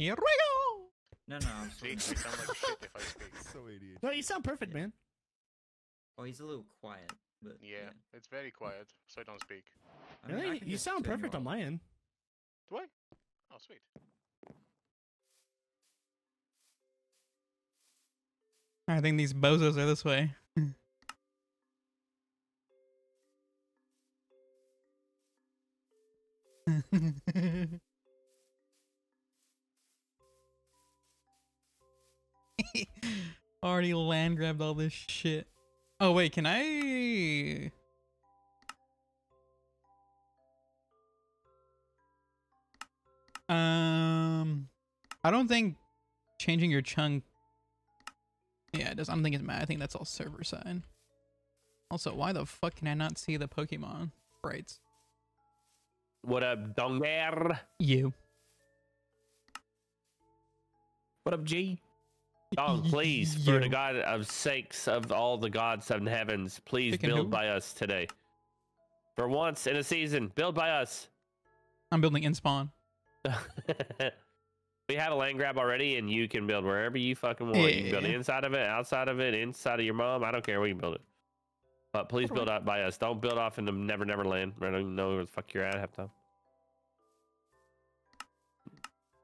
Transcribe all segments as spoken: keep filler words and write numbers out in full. Here we go! No, no, I'm sorry. You sound like shit if I speak. So A D H D. No, you sound perfect, man. Oh, he's a little quiet. But, yeah, yeah, it's very quiet, so I don't speak. I mean, really? I you sound perfect on my end. Do I? Oh, sweet. I think these bozos are this way. Already land grabbed all this shit. Oh wait, can I? Um, I don't think changing your chunk. Yeah, it does. I don't think it's mad. I think that's all server side. Also, why the fuck can I not see the Pokemon sprites? What up, Donger? You. What up, G? Oh, please, you. For the God of sakes of all the gods of heavens, please Picking build who? by us today. For once in a season, build by us. I'm building in spawn. We have a land grab already, and you can build wherever you fucking want. Yeah. You can build inside of it, outside of it, inside of your mom. I don't care. We can build it. But please build up by us. Don't build off into Never Never Land. I don't know where the fuck you're at half time.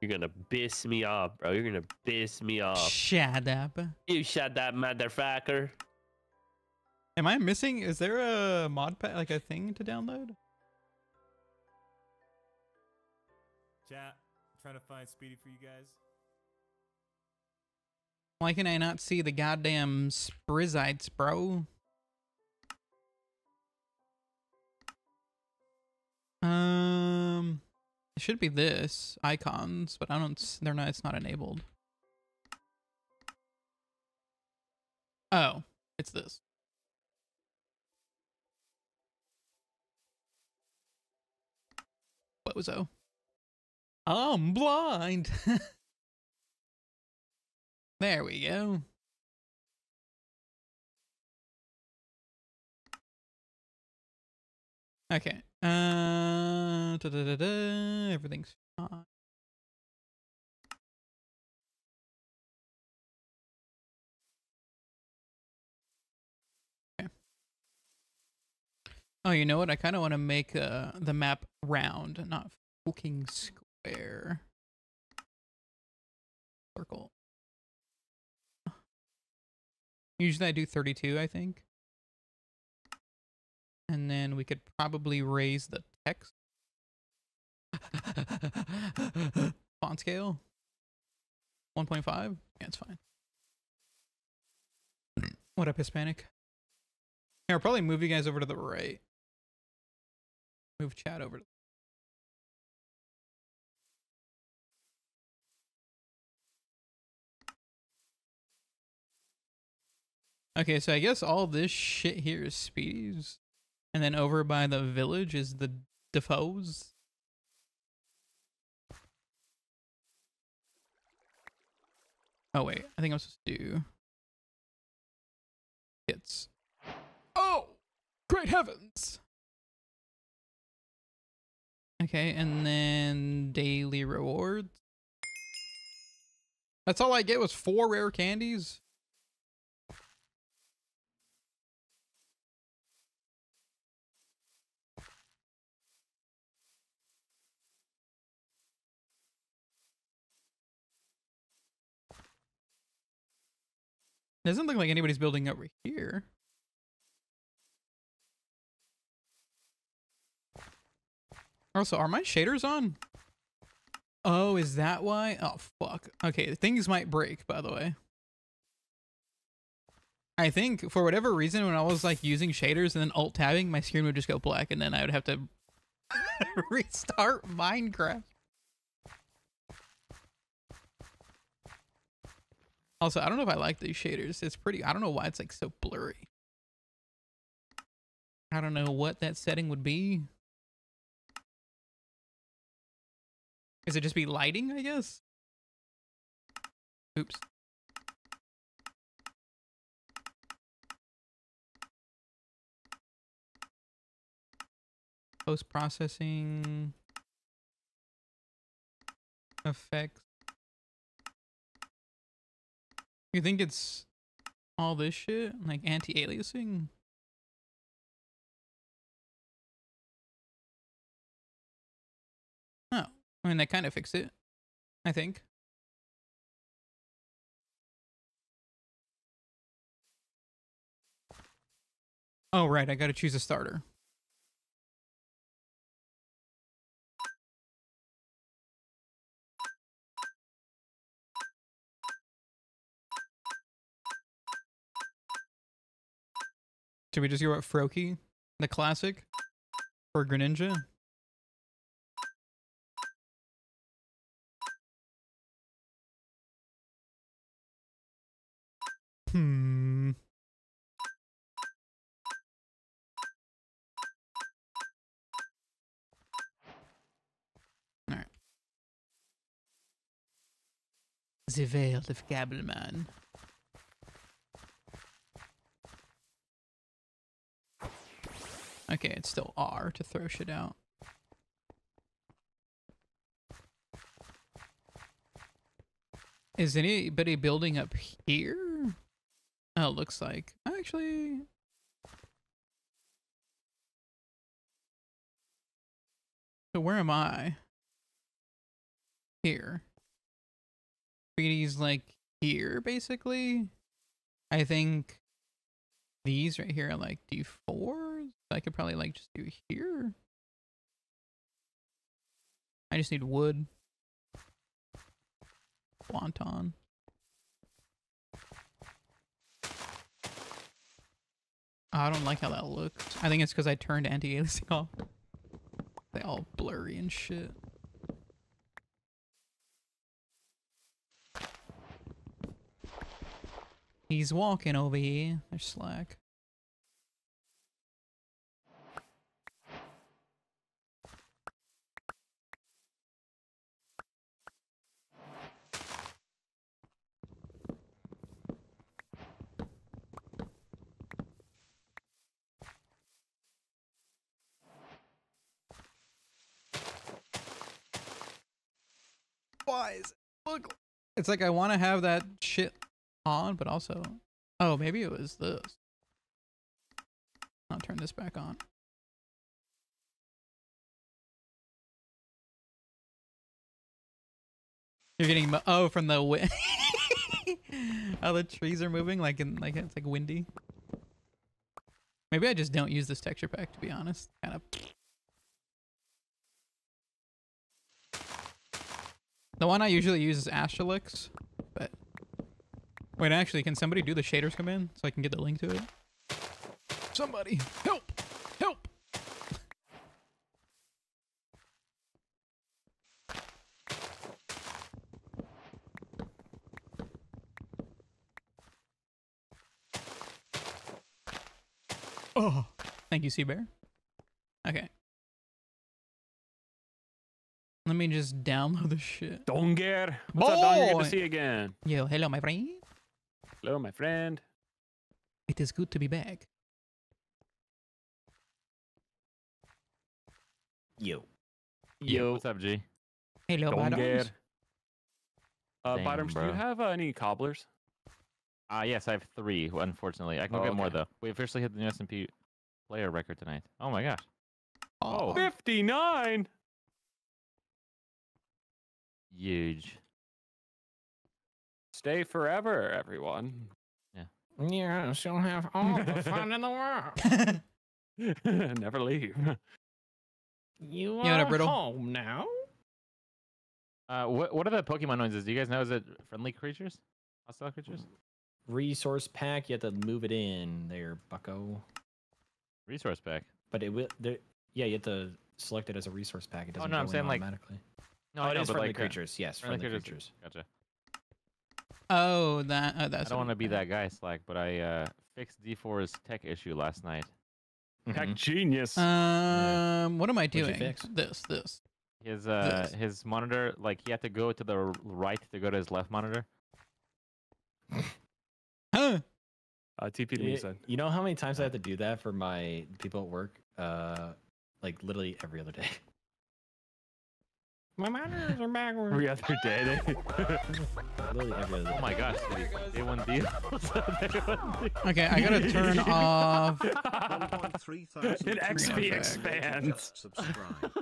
You're gonna piss me off, bro. You're gonna piss me off. Shut up. You shut up, motherfucker. Am I missing? Is there a mod pack, like a thing to download? Chat, I'm trying to find Speedy for you guys. Why can I not see the goddamn Sprizzites, bro? Um, it should be this icons, but I don't. They're not. It's not enabled. Oh, it's this. Bozo. I'm blind. There we go. Okay. Uh, da, da, da, da. Everything's fine. Okay. Oh, you know what? I kind of want to make uh, the map round, not fucking square. Circle. Usually I do thirty-two, I think. And then we could probably raise the text font scale one point five. Yeah, it's fine. What up, Hispanic? Yeah, I'll probably move you guys over to the right. Move chat over to the okay, so I guess all this shit here is Speedy's. And then over by the village is the Defoes. Oh wait, I think I'm supposed to do it's. Oh, great heavens! Okay, and then daily rewards. That's all I get was four rare candies. Doesn't look like anybody's building over here. Also, are my shaders on? Oh, is that why? Oh, fuck. Okay, things might break, by the way. I think for whatever reason, when I was like using shaders and then alt-tabbing, my screen would just go black and then I would have to restart Minecraft. Also, I don't know if I like these shaders. It's pretty, I don't know why it's like so blurry. I don't know what that setting would be. Is it just be lighting, I guess? Oops. Post-processing effects. You think it's all this shit? Like anti-aliasing? Oh, I mean, that kind of fixed it, I think. Oh, right, I gotta choose a starter. Should we just go with Froakie, the classic, or Greninja? Hmm. All right. The Veil of Cobblemon. Okay, it's still R to throw shit out. Is anybody building up here? Oh, looks like. Actually... So where am I? Here. Speedy's like here, basically. I think these right here are like D fours. I could probably like just do here. I just need wood. Wonton. Oh, I don't like how that looks. I think it's because I turned anti-aliasing off. They all blurry and shit. He's walking over here. There's Slack. Why is it look? It's like I want to have that shit on, but also, oh, maybe it was this. I'll turn this back on. You're getting oh from the wind. Oh, the trees are moving like in like it's like windy. Maybe I just don't use this texture pack to be honest. Kind of. The one I usually use is Astralix, but wait, actually, can somebody do the shaders come in so I can get the link to it? Somebody, help, help. Oh, thank you, Seabear. Okay. Let me just download the shit. Donger! What's up, Donger? Good to see you again. Yo, hello, my friend. Hello, my friend. It is good to be back. Yo. Yo. Yo. What's up, G? Hello, Bottoms. Uh, Bottoms, do you have uh, any cobblers? Uh, yes, I have three, unfortunately. I can oh, get okay. more, though. We officially hit the new S and P player record tonight. Oh, my gosh. Oh. fifty-nine! Huge. Stay forever, everyone. Yeah. Yeah, she'll have all the fun in the world. Never leave. You are you know, home now. Uh, what what are the Pokemon noises? Do you guys know? Is it friendly creatures? Hostile creatures? Resource pack. You have to move it in there, bucko. Resource pack. But it will. There, yeah, you have to select it as a resource pack. It doesn't oh, no, go I'm saying automatically. Like, no, oh, it no, is friendly like, creatures. Uh, yes, friendly, friendly creatures. creatures. Gotcha. Oh, that. Oh, that's. I don't want to be that guy, Slack, but I uh, fixed D four's tech issue last night. Mm-hmm. Tech genius. Um, yeah. What am I doing? This, this. His uh, this. his monitor. Like he had to go to the right to go to his left monitor. Huh? Uh, T P to me, son. You know how many times I have to do that for my people at work? Uh, like literally every other day. My monitors are backwards. Every other day. They... Literally every other day. Oh my gosh. They won deals. Okay, I gotta turn off. It X P expands.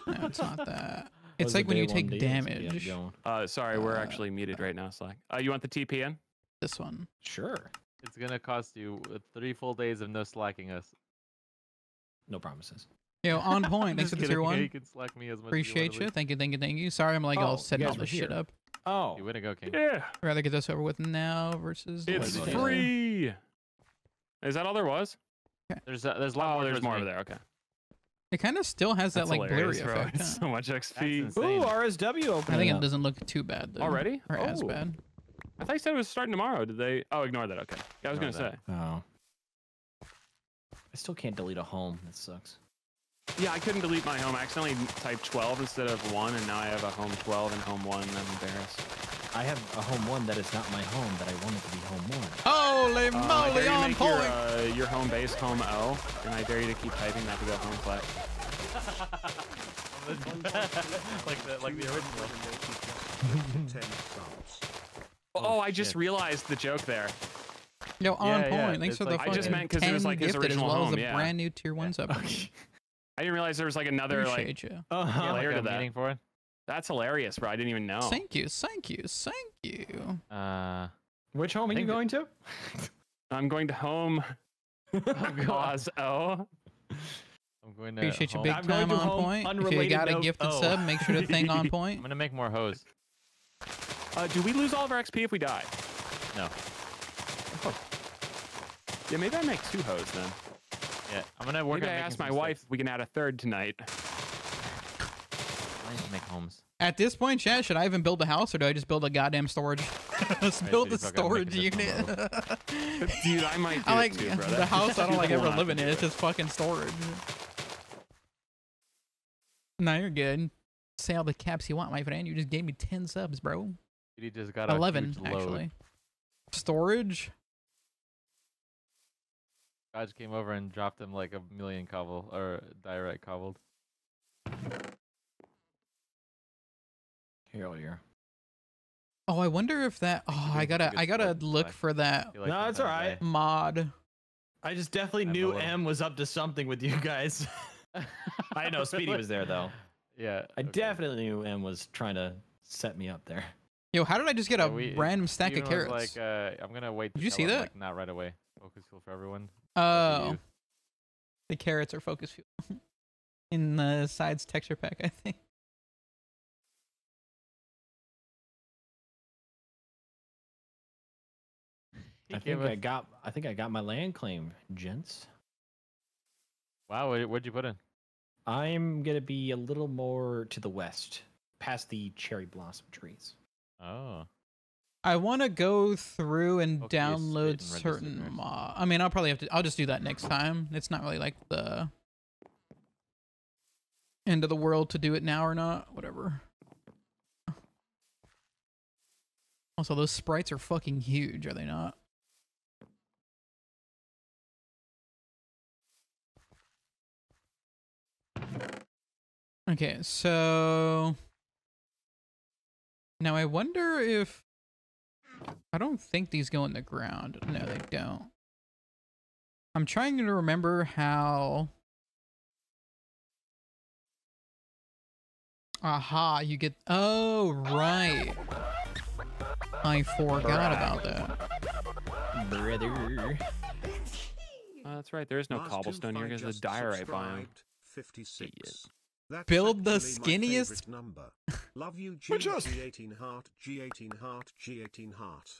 No, it's not that. It's like when you take damage. Uh, sorry, we're uh, actually muted right now, Slack. Uh, you want the T P N? This one. Sure. It's gonna cost you three full days of no slacking us. No promises. Yo, on point. Thanks for the tier one. You can slack me as much Appreciate as you, you. Thank you, thank you, thank you. Sorry, I'm like oh, all setting all this here. shit up. Oh, you way to go, King. Yeah. I'd rather get this over with now versus. It's later. free. Is that all there was? Okay. There's uh, there's a lot oh, more. There's more over there. Okay. It kind of still has That's that like blurry bro. effect. Huh? So much X P. Ooh, R S W open. I think it doesn't look too bad though. Already? Or oh. as bad. I thought you said it was starting tomorrow. Did they? Oh, ignore that. Okay. Yeah, I was ignore gonna that. say. Oh. I still can't delete a home. That sucks. Yeah, I couldn't delete my home. I accidentally typed twelve instead of one, and now I have a home twelve and home one. I'm embarrassed. I have a home one that is not my home, that I wanted to be home one. Holy uh, moly, on point! Your, uh, your home base, home O, and I dare you to keep typing not to go home flat. like, the, like the original. Oh, I just realized the joke there. Yo, on yeah, point. Yeah. Thanks it's for like, the I just meant because it was like his original as well home. As a yeah. brand new tier one sub. I didn't realize there was like another Appreciate like you. Uh-huh. layer like to that. For it. That's hilarious, bro. I didn't even know. Thank you, thank you, thank you. Uh, which home are you going to? I'm going to home. Oh God. Oh. I'm going to Appreciate home. you big I'm time on point. If you got a gifted oh. sub, make sure to thing on point. I'm gonna make more hoes. Uh, do we lose all of our X P if we die? No. Oh. Yeah, maybe I make two hoes then. Yeah, I'm gonna work Maybe on I asked my mistakes. wife if we can add a third tonight. I need to make homes. At this point, chat, should I even build a house or do I just build a goddamn storage? Let's right, build so a storage unit. Dude, I might do I like, it too, bro. The house I don't like ever living in. It. It's just fucking storage. Nah, you're good. Say all the caps you want, my friend. You just gave me ten subs, bro. He just got eleven, actually. Storage? Dodge came over and dropped him like a million cobble or diorite cobbled. Earlier. Oh, I wonder if that. Oh, I gotta, I gotta look for that. No, it's all right. Mod. I just definitely knew M was up to something with you guys. I know Speedy was there though. Yeah. I okay. definitely knew M was trying to set me up there. Yo, how did I just get a yeah, we, random stack Steven of carrots? Like, uh, I'm gonna wait. Did you see that? Like, not right away. Focus fuel for everyone. Oh, the carrots are focus fuel in the sides texture pack, I think. I think I got. I think I got my land claim, gents. Wow, what'd you put in? I'm gonna be a little more to the west, past the cherry blossom trees. Oh. I want to go through and okay, download certain mod. I mean, I'll probably have to. I'll just do that next time. It's not really like the end of the world to do it now or not. Whatever. Also, those sprites are fucking huge, are they not? Okay, so now I wonder if. I don't think these go in the ground. No, they don't. I'm trying to remember how... Aha, you get... Oh, right. I forgot about that. Brother. Oh, that's right. There is no Last cobblestone here because of the diorite biome. fifty-six. That's Build the skinniest number. Love you, G. G eighteen heart, G eighteen heart, G eighteen heart.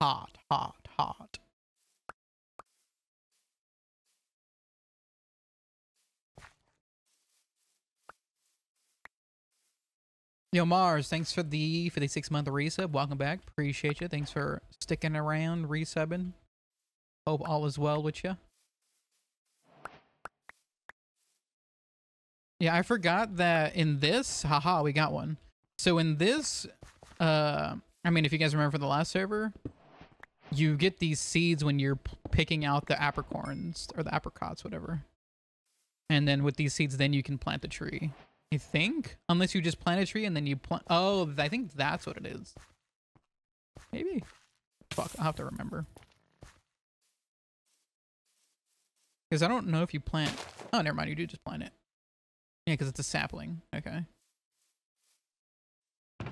Hot, hot, hot. Yo, Mars, thanks for the fifty-six month resub. Welcome back. Appreciate you. Thanks for sticking around, resubbing. Hope all is well with you. Yeah, I forgot that in this, haha, we got one. So in this, uh, I mean, if you guys remember from the last server, you get these seeds when you're picking out the apricorns or the apricots, whatever. And then with these seeds, then you can plant the tree. I think, unless you just plant a tree and then you plant. Oh, I think that's what it is. Maybe. Fuck, I'll have to remember. Because I don't know if you plant. Oh, never mind. You do just plant it. Yeah, because it's a sapling. Okay. So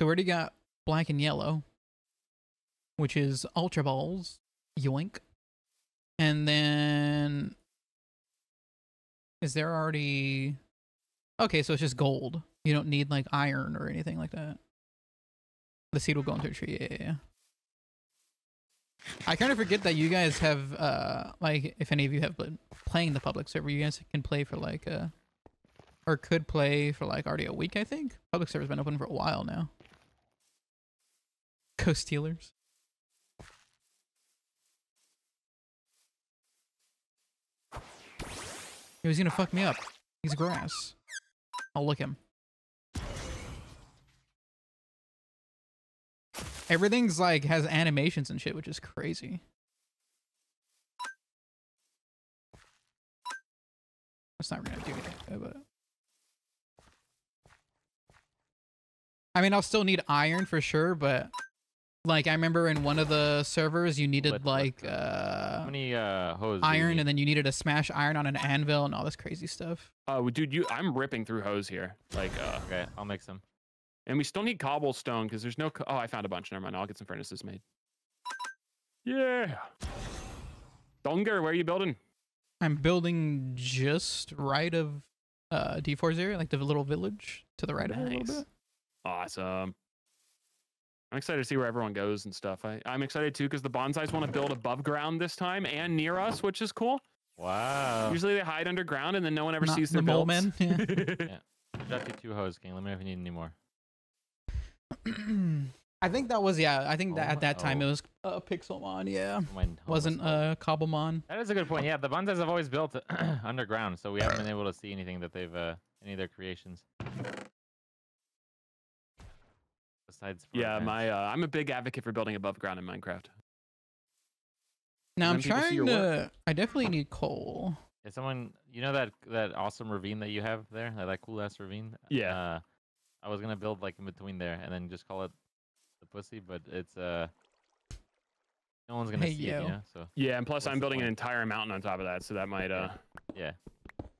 we already got black and yellow, which is Ultra Balls. Yoink. And then. Is there already. Okay, so it's just gold. You don't need like iron or anything like that. The seed will go into a tree. Yeah, yeah, yeah. I kind of forget that you guys have, uh, like, if any of you have been playing the public server, you guys can play for, like, uh, or could play for, like, already a week, I think. Public server's been open for a while now. Go Steelers. He was gonna fuck me up. He's grass. I'll lick him. Everything's like has animations and shit, which is crazy. That's not gonna do anything, but I mean, I'll still need iron for sure, but like I remember in one of the servers, you needed Let, like uh, how many uh, hose iron, and then you needed to smash iron on an anvil and all this crazy stuff. Oh, uh, dude, you I'm ripping through hose here. Like, uh, okay, I'll make some. And we still need cobblestone because there's no. Co oh, I found a bunch. Never mind. I'll get some furnaces made. Yeah. Donger, where are you building? I'm building just right of uh, D four's area, like the little village to the right nice. Of it a little bit. Awesome. I'm excited to see where everyone goes and stuff. I, I'm excited too because the bonsais want to build above ground this time and near us, which is cool. Wow. Usually they hide underground and then no one ever Not sees their the builds. Man. Yeah. Yeah. I got you two hose, gang. Let me know if you need any more. I think that was yeah. I think that oh, at that time oh. it was uh, Pixelmon. Yeah, oh, wasn't uh, Cobblemon. That is a good point. Yeah, the bonsais have always built underground, so we haven't been able to see anything that they've uh, any of their creations. Besides, yeah, my uh, I'm a big advocate for building above ground in Minecraft. Now I'm trying to. I definitely need coal. Is someone you know that that awesome ravine that you have there, that, that cool ass ravine? Yeah. Uh, I was gonna build like in between there and then just call it the pussy, but it's uh no one's gonna hey, see yo. It, you know? So yeah, and plus I'm building point? An entire mountain on top of that, so that might uh yeah.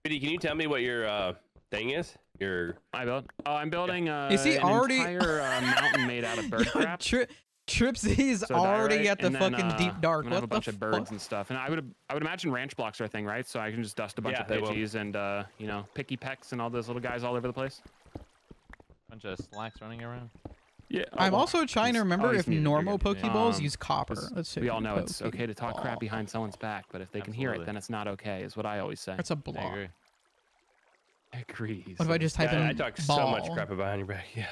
Speedy, can you tell me what your uh thing is? Your I built. Oh, I'm building uh is he an already entire uh, mountain made out of bird crap. Tri Tripsy's so already at the then, fucking uh, deep dark. What have a bunch fuck? Of birds and stuff, and I would I would imagine ranch blocks are a thing, right? So I can just dust a bunch yeah, of pidgeys and uh you know picky pecks and all those little guys all over the place. Bunch of slacks running around. Yeah, oh, I'm well, also trying to remember if normal Pokeballs um, use copper. Let's see. We all know it's okay to talk crap behind someone's back, but if they Absolutely. Can hear it, then it's not okay. Is what I always say. It's a block. I agree. I agree. What if I just type yeah, in? I talk ball. So much crap behind your back. Yeah.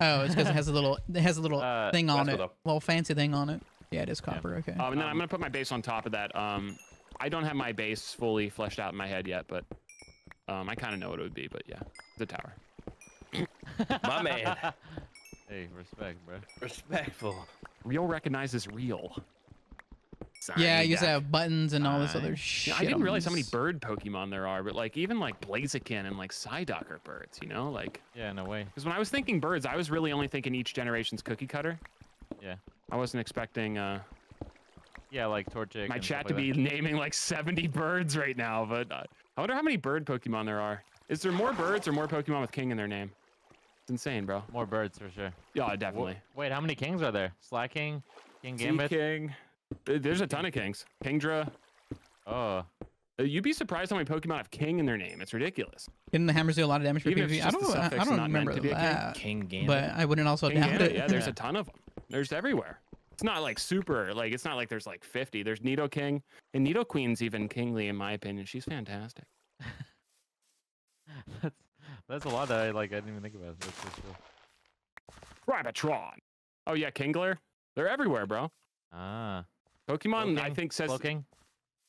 Oh, it's because it has a little. It has a little uh, thing on it. Little fancy thing on it. Yeah, it is copper. Yeah. Okay. Um, and then um, I'm gonna put my base on top of that. Um, I don't have my base fully fleshed out in my head yet, but um, I kind of know what it would be. But yeah, the tower. My man. Hey, respect, bro. Respectful. Real recognizes real. Sorry, yeah, I used to have buttons and all this uh, other shit. I didn't realize how many bird Pokemon there are, but like even like Blaziken and like Psyduck are birds, you know? Like yeah, no way. Because when I was thinking birds, I was really only thinking each generation's cookie cutter. Yeah. I wasn't expecting uh yeah, like Torchic. My chat to be naming like seventy birds right now, but uh, I wonder how many bird Pokemon there are. Is there more birds or more Pokemon with king in their name? It's insane, bro. More birds for sure. Yeah, definitely. Wait, how many kings are there? Slack King, King Gambit, King. There's a ton of kings. Kingdra. Oh, you'd be surprised how many Pokemon have king in their name. It's ridiculous. Didn't the hammers do a lot of damage for P V P? I don't. I don't remember that. King Gambit. But I wouldn't also doubt it. Yeah, there's a ton of them. There's everywhere. It's not like super, like it's not like there's like fifty. There's Nidoking and Nidoqueen's even kingly in my opinion. She's fantastic. That's that's a lot that I like. I didn't even think about. That's so cool. Ribatron. Oh yeah, Kingler. They're everywhere, bro. Ah. Pokemon, Spoking? I think says. Spoking?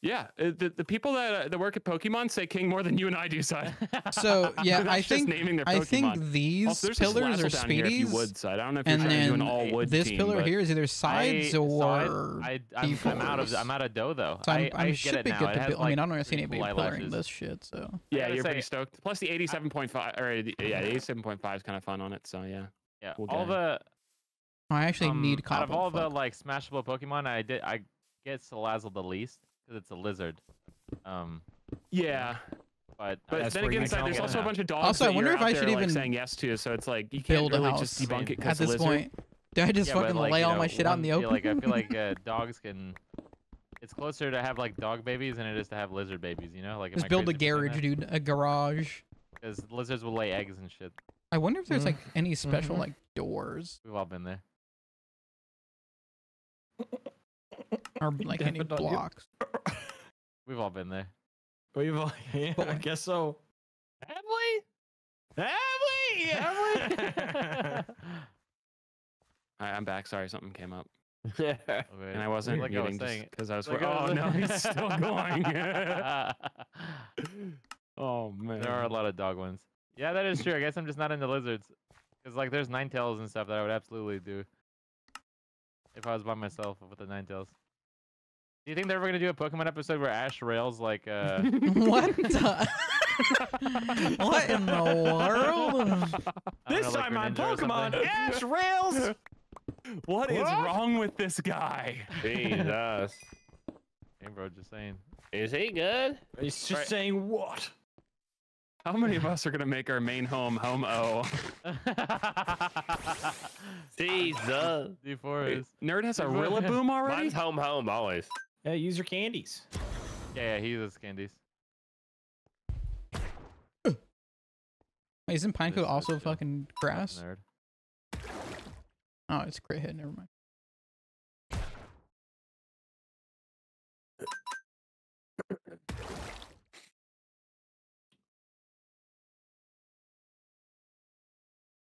Yeah, the, the people that uh, that work at Pokemon say king more than you and I do, Sid. So yeah, I think I think these also, pillars are Speedies. Would, Sid. I don't know if you're trying to do an all wood. This team, pillar here is either Sides I, or I, I'm, I'm out of I'm out of dough though. So I'm, I, I, I should be good to build. Like, I mean, I don't see anybody pillaring this shit. So yeah, you're say, pretty stoked. Plus the eighty-seven point five or the, yeah, eighty-seven point five is kind of fun on it. So yeah, yeah. We'll all the oh, I actually um, need out of all the like smashable Pokemon, I did I get Salazzle the least. Because it's a lizard. Um, yeah. But, but then again, inside, there's also a bunch of dogs also, that I wonder if I should even like, saying yes to, so it's like, you can't really just debunk I mean, it because it's a lizard. At this point, do I just yeah, fucking like, lay all know, my shit out in the open? Like, I feel like uh, dogs can... It's closer to have like dog babies than it is to have lizard babies, you know? Like, just build a garage, dude. A garage. Because lizards will lay eggs and shit. I wonder if there's mm. like any special mm-hmm. like doors. We've all been there. Or like any blocks. We've all been there. We've all, yeah, but I guess so. Have we? Have we? Have we? All right, I'm back. Sorry, something came up. Yeah. And I wasn't like muting because I was. Like I was oh no, he's still going. Oh man. There are a lot of dog ones. Yeah, that is true. I guess I'm just not into lizards. Cause like there's Ninetales and stuff that I would absolutely do. If I was by myself with the Ninetales. Do you think they're ever gonna do a Pokemon episode where Ash rails like uh What the What in the world? This know, time like, on Pokemon, Ash rails! What, what is wrong with this guy? Jesus. Hey bro, just saying. Is he good? He's just right. saying what? How many of us are gonna make our main home home O? Jesus. D four is. Nerd has a Rillaboom already? Mine's home home always. Yeah, use your candies. Yeah, yeah, he uses candies. Wait, isn't Pineco also is fucking grass? Nerd. Oh, it's a crit hit, never mind.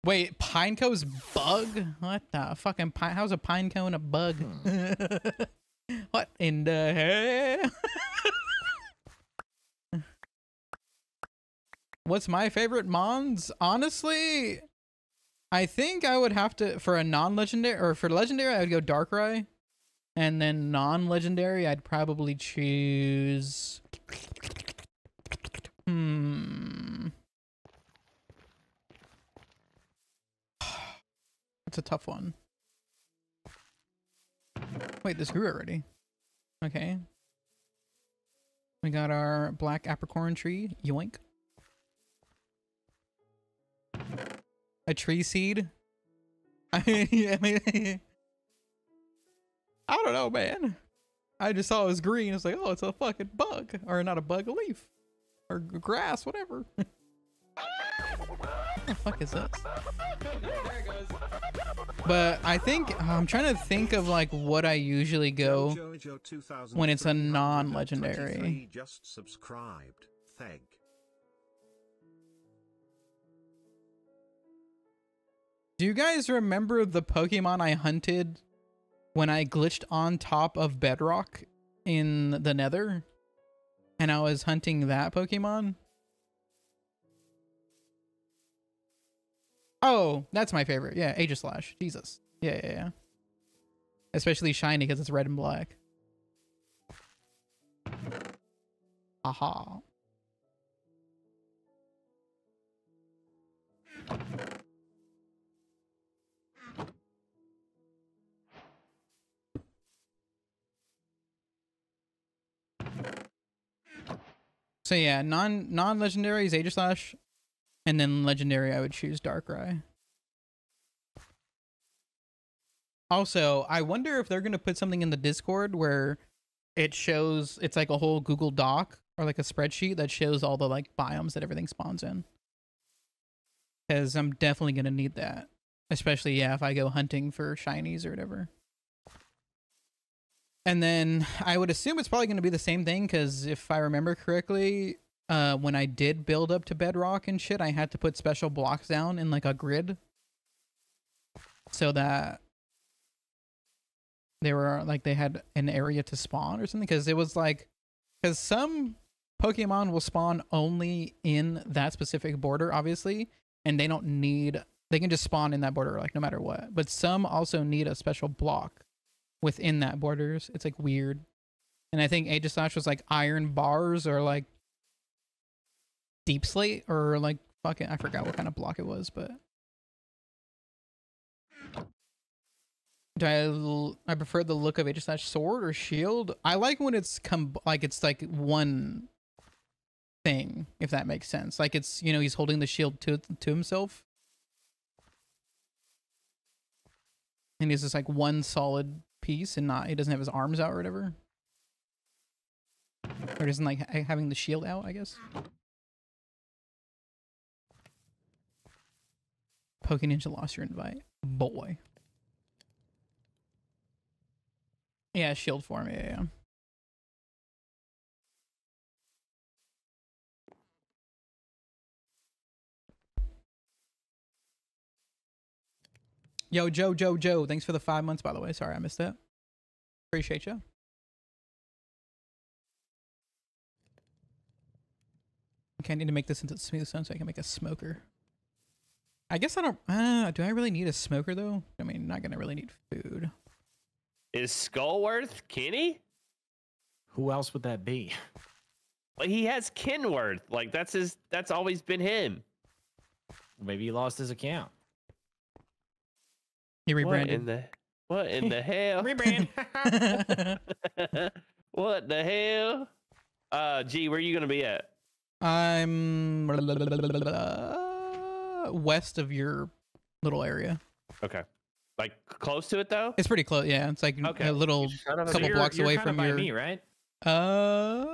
Wait, Pineco's bug? What the fucking pine? How's a Pineco and a bug? Hmm. What in the hell? What's my favorite Mons? Honestly, I think I would have to, for a non-legendary, or for legendary, I would go Darkrai. And then non-legendary, I'd probably choose... Hmm... It's a tough one. Wait, this grew already. Okay. We got our black apricorn tree. Yoink. A tree seed. I mean, yeah, I mean, I don't know, man. I just saw it was green. It's like, oh, it's a fucking bug. Or not a bug, a leaf. Or grass, whatever. What the fuck is this? But I think I'm trying to think of like what I usually go when it's a non-legendary. Just subscribed. Thank. Do you guys remember the Pokemon I hunted when I glitched on top of bedrock in the Nether? And I was hunting that Pokemon? Oh, that's my favorite. Yeah, Aegislash. Jesus. Yeah, yeah, yeah. Especially shiny because it's red and black. Aha. So yeah, non non-legendary is Aegislash. And then legendary, I would choose Darkrai. Also, I wonder if they're going to put something in the Discord where it shows, it's like a whole Google Doc or like a spreadsheet that shows all the like biomes that everything spawns in. Because I'm definitely going to need that. Especially, yeah, if I go hunting for shinies or whatever. And then I would assume it's probably going to be the same thing because if I remember correctly... Uh, when I did build up to bedrock and shit, I had to put special blocks down in like a grid so that they were like, they had an area to spawn or something. Cause it was like, Because some Pokemon will spawn only in that specific border, obviously, and they don't need, they can just spawn in that border, like, no matter what. But some also need a special block within that borders. It's, like, weird. And I think Aegislash was, like, iron bars or, like, deep slate or, like, fucking, I forgot what kind of block it was, but... Do I, I prefer the look of Aegislash sword or shield? I like when it's com like it's like one thing, if that makes sense. Like it's, you know, he's holding the shield to to himself. And he's just like one solid piece and not, he doesn't have his arms out or whatever. Or doesn't like ha having the shield out, I guess. Poke Ninja lost your invite. Boy. Yeah, shield form, yeah, yeah. Yo, Joe, Joe, Joe, thanks for the five months, by the way. Sorry, I missed that. Appreciate you. Okay, I need to make this into smooth stone so I can make a smoker. I guess I don't, uh, do I really need a smoker, though? I mean, not gonna really need food. Is Skullworth Kenny? Who else would that be? Well, he has Kenworth. Like that's his. That's always been him. Maybe he lost his account. He rebranded. What in the, what in the hell? Rebrand. What the hell? Uh, G, where are you gonna be at? I'm west of your little area. Okay. Like close to it though? It's pretty close, yeah. It's like okay. a little couple so blocks you're away kind from of by your. Me, right? Uh,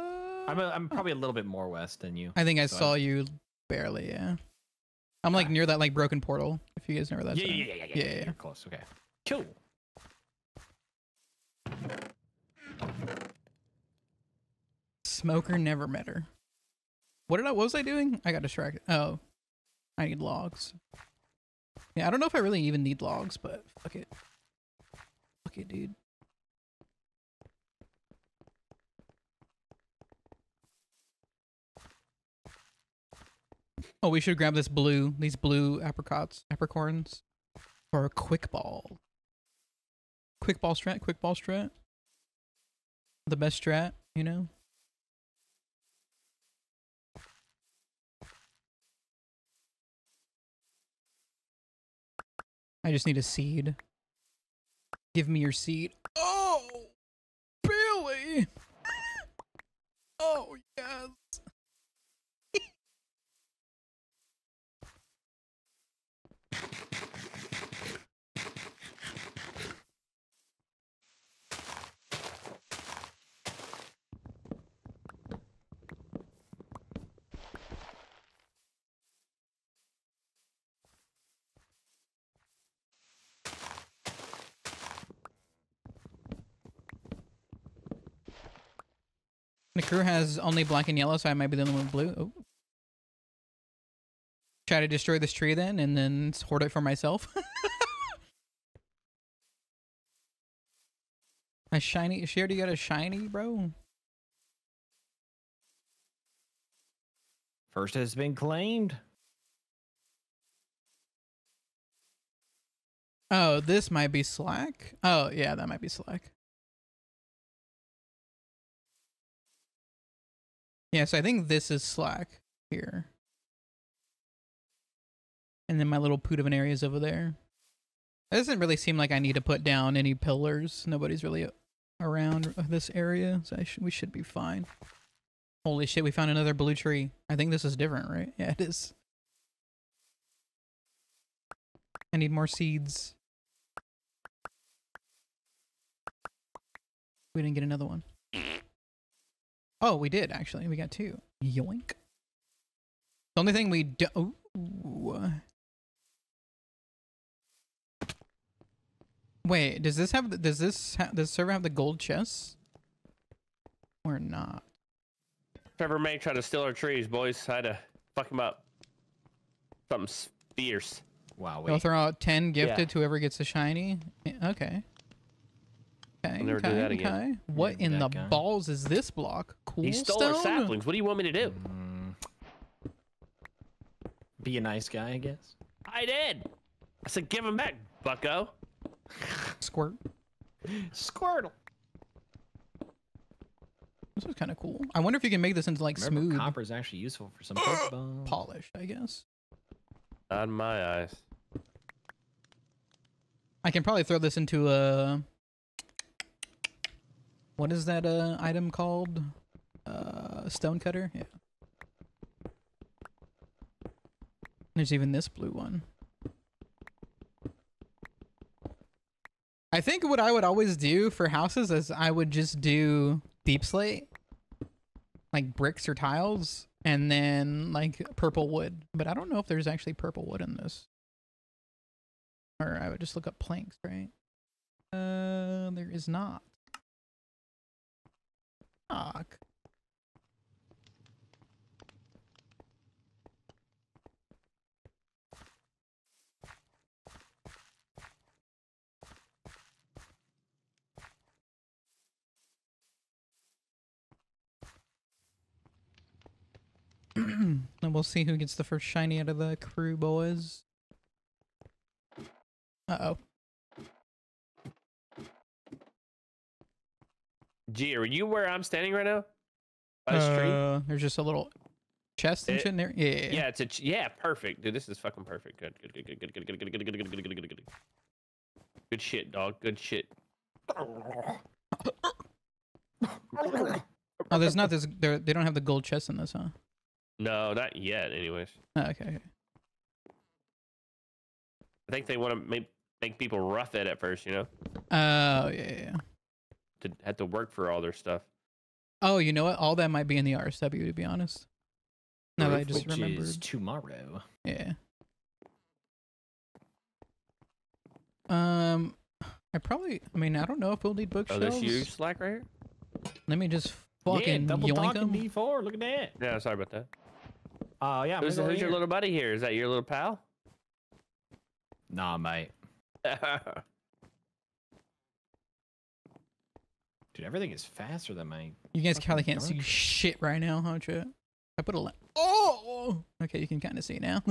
I'm a, I'm probably a little bit more west than you. I think I so saw I... you barely, yeah. I'm like ah. near that like broken portal. If you guys know where that's. Yeah, yeah, yeah, yeah, yeah, yeah, yeah. You're close. Okay. Cool. Smoker never met her. What did I? What was I doing? I got distracted. Oh, I need logs. Yeah, I don't know if I really even need logs, but fuck it. Fuck it, dude. Oh, we should grab this blue, these blue apricots, apricorns for a quick ball. Quick ball strat, quick ball strat. The best strat, you know? I just need a seed. Give me your seed. Oh, Billy! Oh, yes. The crew has only black and yellow, so I might be the only one with blue. Oh. Try to destroy this tree then, and then hoard it for myself. A shiny? She already got a shiny, bro. First has been claimed. Oh, this might be Slack. Oh, yeah, that might be Slack. Yeah, so I think this is Slack here. And then my little poot of an area is over there. It doesn't really seem like I need to put down any pillars. Nobody's really around this area, so I sh we should be fine. Holy shit, we found another blue tree. I think this is different, right? Yeah, it is. I need more seeds. We didn't get another one. Oh, we did, actually. We got two. Yoink. The only thing we do... Ooh. Wait, does this have... Does this, ha does this server have the gold chests? Or not? Trevor may try to steal our trees, boys. I had to fuck him up. Something's fierce. Wow. They'll throw out ten gifted yeah. to whoever gets a shiny. Okay. Okay. I'll never okay, do that again. Okay. What yeah, in the guy. balls is this block? Cool. He stole stone? our saplings. What do you want me to do? Mm. Be a nice guy, I guess. I did. I said, give him back, bucko. Squirt. Squirtle. This is kind of cool. I wonder if you can make this into like Remember, smooth. Copper is actually useful for some Pokemon. Polish, I guess. Not in my eyes. I can probably throw this into a. What is that uh, item called? Uh, Stonecutter? Yeah. There's even this blue one. I think what I would always do for houses is I would just do deep slate, like bricks or tiles, and then like purple wood. But I don't know if there's actually purple wood in this. Or I would just look up planks, right? Uh, there is not. Fuck. And we'll see who gets the first shiny out of the crew, boys. Uh-oh. Gee, are you where I'm standing right now? By the uh, street? There's just a little chest and shit in there. Yeah, yeah, yeah. Yeah, it's a ch yeah, perfect. Dude, this is fucking perfect. Good, good, good, good, good, good, good, good, good, good, good, good, good, good. Good shit, dog. Good shit. Oh, there's not this. They don't have the gold chest in this, huh? No, not yet. Anyways. Oh, okay, okay. I think they want to make make people rough it at first, you know. Oh yeah, yeah. To have to work for all their stuff. Oh, you know what? All that might be in the R S W, to be honest. No, I just remembered. Is tomorrow. Yeah. Um, I probably. I mean, I don't know if we'll need bookshelves. Oh, this huge Slack right here. Let me just. Yeah, double talking D four. Look at that. Yeah, sorry about that. Oh uh, yeah. Who's, who's your little buddy here? Is that your little pal? Nah, mate. Dude, everything is faster than my. You guys probably can't dark. see shit right now, aren't you? I put a. Li oh. Okay, you can kind of see now.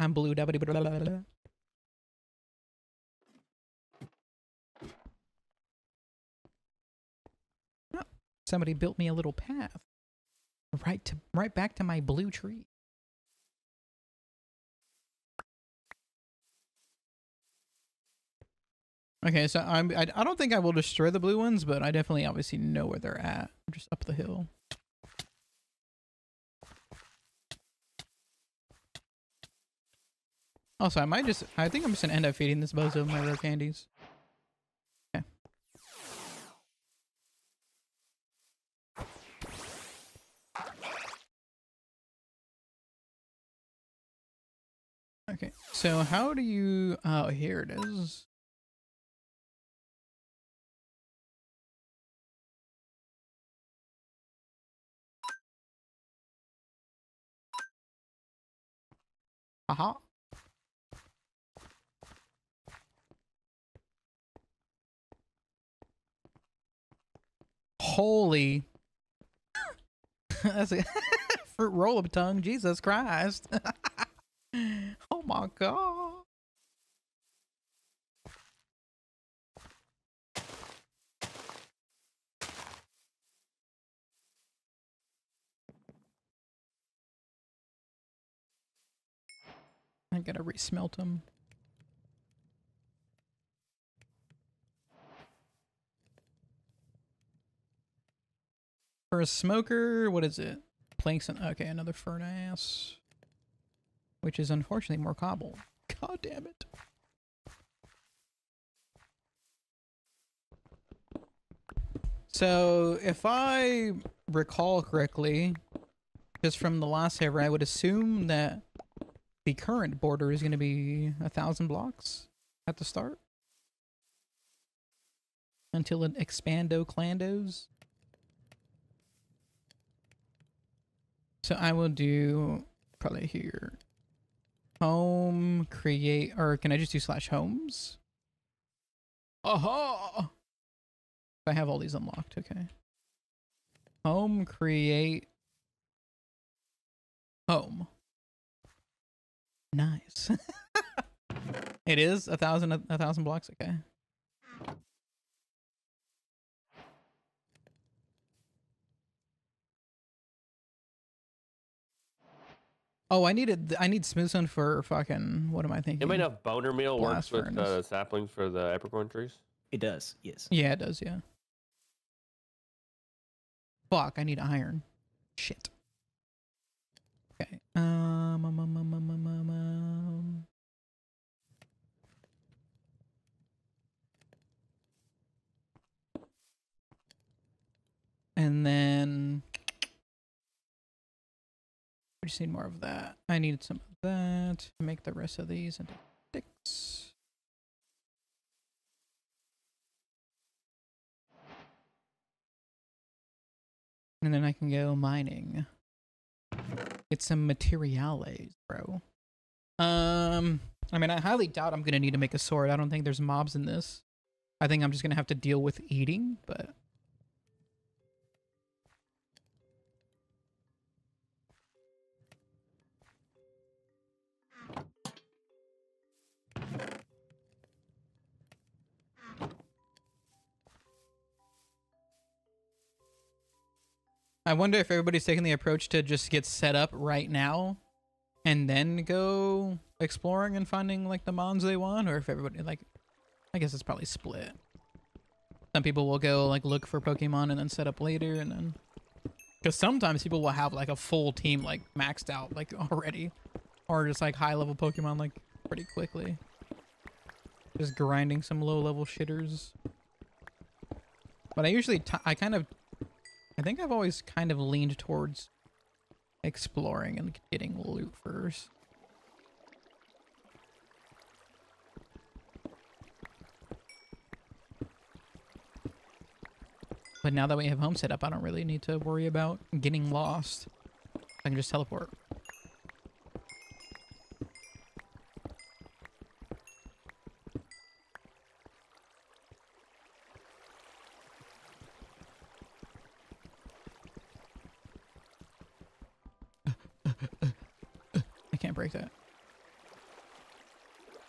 I'm blue. Da -ba -da -ba -da -da. Somebody built me a little path right to right back to my blue tree. Okay, so I'm I, I don't think I will destroy the blue ones, but I definitely obviously know where they're at. I'm just up the hill. Also, I might just I think I'm just gonna end up feeding this bozo my rare candies. Okay, so how do you... Oh, here it is. Aha. Uh-huh. Holy... That's a fruit roll-up tongue, Jesus Christ. Oh my god. I gotta resmelt them. For a smoker, what is it? Planks and okay, another furnace. Which is unfortunately more cobble. God damn it. So if I recall correctly, just from the last server, I would assume that the current border is going to be a thousand blocks at the start. Until it expando clandos. So I will do probably here. Home, create, or can I just do slash homes? Aha! I have all these unlocked, okay. Home, create... Home. Nice. It is a thousand, a, a thousand blocks, okay. Oh, I needed, I need smithstone for fucking, what am I thinking? You might know if boner meal Blast works with uh, saplings for the apricorn trees? It does, yes. Yeah, it does, yeah. Fuck, I need iron. Shit. Okay. Um, um, um, um, um, um, um. And then... I just need more of that. I needed some of that to make the rest of these into sticks. And then I can go mining. Get some materiales, bro. Um, I mean, I highly doubt I'm gonna need to make a sword. I don't think there's mobs in this. I think I'm just gonna have to deal with eating, but... I wonder if everybody's taking the approach to just get set up right now and then go exploring and finding like the mons they want, or if everybody like, I guess it's probably split. Some people will go like look for Pokemon and then set up later, and then, because sometimes people will have like a full team like maxed out like already, or just like high level Pokemon like pretty quickly. Just grinding some low level shitters. But I usually, t I kind of, I think I've always kind of leaned towards exploring and getting loot first. But now that we have home set up, I don't really need to worry about getting lost. I can just teleport. Break that.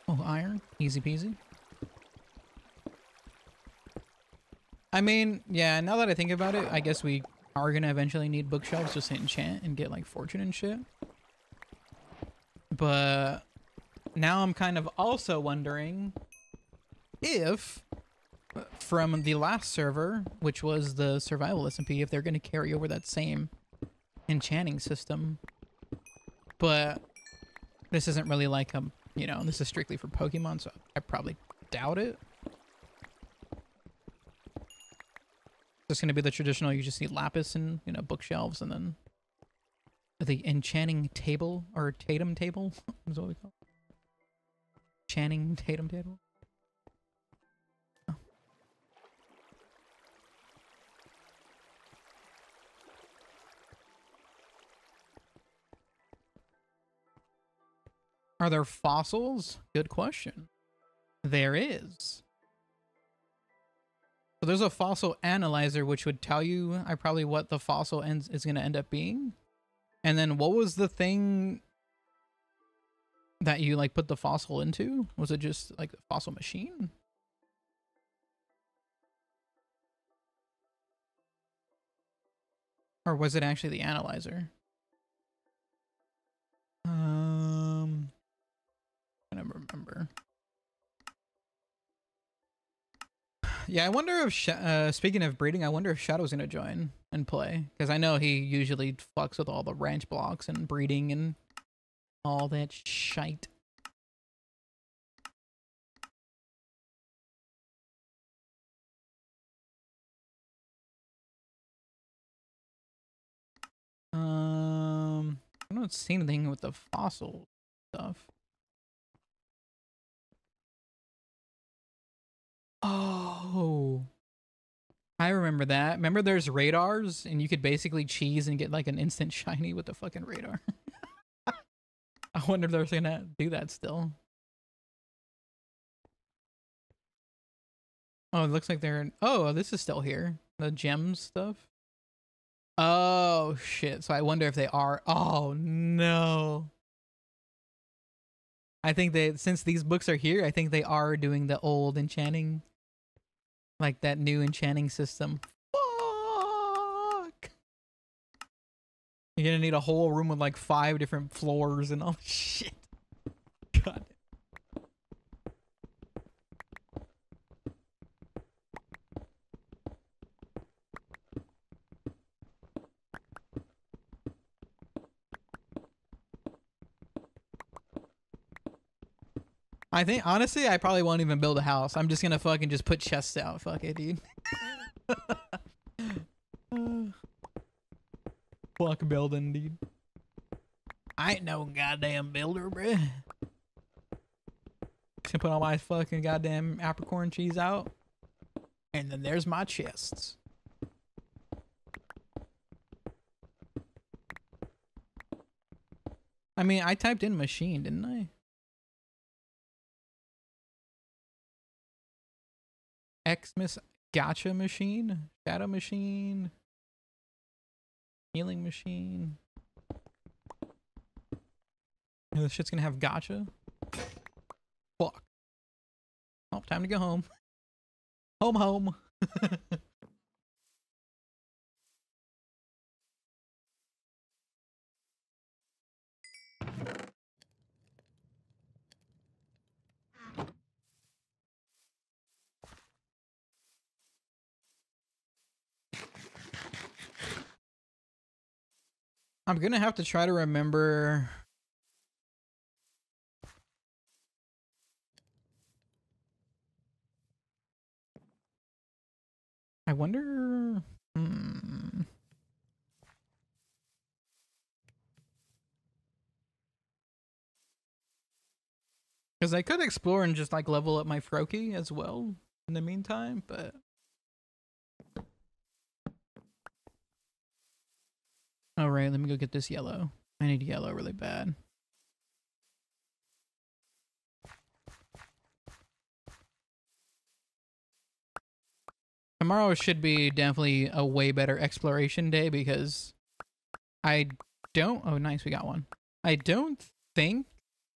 Oh, iron. Easy peasy. I mean, yeah, now that I think about it, I guess we are gonna eventually need bookshelves just to enchant and get like fortune and shit. But now I'm kind of also wondering if from the last server, which was the survival S M P, if they're gonna carry over that same enchanting system. But this isn't really like, um, you know, this is strictly for Pokemon, so I probably doubt it. It's going to be the traditional, you just need lapis and, you know, bookshelves, and then the enchanting table, or Tatum table, is what we call it. Channing Tatum table. Oh. Are there fossils? Good question. There is. So there's a fossil analyzer, which would tell you I probably what the fossil ends is going to end up being. And then what was the thing that you like put the fossil into? Was it just like the fossil machine? Or was it actually the analyzer? Um... I remember. Yeah, I wonder if, Sh uh, speaking of breeding, I wonder if Shadow's gonna join and play. Because I know he usually fucks with all the ranch blocks and breeding and all that shite. Um, I don't see anything with the fossil stuff. Oh, I remember that. Remember there's radars and you could basically cheese and get like an instant shiny with the fucking radar. I wonder if they're going to do that still. Oh, it looks like they're... Oh, this is still here. The gem stuff. Oh, shit. So I wonder if they are... Oh, no. I think they... Since these books are here, I think they are doing the old enchanting. Like that new enchanting system. Fuck! You're gonna need a whole room with like five different floors and all shit. God. I think, honestly, I probably won't even build a house. I'm just gonna fucking just put chests out. Fuck it, dude. uh, fuck building, dude. I ain't no goddamn builder, bruh. Just gonna put all my fucking goddamn apricorn cheese out. And then there's my chests. I mean, I typed in machine, didn't I? Xmas Gacha Machine, Shadow Machine, Healing Machine. And this shit's gonna have Gacha. Fuck. Oh, time to go home. Home, home. I'm going to have to try to remember I wonder hmm. Cuz I could explore and just like level up my Froakie as well in the meantime, but all right, let me go get this yellow. I need yellow really bad. Tomorrow should be definitely a way better exploration day because I don't... Oh, nice, we got one. I don't think...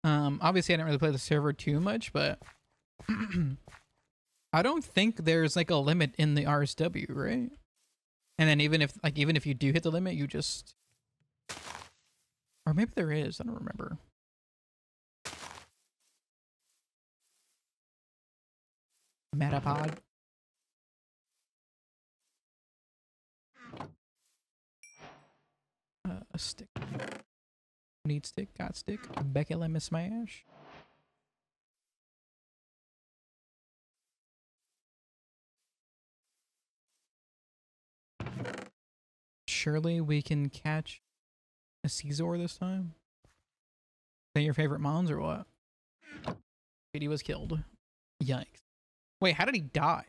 Um, obviously, I didn't really play the server too much, but... I don't think there's like a limit in the R S W, right? And then even if like even if you do hit the limit, you just, or maybe there is, I don't remember. Metapod. Uh, a stick. Need stick, got stick. Becky Lemon Smash. Surely we can catch a Caesar this time. Is that your favorite mons or what? Speedy was killed. Yikes. Wait, how did he die?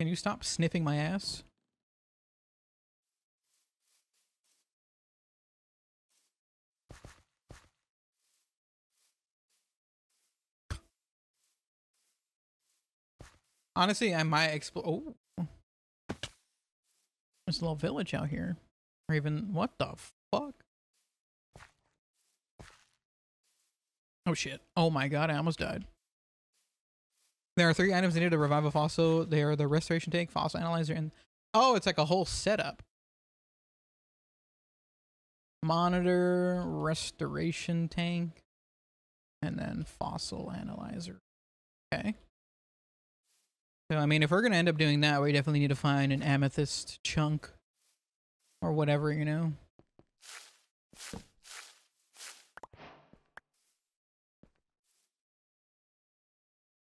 Can you stop sniffing my ass? Honestly, I might explore. Oh, there's a little village out here. Or even, what the fuck? Oh shit. Oh my god, I almost died. There are three items needed to revive a fossil. They are the restoration tank, fossil analyzer, and... Oh, it's like a whole setup. Monitor, restoration tank, and then fossil analyzer. Okay. So, I mean, if we're going to end up doing that, we definitely need to find an amethyst chunk or whatever, you know?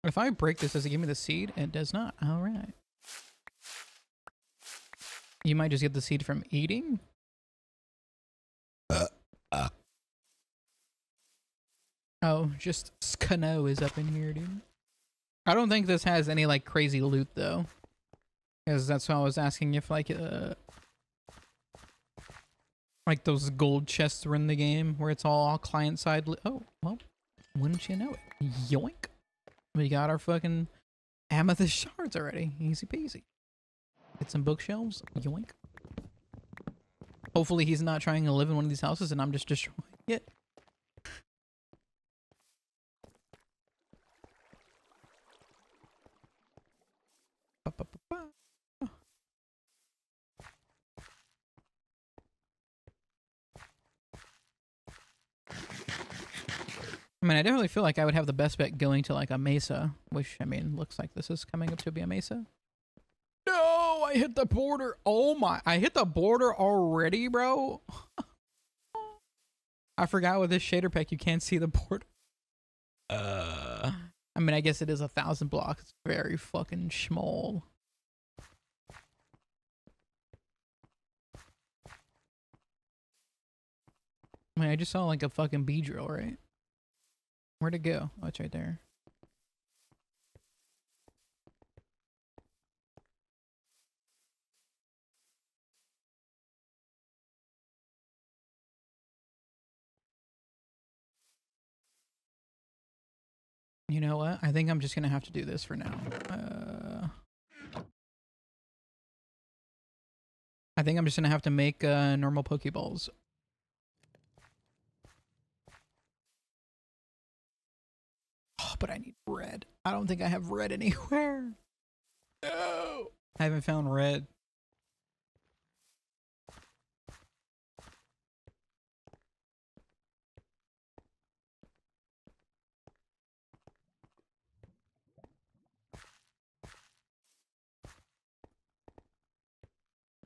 If I break this, does it give me the seed? It does not. All right. You might just get the seed from eating? Uh, uh. Oh, just Skano is up in here, dude. I don't think this has any like crazy loot though, because that's why I was asking if like uh, Like those gold chests were in the game where it's all client side. Li oh, well, wouldn't you know it? Yoink. We got our fucking amethyst shards already. Easy peasy. Get some bookshelves. Yoink. Hopefully he's not trying to live in one of these houses and I'm just destroying it. I mean, I definitely feel like I would have the best bet going to like a mesa, which, I mean, looks like this is coming up to be a mesa. No, I hit the border. Oh my, I hit the border already, bro. I forgot with this shader pack, you can't see the border. Uh, I mean, I guess it is a thousand blocks. It's very fucking small. I mean, I just saw like a fucking bee drill, right? Where'd it go? Oh, it's right there. You know what? I think I'm just gonna have to do this for now. Uh, I think I'm just gonna have to make uh, normal Pokeballs. But I need red. I don't think I have red anywhere. No. I haven't found red.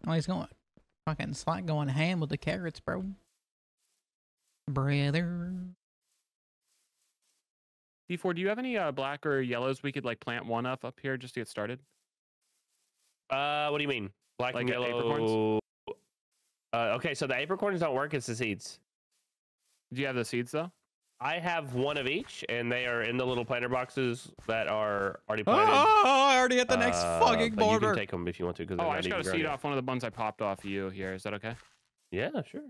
Oh, he's going fucking Slack going ham with the carrots, bro. Brother. D four, do you have any uh, black or yellows we could like plant one up up here just to get started? Uh, what do you mean? Black like and yellow apricorns? Uh, okay, so the apricorns don't work. It's the seeds. Do you have the seeds though? I have one of each, and they are in the little planter boxes that are already planted. Oh, I already hit the next uh, fucking border. You can take them if you want to. Oh, I just got a seed off one of the buns I popped off you here. Is that okay? Yeah, sure.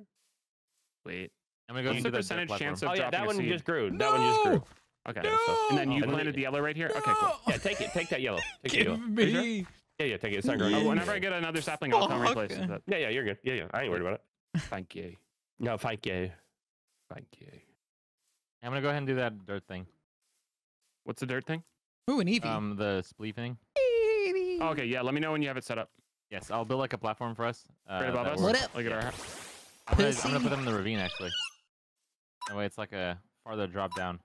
Wait, I'm gonna go. What's the percentage chance of oh, yeah, dropping that one a seed? Just grew. No! That one just grew. Okay, no! So, and then you and planted then, the yellow right here? No! Okay, cool. Yeah, take it. Take that yellow. Take Give yellow. me. Sure? Yeah, yeah, take it. It's not growing. Oh, whenever I get another sapling, I'll come replace it. Yeah, yeah, you're good. Yeah, yeah, I ain't worried about it. Thank you. No, thank you. Thank you. I'm going to go ahead and do that dirt thing. What's the dirt thing? Ooh, an Eevee. Um, the splee thing. Eevee. Oh, okay, yeah, let me know when you have it set up. Yes, I'll build like a platform for us. Uh, right above us. What up? Look at our... I'm going to put them in the ravine, actually. That way it's like a farther drop down.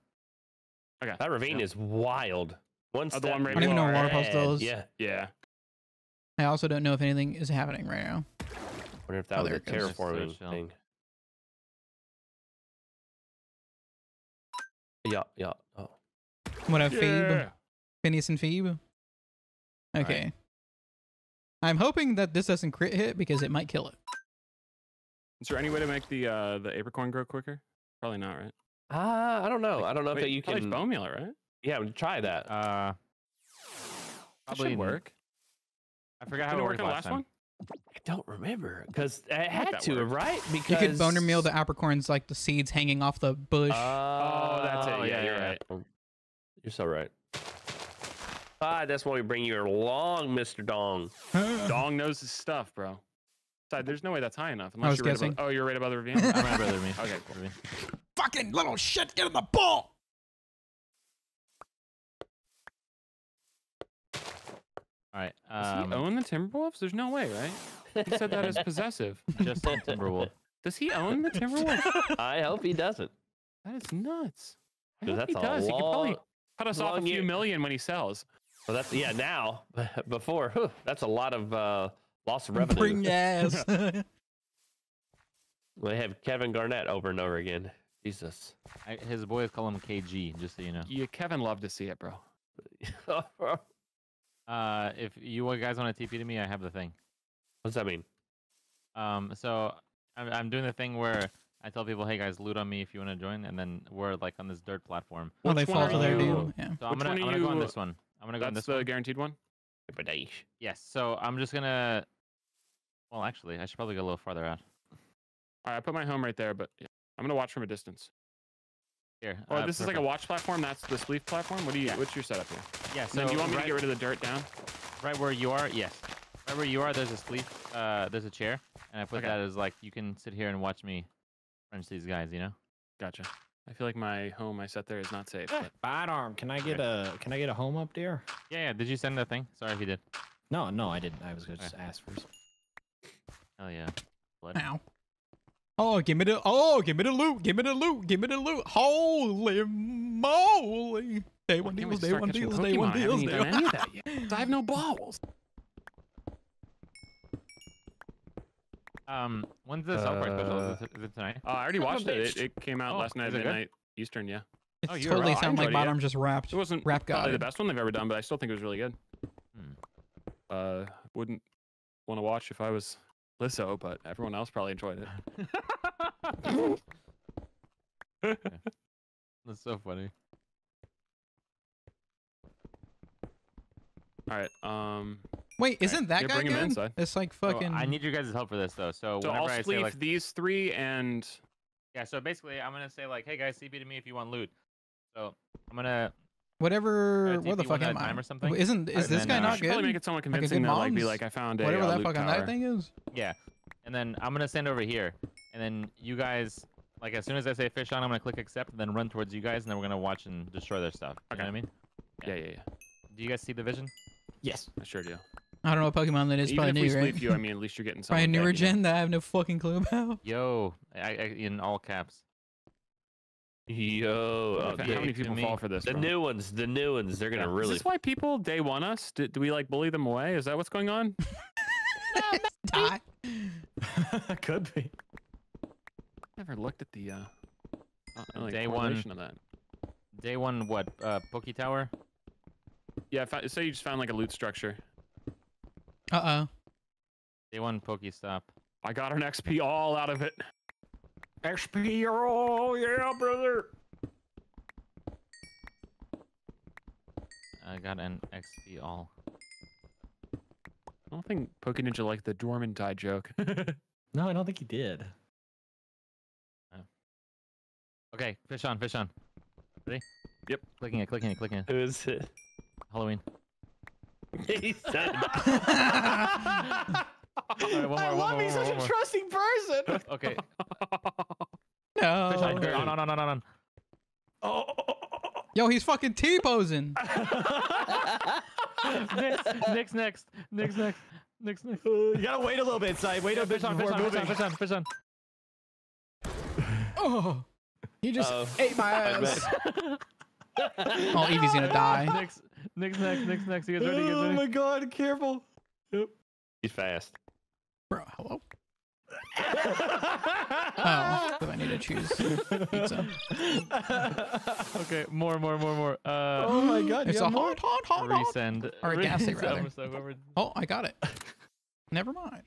Okay. That ravine yeah. is wild. One oh, step. The one right I don't even know where water pulse goes. Yeah, yeah. I also don't know if anything is happening right now. I wonder if that oh, was a terraforming thing. Yeah, yeah. Oh. What up, yeah. Phoebe? Phineas and Phoebe? Okay. Right. I'm hoping that this doesn't crit hit because it might kill it. Is there any way to make the uh, the apricorn grow quicker? Probably not, right? Uh, I don't know. Like, I don't know wait, if that you can... Like bone meal, right? Yeah, try that. Uh, probably that work. I forgot how it worked the last time. one. I don't remember, because it had to, worked. right? Because... You could bone meal the apricorns, like the seeds hanging off the bush. Oh, oh that's it. Yeah, yeah you're right. right. You're so right. Ah, that's why we bring you along, Mister Dong. Dong knows his stuff, bro. Side, there's no way that's high enough. Unless I was you're guessing. Right above, oh, you're right above the ravine? I'm right above the ravine. Okay, cool. Fucking little shit, get in the ball! Alright, um... Does he own the Timberwolves? There's no way, right? He said that as possessive. Just the Timberwolf. Does he own the Timberwolves? I hope he doesn't. That is nuts. I hope that's he does. Long, he could probably cut us off a few year. million when he sells. Well, that's... Yeah, now. Before, whew, that's a lot of uh, loss of revenue. Bring your ass. They have Kevin Garnett over and over again. Jesus. I, his boys call him K G, just so you know. Yeah, Kevin loved to see it, bro. uh, if you guys want to T P to me, I have the thing. What's that mean? Um, so I'm, I'm doing the thing where I tell people, hey guys, loot on me if you want to join, and then we're like on this dirt platform. Well, they fall to their doom. Yeah. So I'm gonna, I'm gonna you... go on this one. I'm gonna go That's on this the one. guaranteed one? Yes, so I'm just gonna... Well, actually, I should probably go a little farther out. All right, I put my home right there, but yeah. I'm gonna watch from a distance. Here. Oh, uh, this perfect. Is like a watch platform. That's this leaf platform. What do you? Yeah. What's your setup here? Yeah. So do you want me right, to get rid of the dirt down? Right where you are. Yes. Right where you are. There's a leaf. Uh, there's a chair, and I put okay. that as like you can sit here and watch me punch these guys. You know. Gotcha. I feel like my home I set there is not safe. Yeah. Bad arm. Can I get okay. a Can I get a home up there? Yeah. Yeah. Did you send that thing? Sorry if you did. No. No, I didn't. I was gonna okay. just ask first. Oh yeah. Blood. Ow. Oh, give me the, oh, give me the loot, give me the loot, give me the loot. Holy moly. Day one deals, day one deals, day one deals, day one deals. I have no balls. Um, when's the uh, South Park special? Is it, is it tonight? Uh, I already watched it. it. It came out oh, last night at midnight Eastern, yeah. It oh, totally right. sounded like Bottom just wrapped. It wasn't rap probably the best one they've ever done, but I still think it was really good. Hmm. Uh, wouldn't want to watch if I was... Lisso, but everyone else probably enjoyed it. That's so funny. All right. Um. Wait, isn't that guy good? It's like fucking. So I need you guys' help for this though. So, so I'll I sleeve say, like... these three and. Yeah. So basically, I'm gonna say like, hey guys, C B to me if you want loot. So I'm gonna. Whatever, what the fuck am I? Or something? Isn't is this guy not good? Probably make it someone convincing that like be like I found a whatever that fucking that thing is. Yeah, and then I'm gonna send over here, and then you guys like as soon as I say fish on, I'm gonna click accept, and then run towards you guys, and then we're gonna watch and destroy their stuff. You know what I mean? Yeah, yeah, yeah. Do you guys see the vision? Yes, I sure do. I don't know what Pokemon that is. Probably new, right? You, I mean, at least you're getting something. Probably a newer gen that I have no fucking clue about. Yo, I, I, in all caps. Yo, okay. How many people fall for this? The bro? new ones, the new ones, they're gonna yeah. really. Is this why people day one us? Do, do we like bully them away? Is that what's going on? Die. Could be. Never looked at the uh, uh like day one of that. Day one, what? Uh, Poké Tower. Yeah, say so you just found like a loot structure. Uh oh. Day one, Poké Stop. I got an X P all out of it. X P, oh yeah, brother. I got an X P all. I don't think Pokeninja liked the Dorman die joke. No, I don't think he did. Oh. Okay, fish on, fish on. Ready? Yep. Clicking it, clicking it, clicking it. Who is it? Halloween. He said. Right, more, I love more, he's more, such more. a trusting person. Okay. No. Fish on, on, on, on, on, on. Oh. Yo, he's fucking T-posing. Nick's, Nick's next. Nick's next. Nick's next. You gotta wait a little bit, Sai. Wait a bit on, before moving. Fish on, fish on, fish on. Oh. He just uh, ate my ass. Oh, Eevee's gonna die. Nick's, Nick's next. Nick's next. You guys ready? You guys ready? Oh my god, careful. Yep. He's fast. Bro, hello? Oh, do I need to choose pizza? Okay, more, more, more, more. Uh, oh my god, it's a hot, hot, hot, resend. Or a ghastly, rather. Oh, I got it. Never mind.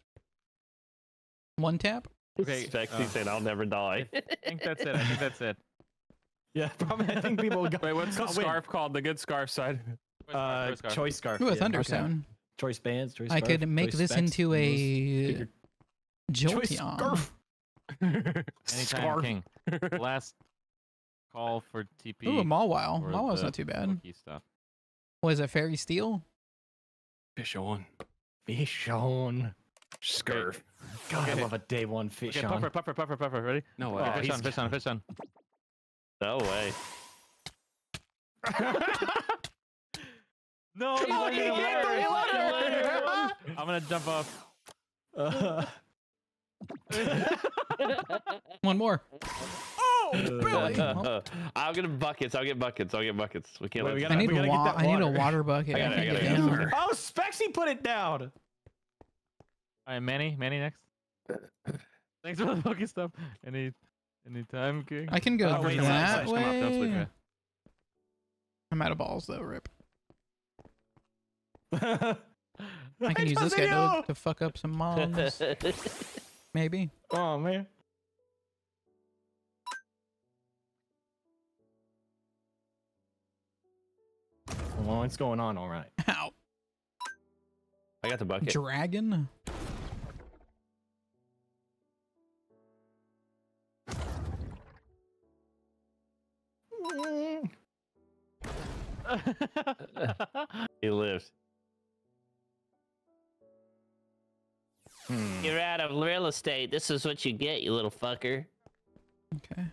One tap. Okay, Sexy said, I'll never die. I think that's it. I think that's it. Yeah, probably. I think people go. Wait, what's the scarf called? The good scarf side. Uh, scarf? Choice scarf. Ooh, a Thunderstone. Choice bands, choice I scarf, could make this specs, into a Jolteon. Scarf. Anytime scarf. King. Last call for T P. Ooh, a Mawile. Mawile's not too bad. Was it Fairy Steel? Fish on. Fish on. Scarf. God, okay. I love a day one fish okay, on. Puffer, puffer, puffer, puffer. Ready? No way. Oh, fish on, fish on, fish on. No way. No, he's oh, he hit the letter. I'm gonna jump off. Uh. One more. Oh, Billy! Uh, I'm gonna buckets. I'll get buckets. I'll get buckets. We can't. Wait, we gotta, I, need we gotta get that water. I need a water bucket. I gotta, I gotta, I gotta, get oh, Spexy put it down. All right, Manny. Manny next. Thanks for the bucket stuff. Any, any time, King. I can go oh, wait, that way. Come up, I'm out of balls though. Rip. I can I use this guy to, to fuck up some moms. Maybe. Oh man. Well, it's going on all right. Ow. I got the bucket. Dragon? He lived. Hmm. You're out of real estate. This is what you get, you little fucker. Okay.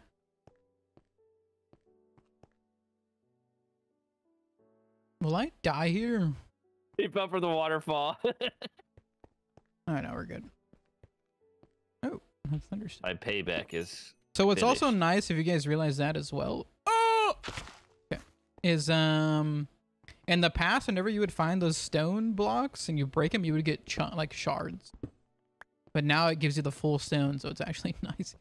Will I die here? Keep up for the waterfall. Alright, now we're good. Oh, that's understood. My payback is So what's finished. Also nice, if you guys realize that as well. Oh! Okay. Is, um... in the past, whenever you would find those stone blocks and you break them, you would get ch like shards. But now it gives you the full stone, so it's actually nice.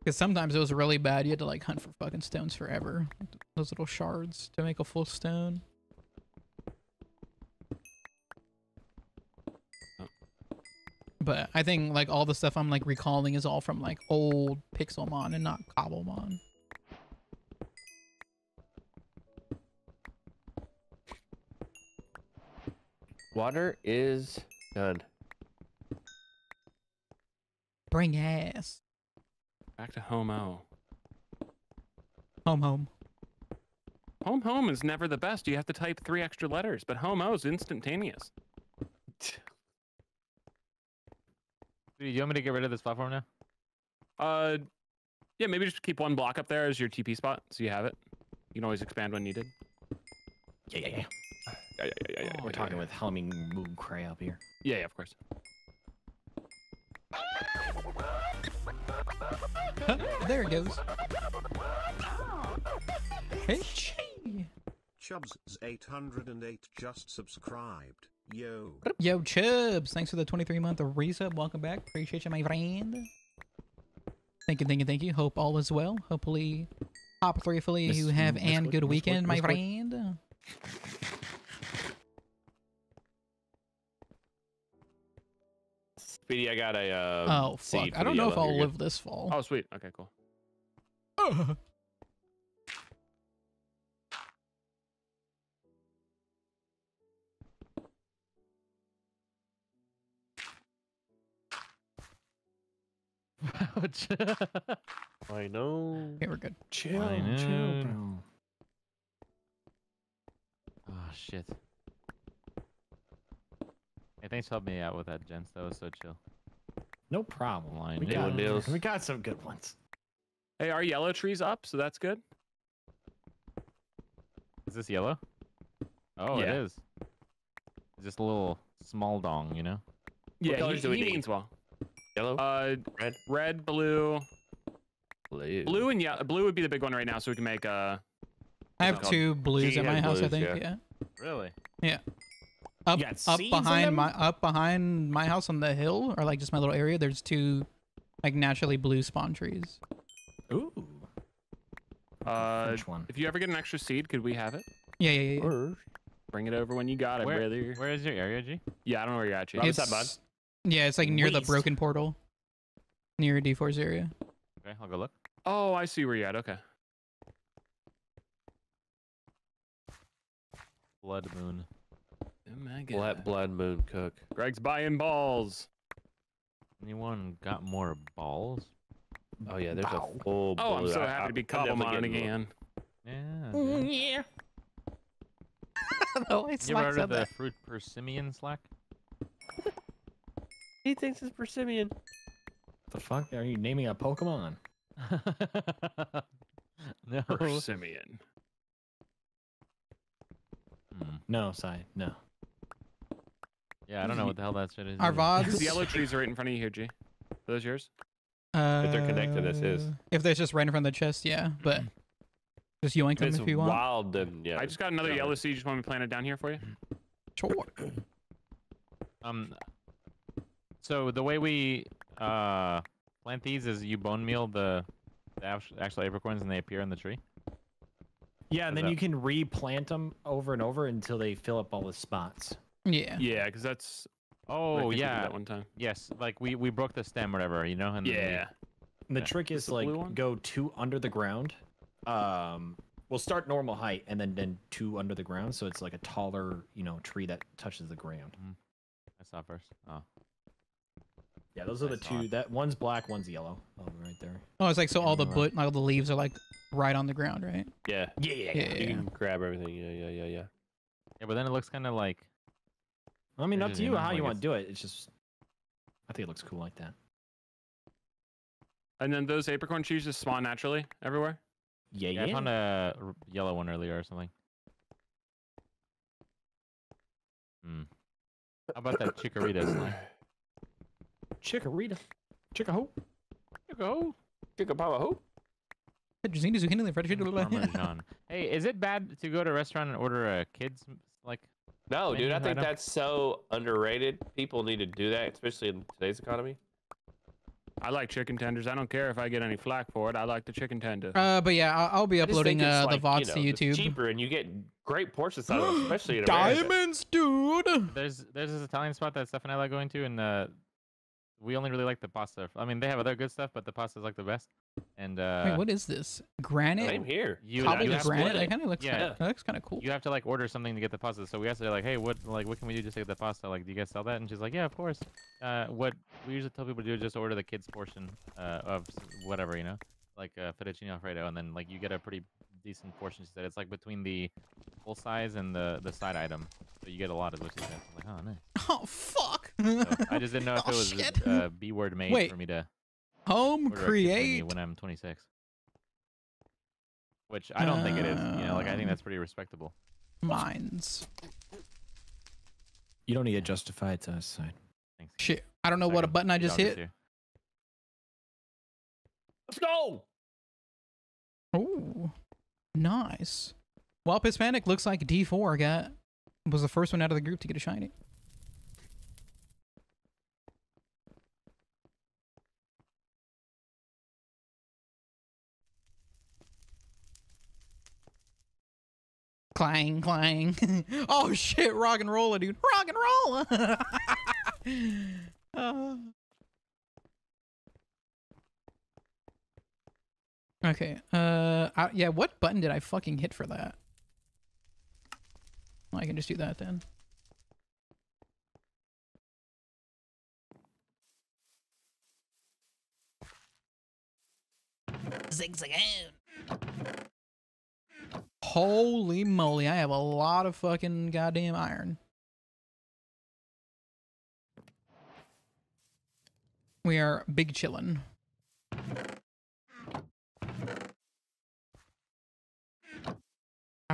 Because sometimes it was really bad. You had to like hunt for fucking stones forever. Those little shards to make a full stone. But I think like all the stuff I'm like recalling is all from like old Pixelmon and not Cobblemon. Water is done. Bring ass. Back to homo. Home home. Home home is never the best. You have to type three extra letters, but homo is instantaneous. Do you want me to get rid of this platform now? Uh, yeah, maybe just keep one block up there as your T P spot, so you have it. You can always expand when needed. Yeah, yeah, yeah. Yeah, yeah, yeah, yeah, oh, we're yeah, talking yeah. with Helming Mooncray up here. Yeah, yeah, of course. Huh, there it goes. Hey, Chubbs eight hundred eight just subscribed. Yo. Yo, Chubbs. Thanks for the twenty-three month resub. Welcome back. Appreciate you, my friend. Thank you, thank you, thank you. Hope all is well. Hopefully, hop threefully you have miss, an miss, good miss, weekend, miss, my miss, friend. Speedy, I got a uh oh fuck I don't know if I'll live this fall. Oh sweet, okay, cool. uh. Ouch. I know. Okay, we're good. Chill, chill, bro. Oh shit. Hey, thanks for helping me out with that, gents. That was so chill. No problem, Lion. We got, deals. we got some good ones. Hey, our yellow tree's up, so that's good. Is this yellow? Oh, yeah. It is. It's just a little small dong, you know? Yeah, what colors he, do we he need? Means well. Yellow? Uh, red? Red, blue. Blue. Blue and yellow. Blue would be the big one right now, so we can make uh I have two blues at my house, blues, I think. Yeah. yeah. Really? Yeah. Up, up behind my up behind my house on the hill, or like just my little area. There's two, like naturally blue spawn trees. Ooh. Uh, Which one? If you ever get an extra seed, could we have it? Yeah, yeah, yeah. Or bring it over when you got it, where, brother. Where is your area, G? Yeah, I don't know where you're at, G. It's, that bud? Yeah, it's like near Waste. the broken portal, near D four's area. Okay, I'll go look. Oh, I see where you're at. Okay. Blood moon. Oh my God. Black blood moon cook. Greg's buying balls. Anyone got more balls? Oh yeah, there's Bow. a full. Oh, I'm so I, happy I, to be Cobblemon again. Yeah. Mm, yeah. Oh, I you ever heard of the fruit persimmon, Slack? He thinks it's persimmon. What the fuck are you naming a Pokemon? No. Persimmon. Hmm. No, sorry, no. Yeah, I don't know what the hell that shit is. Our V O Ds. The yellow trees are right in front of you here, G. Are those yours? Uh, if they're connected, this is. If they're just right in front of the chest, yeah. But just yoink them if, if you wild, want. wild, then yeah. I just got another yellow seed. Just want me to plant it down here for you? Sure. Um. So the way we uh plant these is you bone meal the, the actual apricorns and they appear in the tree. Yeah, and then you can replant them over and over until they fill up all the spots. Yeah. Yeah, because that's. Oh yeah. That one time. Yes, like we we broke the stem, or whatever, you know. And yeah. We, the yeah. trick is like go two under the ground. Um, we'll start normal height and then then two under the ground, so it's like a taller, you know, tree that touches the ground. Mm-hmm. I saw first. Oh. Yeah, those are I the two. It. That one's black, one's yellow. Oh, right there. Oh, it's like so all the but, all the leaves are like right on the ground, right? Yeah. Yeah, yeah, yeah. yeah, yeah. You can grab everything. Yeah, yeah, yeah, yeah. Yeah, but then it looks kind of like... I mean, up to you how you want to do it. It's just... I think it looks cool like that. And then those apricorn trees just spawn naturally everywhere? Yeah, yeah. yeah. I found a yellow one earlier or something. Hmm. How about that Chikorita slime? Chikorita. Chickahoe. Chickahoe. Chickahoe. Hey, is it bad to go to a restaurant and order a kid's like? No, dude. I think item? That's so underrated. People need to do that, especially in today's economy. I like chicken tenders. I don't care if I get any flack for it. I like the chicken tender. Uh, but yeah, I'll, I'll be uploading uh, like, the V O Ds you know, to YouTube. It's cheaper, and you get great portions out of it, especially in diamonds, dude. There's there's this Italian spot that Steph and I like going to, and uh, we only really like the pasta. I mean, they have other good stuff, but the pasta is like the best. And uh, wait, what is this? Granite? Same here. You, you have granite. That kind of looks. Yeah, like, that looks kind of cool. You have to like order something to get the pasta. So we asked her like, hey, what like what can we do just to get the pasta? Like, do you guys sell that? And she's like, yeah, of course. Uh, what we usually tell people to do is just order the kids' portion uh, of whatever, you know, like uh, fettuccine alfredo, and then like you get a pretty decent portion. She said it's like between the full size and the the side item, so you get a lot of delicious. I'm like, oh nice. Oh fuck. So I just didn't know if oh, it was shit. uh B word made Wait. for me to. Home create when I'm twenty-six, which I don't uh, think it is. You know, like I think that's pretty respectable. Mines. You don't need to justify it to us. So. Thanks. Shit, I don't know Second, what a button I just hit. Let's go. Oh, nice. Well, Hispanic looks like D four got was the first one out of the group to get a shiny. Clang, clang. Oh, shit. Rock and roller, dude. Rock and roller. uh. Okay. Uh, I, yeah, what button did I fucking hit for that? Well, I can just do that then. Zigzag out. Holy moly, I have a lot of fucking goddamn iron. We are big chillin'. I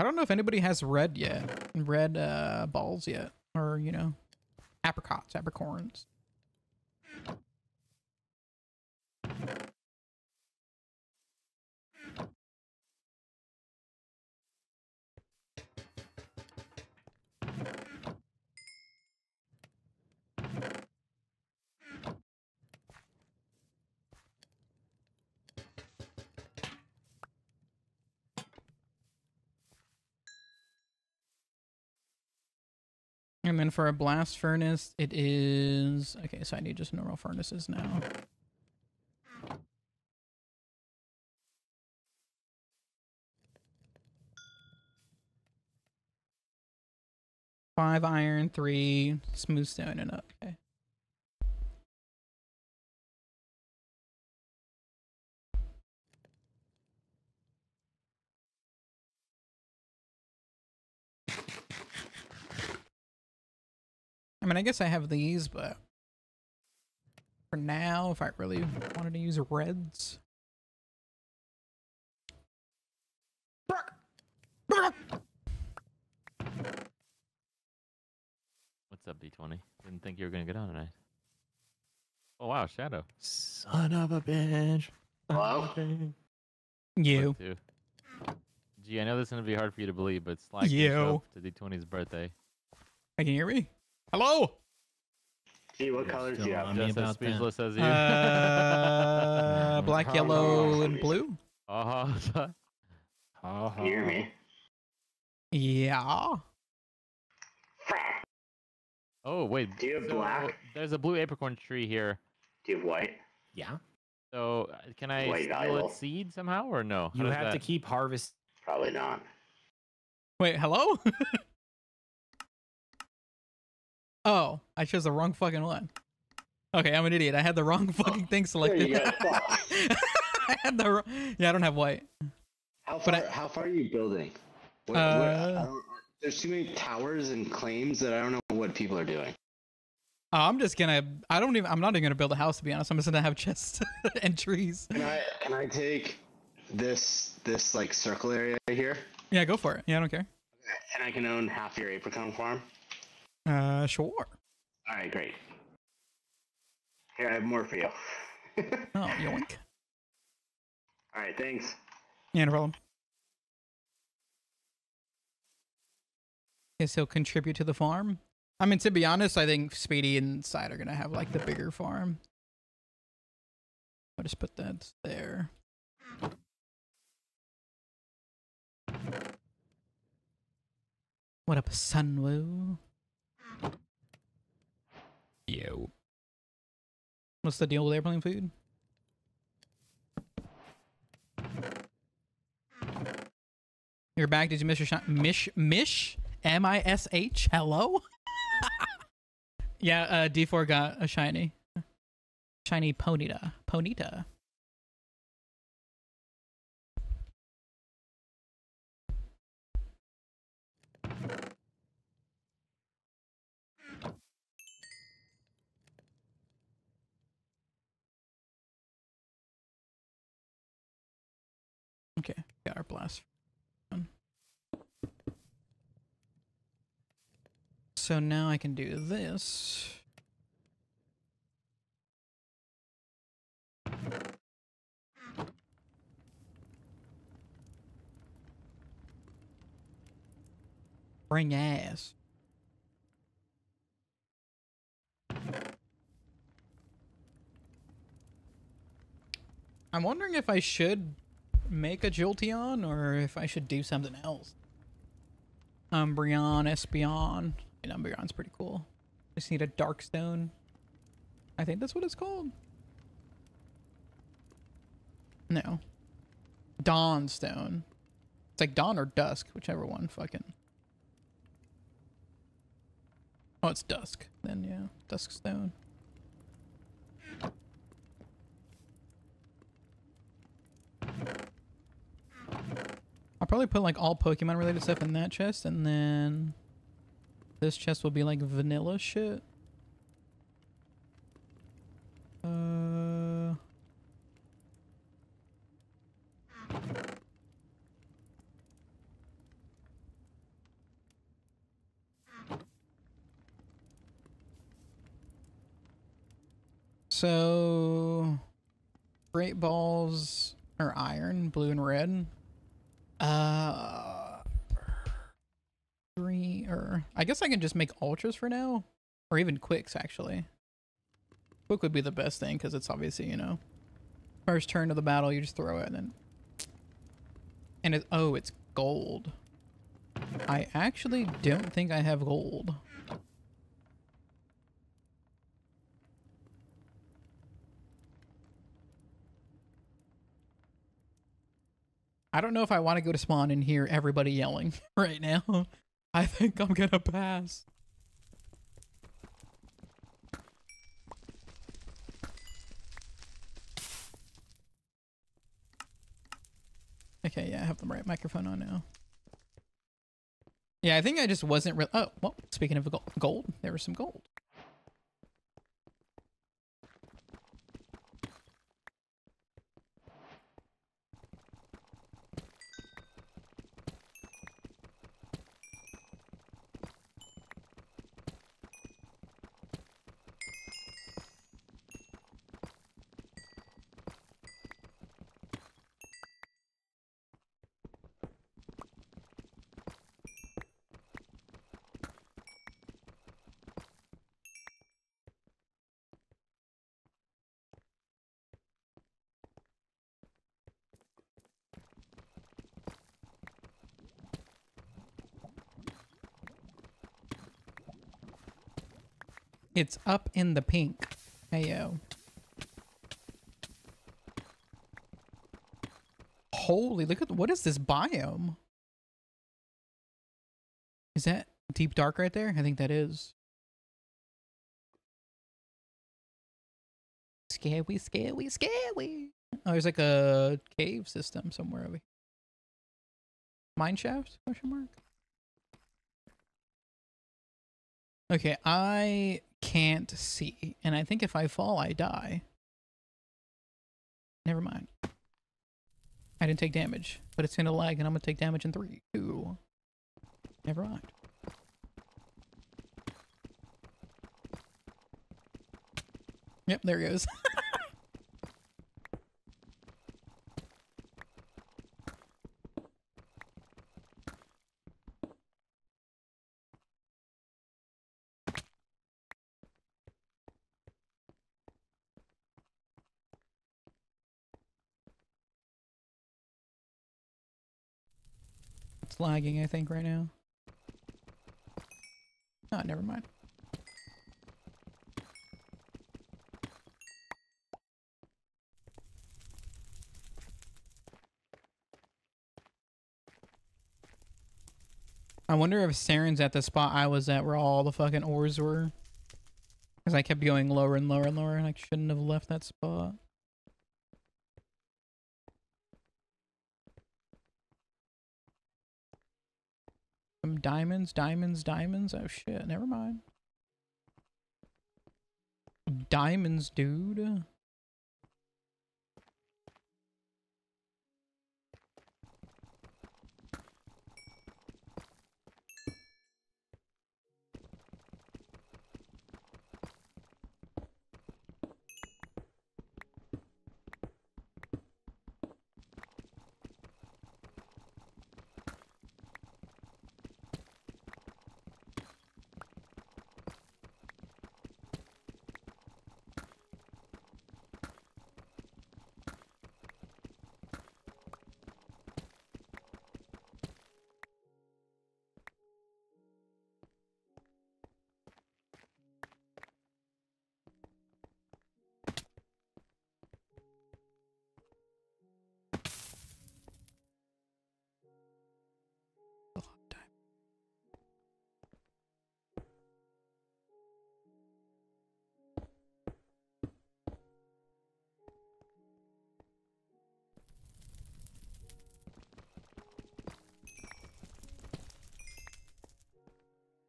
don't know if anybody has red yet. Red uh, balls yet. Or, you know, apricots, apricorns. And then for a blast furnace, it is... Okay, so I need just normal furnaces now. Five iron, three smooth stone, and up. Okay. I mean, I guess I have these, but for now, if I really wanted to use reds. What's up, D twenty? Didn't think you were going to get on tonight. Oh, wow, Shadow. Son of a bitch. Hello? You. Gee, I know this is going to be hard for you to believe, but Slack yourself to D twenty's birthday. Hey, can you hear me? Hello. See what colors do you have? Just as speechless as you. Uh, black, yellow, and blue. Uh huh. Uh huh. Hear me? Yeah. Oh wait. Do you have so, black? There's a blue apricorn tree here. Do you have white? Yeah. So can I white steal valuable. its seed somehow or no? How you have that... to keep harvest. Probably not. Wait. Hello. Oh, I chose the wrong fucking one. Okay, I'm an idiot. I had the wrong fucking thing selected. I had the wrong... Yeah, I don't have white. How far, I, how far are you building? Where, uh, where, I don't, there's too many towers and claims that I don't know what people are doing. I'm just gonna. I don't even. I'm not even gonna build a house, to be honest. I'm just gonna have chests and trees. Can I? Can I take this? This like circle area here? Yeah, go for it. Yeah, I don't care. And I can own half your apricot farm. Uh, sure. All right, great. Here, I have more for you. Oh, yoink. All right, thanks. Yeah, no problem. Guess he'll contribute to the farm. I mean, to be honest, I think Speedy and Side are gonna have like the bigger farm. I'll just put that there. What up, Sunwoo? Yo. What's the deal with airplane food? You're back. Did you miss your shot? Mish? Mish? M I S H? Hello? Yeah, uh, D four got a shiny. Shiny Ponyta. Ponyta. Okay, got our blast. So now I can do this. Bring ass. I'm wondering if I should make a Jolteon or if I should do something else. Umbreon, Espeon. And Umbreon's pretty cool. Just need a Darkstone. I think that's what it's called. No. Dawnstone. It's like dawn or dusk, whichever one fucking. Oh, it's dusk. Then, yeah. Duskstone. I'll probably put like all Pokemon related stuff in that chest and then... This chest will be like vanilla shit. Uh... So... Great balls are iron, blue and red. Uh... Three, or I guess I can just make ultras for now, or even quicks actually. Quick would be the best thing because it's obviously, you know, first turn of the battle you just throw it and then. And it, oh, it's gold. I actually don't think I have gold. I don't know if I want to go to spawn and hear everybody yelling right now. I think I'm gonna pass. Okay, yeah, I have the right microphone on now. Yeah, I think I just wasn't real. Oh, well, speaking of gold, there was some gold. It's up in the pink. Hey, yo. Holy, look at, what is this biome? Is that deep dark right there? I think that is. Scary, scary, scary. Oh, there's like a cave system somewhere over here. mineshaft? Question mark. Okay, I can't see, and I think if I fall, I die. Never mind. I didn't take damage, but it's gonna lag, and I'm gonna take damage in three, two. Never mind. Yep, there he goes. It's lagging, I think, right now. Oh, never mind. I wonder if Saren's at the spot I was at where all the fucking ores were. Because I kept going lower and lower and lower, and I shouldn't have left that spot. Some diamonds, diamonds, diamonds. Oh shit, never mind. Diamonds, dude.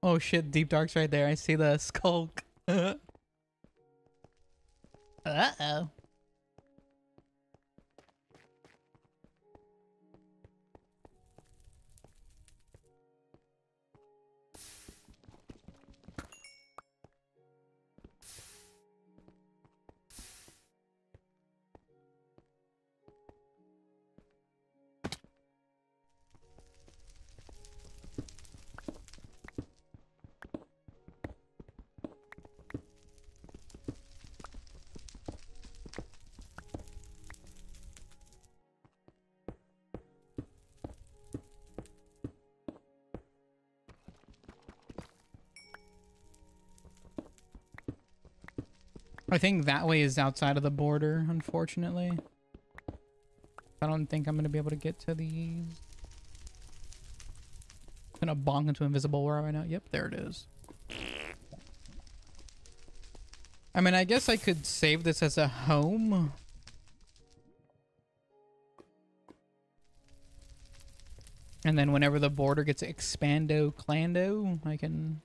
Oh shit, Deep Dark's right there. I see the skulk. Uh-oh. I think that way is outside of the border, unfortunately. I don't think I'm going to be able to get to these. I'm going to bonk into invisible where am I now? Yep, there it is. I mean, I guess I could save this as a home. And then whenever the border gets expando, clando, I can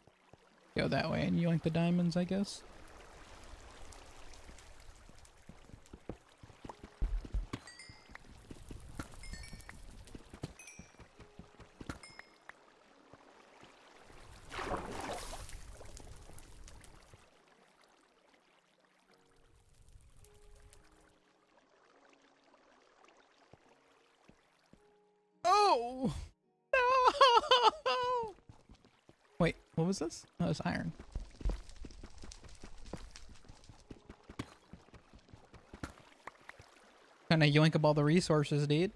go that way and yoink the diamonds, I guess. What was this? Oh, it's iron. Trying to yoink up all the resources, dude.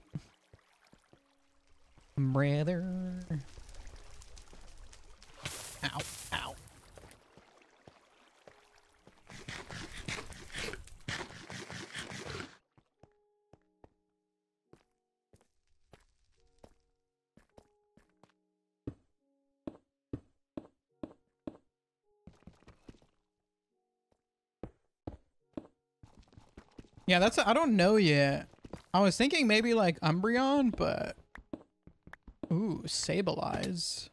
Brother. Ow, ow. Yeah, that's, a, I don't know yet. I was thinking maybe like Umbreon, but Ooh, Sableye.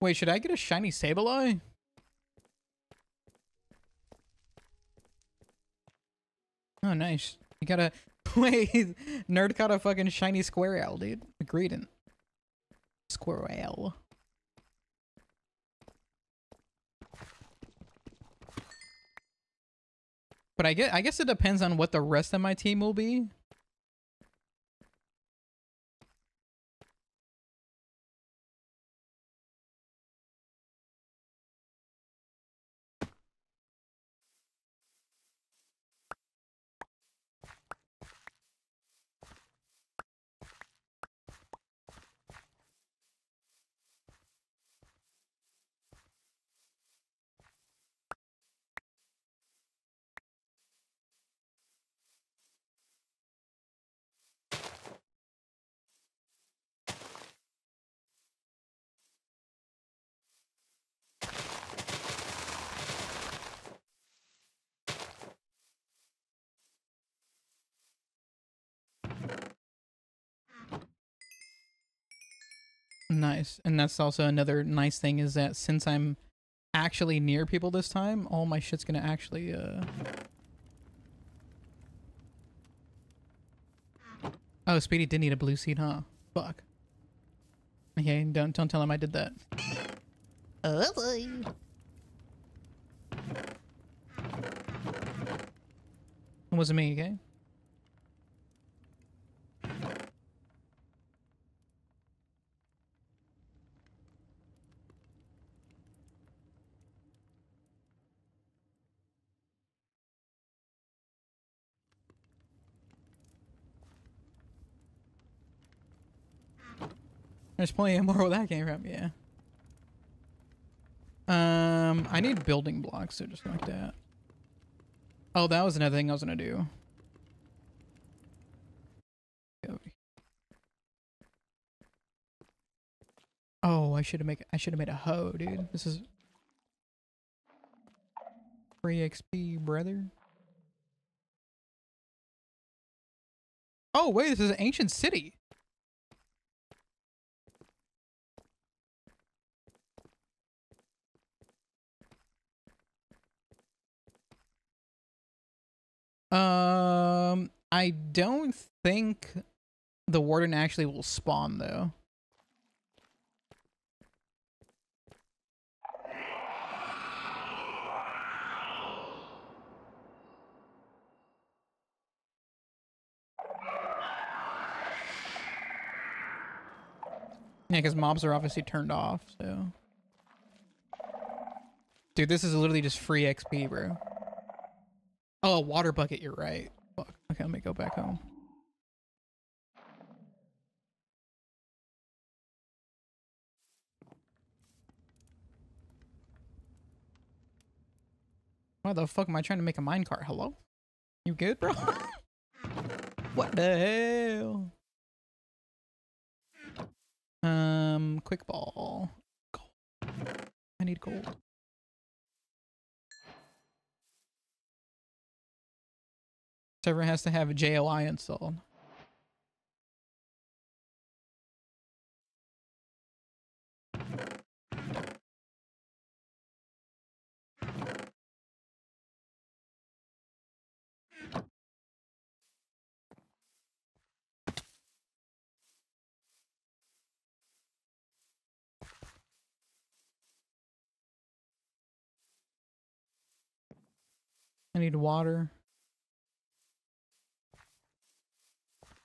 Wait, should I get a shiny Sableye? Oh, nice. You gotta... Wait, Nerd caught a fucking shiny Squirrel, dude. A greeting. Squirrel. But I guess, I guess it depends on what the rest of my team will be. Nice. And that's also another nice thing is that since I'm actually near people this time, all my shit's gonna actually, uh... Oh, Speedy did need a blue seed, huh? Fuck. Okay, don't, don't tell him I did that. Oh boy. It wasn't me, okay? There's plenty more where that came from, yeah. Um, I need building blocks, so just like that. Oh, that was another thing I was gonna do. Oh, I should have make I should have made a hoe, dude. This is free X P, brother. Oh wait, this is an ancient city. Um, I don't think the warden actually will spawn though. Yeah, because mobs are obviously turned off, so. Dude, this is literally just free X P, bro. Oh, a water bucket, you're right. Fuck. Okay, let me go back home. Why the fuck am I trying to make a minecart? Hello? You good, bro? What the hell? Um, quick ball. Gold. I need gold. Server has to have a J O I installed. I need water.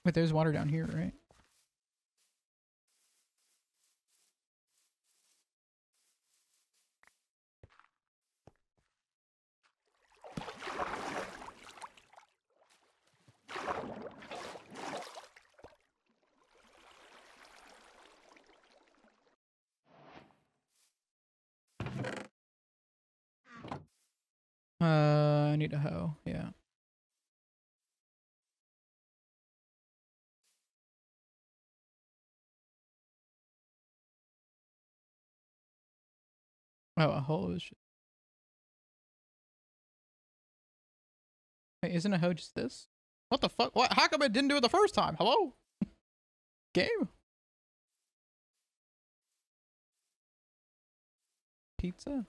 But there's water down here, right? Uh, I need a hoe, yeah. Oh, a hoe is... Wait, isn't a hoe just this? What the fuck? What? How come it didn't do it the first time? Hello? Game? pizza?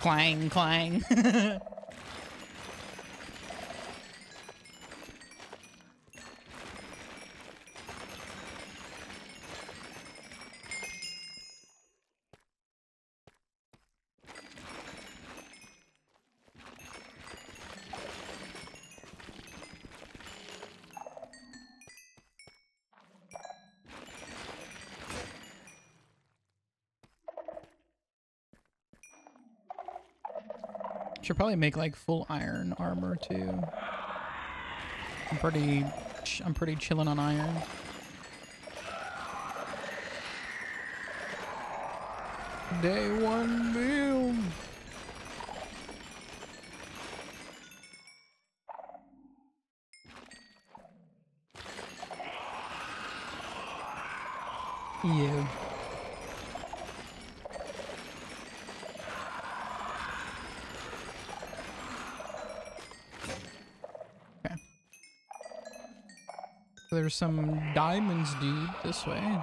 Clang, clang. Should probably make like full iron armor too. I'm pretty, I'm pretty chillin' on iron. Day one build. Yeah. There's some diamonds, dude, this way.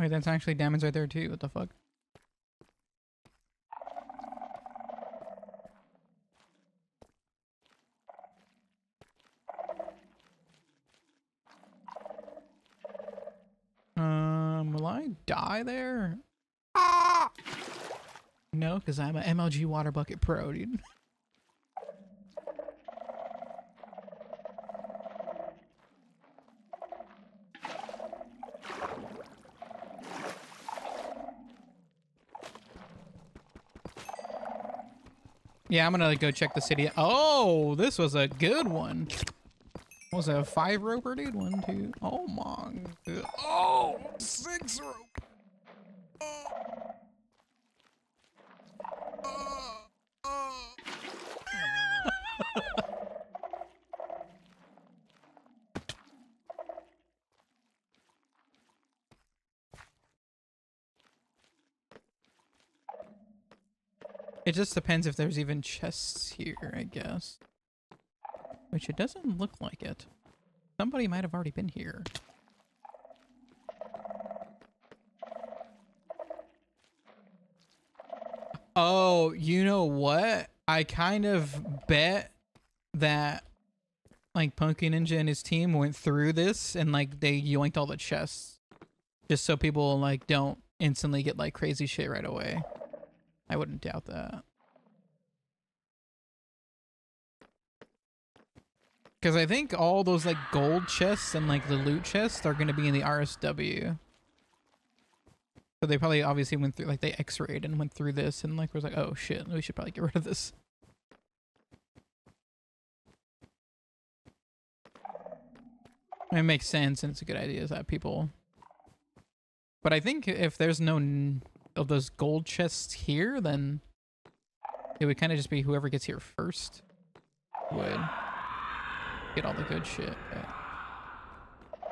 Wait, that's actually diamonds right there too, what the fuck? Um, will I die there? Ah! No, because I'm an M L G water bucket pro, dude. Yeah, I'm gonna like, go check the city. Oh, this was a good one. What was a five roper, dude? One, two. Oh my. God. Oh, six rope. Oh. Oh. Oh. It just depends if there's even chests here, I guess. Which it doesn't look like it. Somebody might have already been here. Oh, you know what? I kind of bet that like Punky Ninja and his team went through this and like they yoinked all the chests. Just so people like don't instantly get like crazy shit right away. I wouldn't doubt that. Because I think all those like gold chests and like the loot chests are going to be in the R S W. So they probably obviously went through, like they x-rayed and went through this and like was like, oh shit, we should probably get rid of this. It makes sense, and it's a good idea that people... But I think if there's no n of those gold chests here, then it would kind of just be whoever gets here first would get all the good shit. But...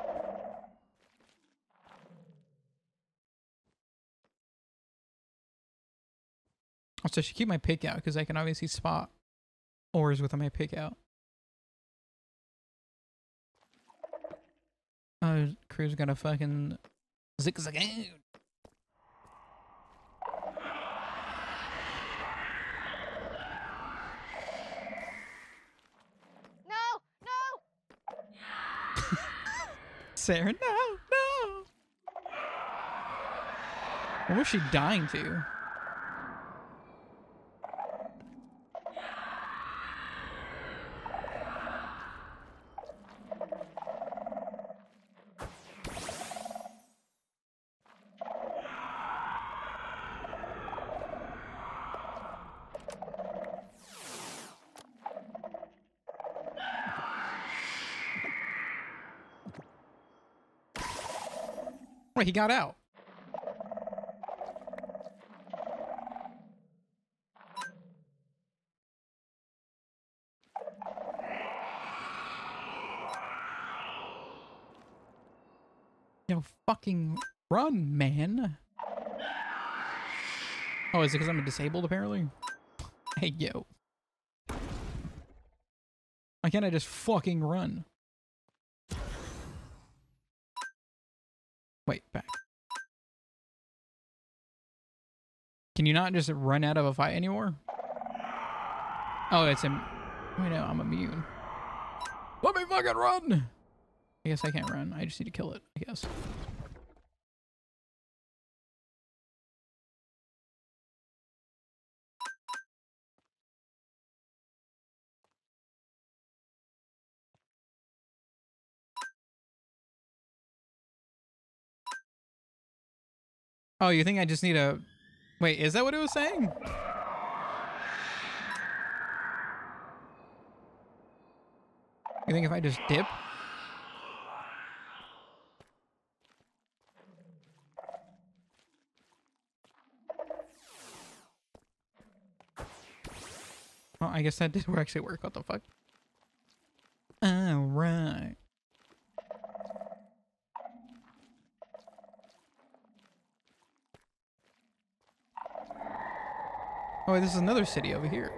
Also, I should keep my pick out because I can obviously spot ores with my pick out. Oh, crew's got a fucking zigzagoon. No, no. Sarah, no, no. What was she dying to? Wait, he got out. Yo, fucking run, man. Oh, is it because I'm disabled, apparently? Hey, yo. Why can't I just fucking run? Wait, back. Can you not just run out of a fight anymore? Oh, it's him. Wait, no, I'm immune. Let me fucking run! I guess I can't run. I just need to kill it, I guess. Oh, you think I just need a... Wait, is that what it was saying? You think if I just dip? Well, I guess that did actually work. What the fuck? All right. Oh, wait, this is another city over here.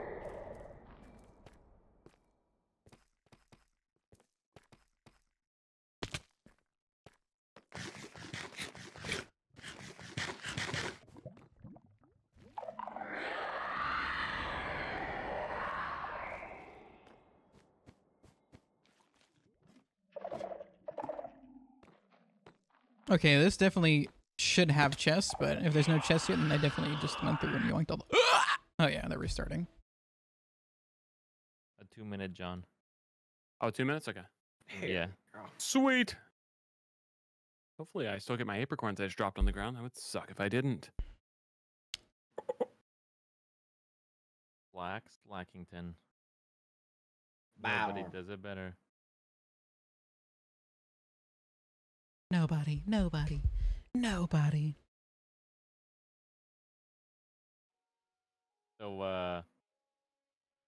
Okay, this definitely should have chests, but if there's no chests yet, then I definitely just went through and yoinked all the... Oh yeah, they're restarting. A two minute, John. Oh, two minutes? Okay. Hey, yeah. Girl. Sweet. Hopefully I still get my apricorns I just dropped on the ground. That would suck if I didn't. Black Slackington. Wow. Nobody does it better. Nobody, nobody, nobody. So, uh,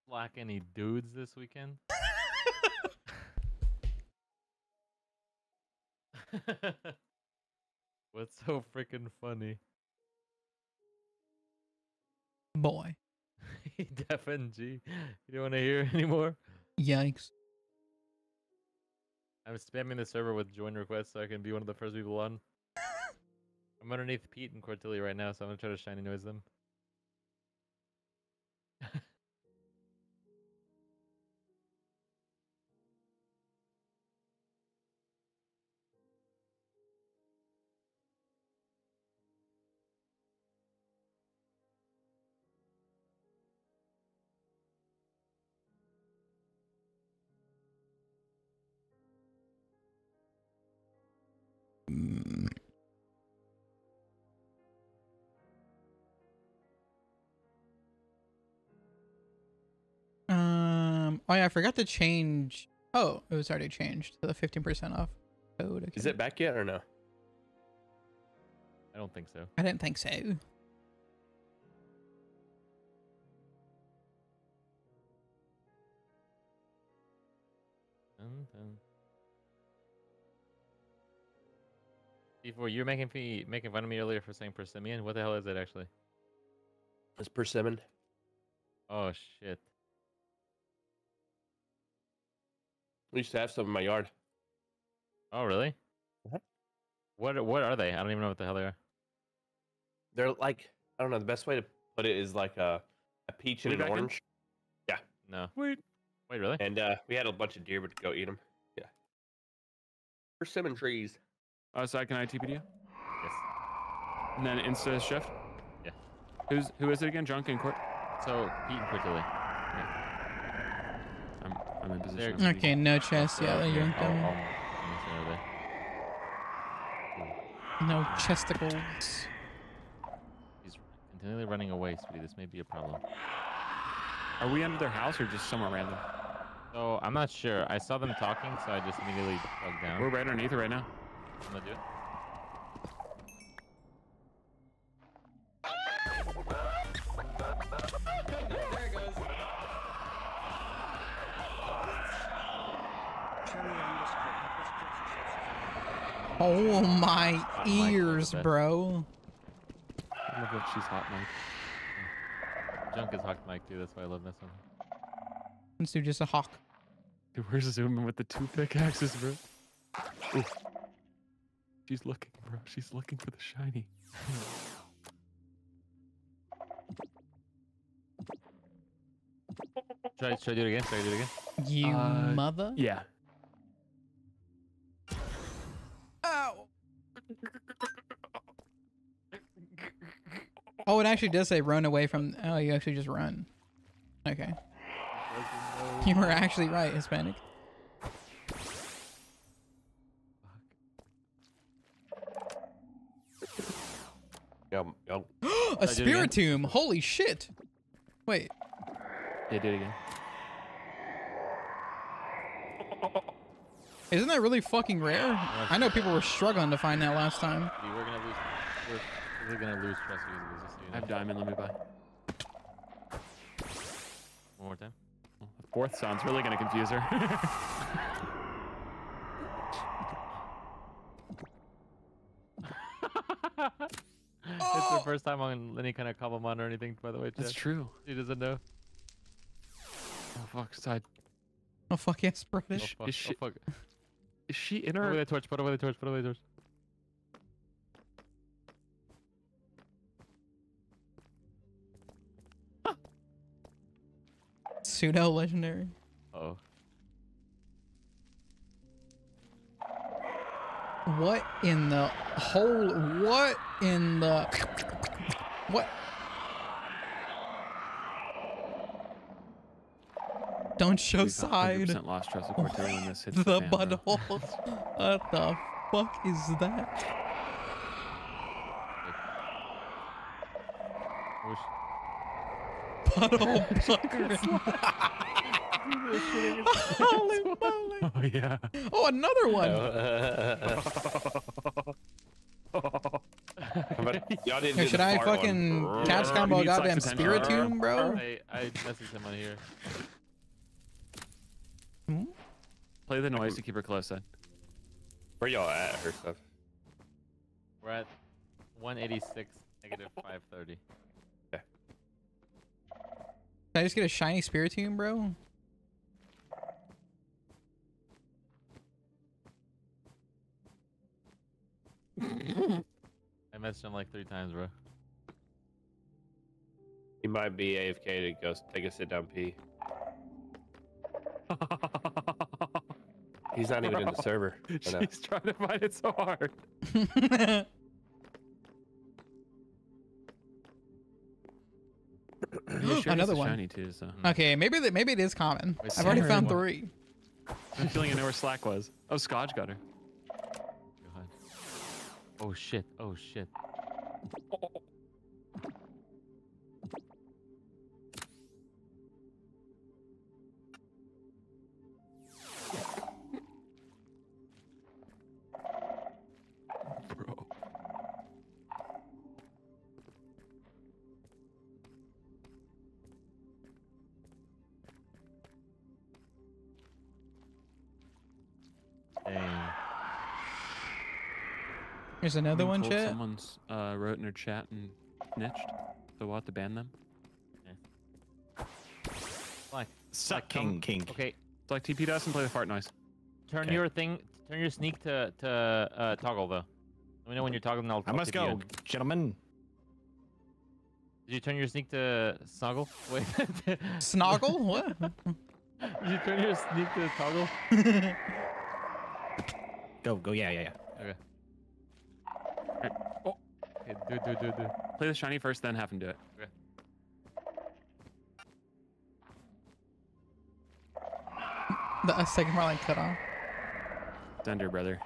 Slack any dudes this weekend? What's so freaking funny? Boy. Def N G. You don't want to hear anymore? Yikes. I'm spamming the server with join requests so I can be one of the first people on. I'm underneath Pete and Cortilli right now, so I'm going to try to shiny noise them. Um, oh yeah, I forgot to change. Oh, it was already changed to the fifteen percent off. code. Okay. Is it back yet or no? I don't think so. I don't think so. D four, you were making me making fun of me earlier for saying persimmon. What the hell is it actually? It's persimmon. Oh shit. We used to have some in my yard. Oh really? Uh-huh. What what are they? I don't even know what the hell they are. They're like, I don't know. The best way to put it is like a, a peach and an orange. Yeah. No. Wait. Wait, really? And uh, we had a bunch of deer, but go eat them. Yeah. Persimmon trees. Uh, so can I T P D? Yes. And then insta shift. Yeah. Who's who is it again? Junk and Court. So Pete and Quickly. Yeah. I'm in position. Okay, no chest. Yeah, oh, you're done. No chesticles. He's continually running away, Speedy. This may be a problem. Are we under their house or just somewhere random? So I'm not sure. I saw them talking, so I just immediately dug down. We're right underneath it right now. I'm gonna do it. Oh my hot ears, Mike, bro. I love that she's hot, Mike. Yeah. Junk is hawk Mike too, that's why I love this one. Let's do just a hawk. Dude, we're zooming with the two pickaxes, bro. Ooh. She's looking, bro. She's looking for the shiny. Should I, should I do it again? Should I do it again? You uh, mother? Yeah. Oh, it actually does say run away from. Oh, you actually just run. Okay. You were actually right, Hispanic. Yum, yum. A Spiritomb! Holy shit! Wait. Yeah, do it again. Isn't that really fucking rare? I know people were struggling to find that last time. We're gonna lose. We're We're gonna lose trust because of this. I have diamond, let me buy. One more time. Well, the fourth sound's really gonna confuse her. Oh! It's her first time on any kind of Cobblemon or anything, by the way. Jeff. That's true. She doesn't know. Oh fuck, side. Oh fuck, yes, bro. Oh, fuck. Is she, oh, fuck. Is she in her? Put away the torch, put away the torch, put away the torch. Pseudo legendary. Uh oh. What in the whole? What in the? What? Don't show side. one hundred percent lost trust of Cortarian. This hits the, the butthole. What the fuck is that? Puddle pucker. Holy moly. Oh, yeah. Oh, another one. Y'all didn't. Hey, should I fucking one. Catch combo goddamn Spiritomb, bro? I, I messaged him on here. Hmm? Play the noise to keep her close then. Where y'all at, her stuff? We're at one eighty-six, negative five thirty. Can I just get a shiny Spiritomb, bro? I messaged him like three times, bro. He might be A F K to go take a sit down pee. He's not bro, even in the server. She's no. trying to find it so hard. Sure another one. Shiny too, so. Okay, maybe that maybe it is common. Wait, I've already found three. I'm feeling I know where Slack was. Oh, Scotch got her. God. Oh shit! Oh shit! Here's another one, chat. Someone's uh, wrote in her chat and snitched. So we'll have to ban them. Yeah. Like, suck king, king. Okay. It's like T P to us and play the fart noise. Turn okay. your thing, turn your sneak to, to uh, toggle though. Let me know when you're toggling. I'll I must go, gentlemen. Did you turn your sneak to snoggle? Wait. Snoggle? What? Did you turn your sneak to toggle? Go, go, yeah, yeah, yeah. Okay. Right. Oh. Okay, do it, do it, do it, do it. Play the shiny first, then have him do it. Okay. The uh, second more like cut off. Thunder, brother.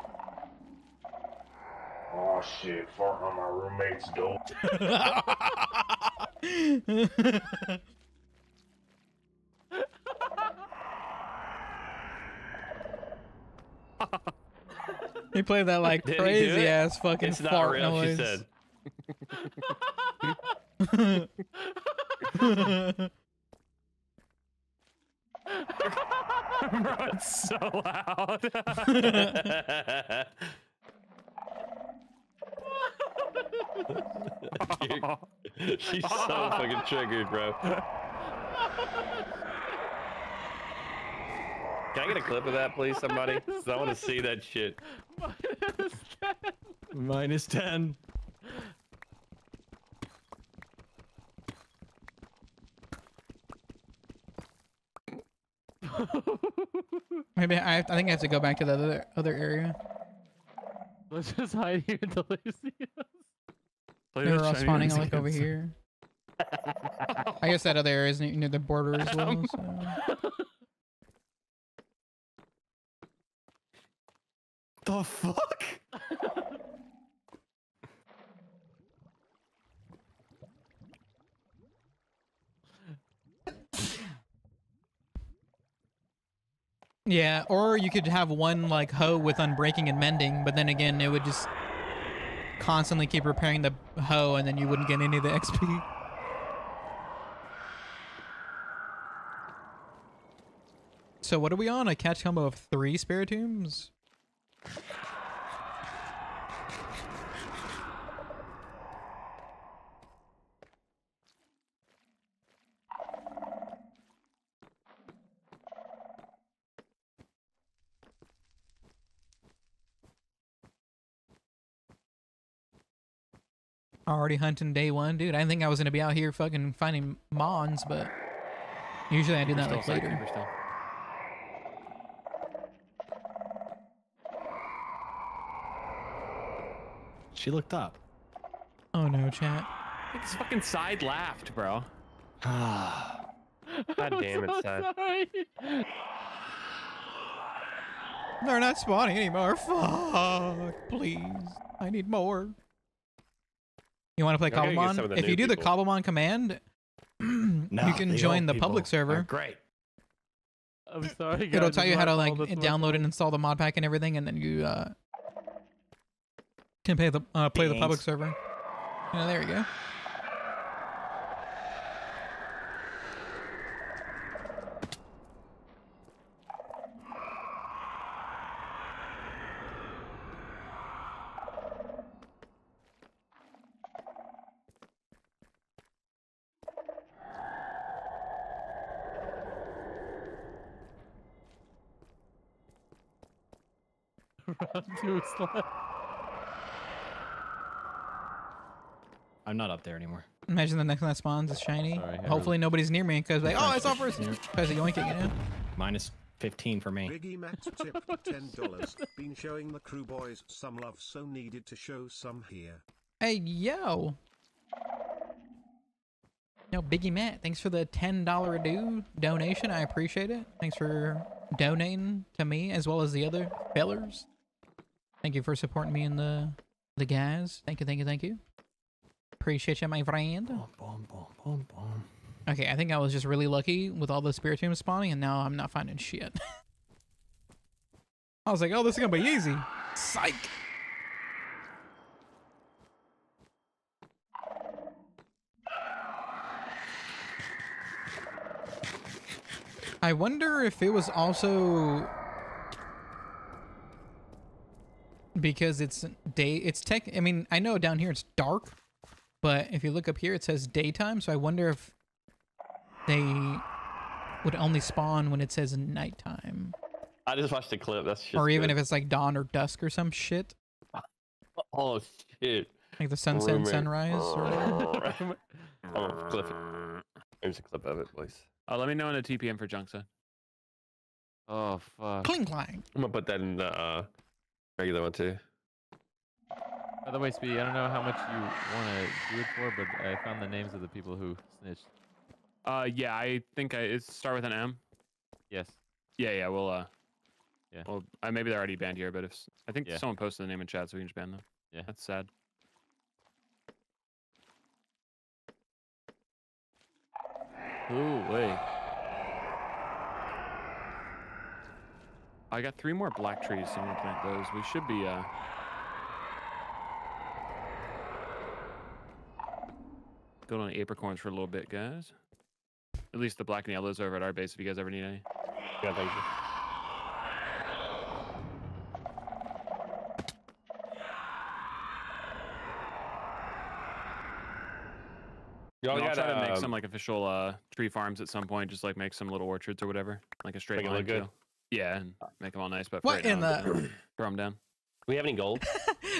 Oh shit, fart on my roommate's door. He played that like Did crazy ass fucking it's fart real, noise. She said. Bro, it's so loud. Dude, she's so fucking triggered, bro. Can I get a clip of that, please, somebody? Because I want to see that shit. minus ten. minus ten. Maybe I, I think I have to go back to the other other area. Let's just hide here until they see us. They're all spawning like over here. I guess that other area is near the border as well. So. The fuck? Yeah, or you could have one like hoe with unbreaking and mending, but then again, it would just constantly keep repairing the hoe, and then you wouldn't get any of the X P. So what are we on? A catch combo of three Spiritombs? Already hunting day one, dude. I didn't think I was gonna be out here fucking finding mons, but usually I do that like later. She looked up. Oh no, chat. This fucking side laughed, bro. Ah. God damn it, Side. They're not spawning anymore. Fuck, please. I need more. You want to play Cobblemon? If you do people. the Cobblemon command, no, you can join the public server. Great. I'm sorry, guys. It'll tell you how to like download and install the mod pack and everything, and then you uh, can pay the, uh, play Thanks. the public server. Yeah, there we go. I'm not up there anymore. Imagine the next one that spawns is shiny. Sorry, Hopefully nobody's near me because like, oh, I saw first. Because you ain't getting it. minus fifteen for me. Biggie Max tip ten dollars. Been showing the crew boys some love, so needed to show some here. Hey yo. No, Biggie Matt, thanks for the ten dollar dude donation. I appreciate it. Thanks for donating to me as well as the other fellers. Thank you for supporting me and the the guys. Thank you, thank you, thank you. Appreciate you, my friend. Boom, boom, boom, boom, boom. Okay, I think I was just really lucky with all the Spiritomb spawning, and now I'm not finding shit. I was like, oh, this is gonna be easy. Psych. I wonder if it was also because it's day. It's tech. I mean, I know down here it's dark, but if you look up here, it says daytime. So I wonder if they would only spawn when it says nighttime. I just watched the clip. That's just or even good. If it's like dawn or dusk or some shit. Oh shit! Like the sunset Roommate. And sunrise. Or oh, clip. Here's a clip of it, please. Oh, let me know in a T P M for Junksa. Oh fuck. Cling clang. I'm gonna put that in the uh, regular one too. By the way, Speedy, I don't know how much you want to do it for, but I found the names of the people who snitched. Uh, yeah, I think I it's start with an M. Yes. Yeah, yeah, we'll uh. Yeah. Well, I, maybe they're already banned here, but if I think yeah. someone posted the name in chat, so we can just ban them. Yeah. That's sad. Ooh, wait. I got three more black trees, so I'm gonna plant those. We should be, uh... good on apricorns for a little bit, guys. At least the black and yellows are over at our base if you guys ever need any. Yeah, thank you. I'll try to make um, some like official uh, tree farms at some point. Just like make some little orchards or whatever, like a straight make line. It look good. Yeah, and make them all nice. But what right in now, the? Throw them down. Do we have any gold?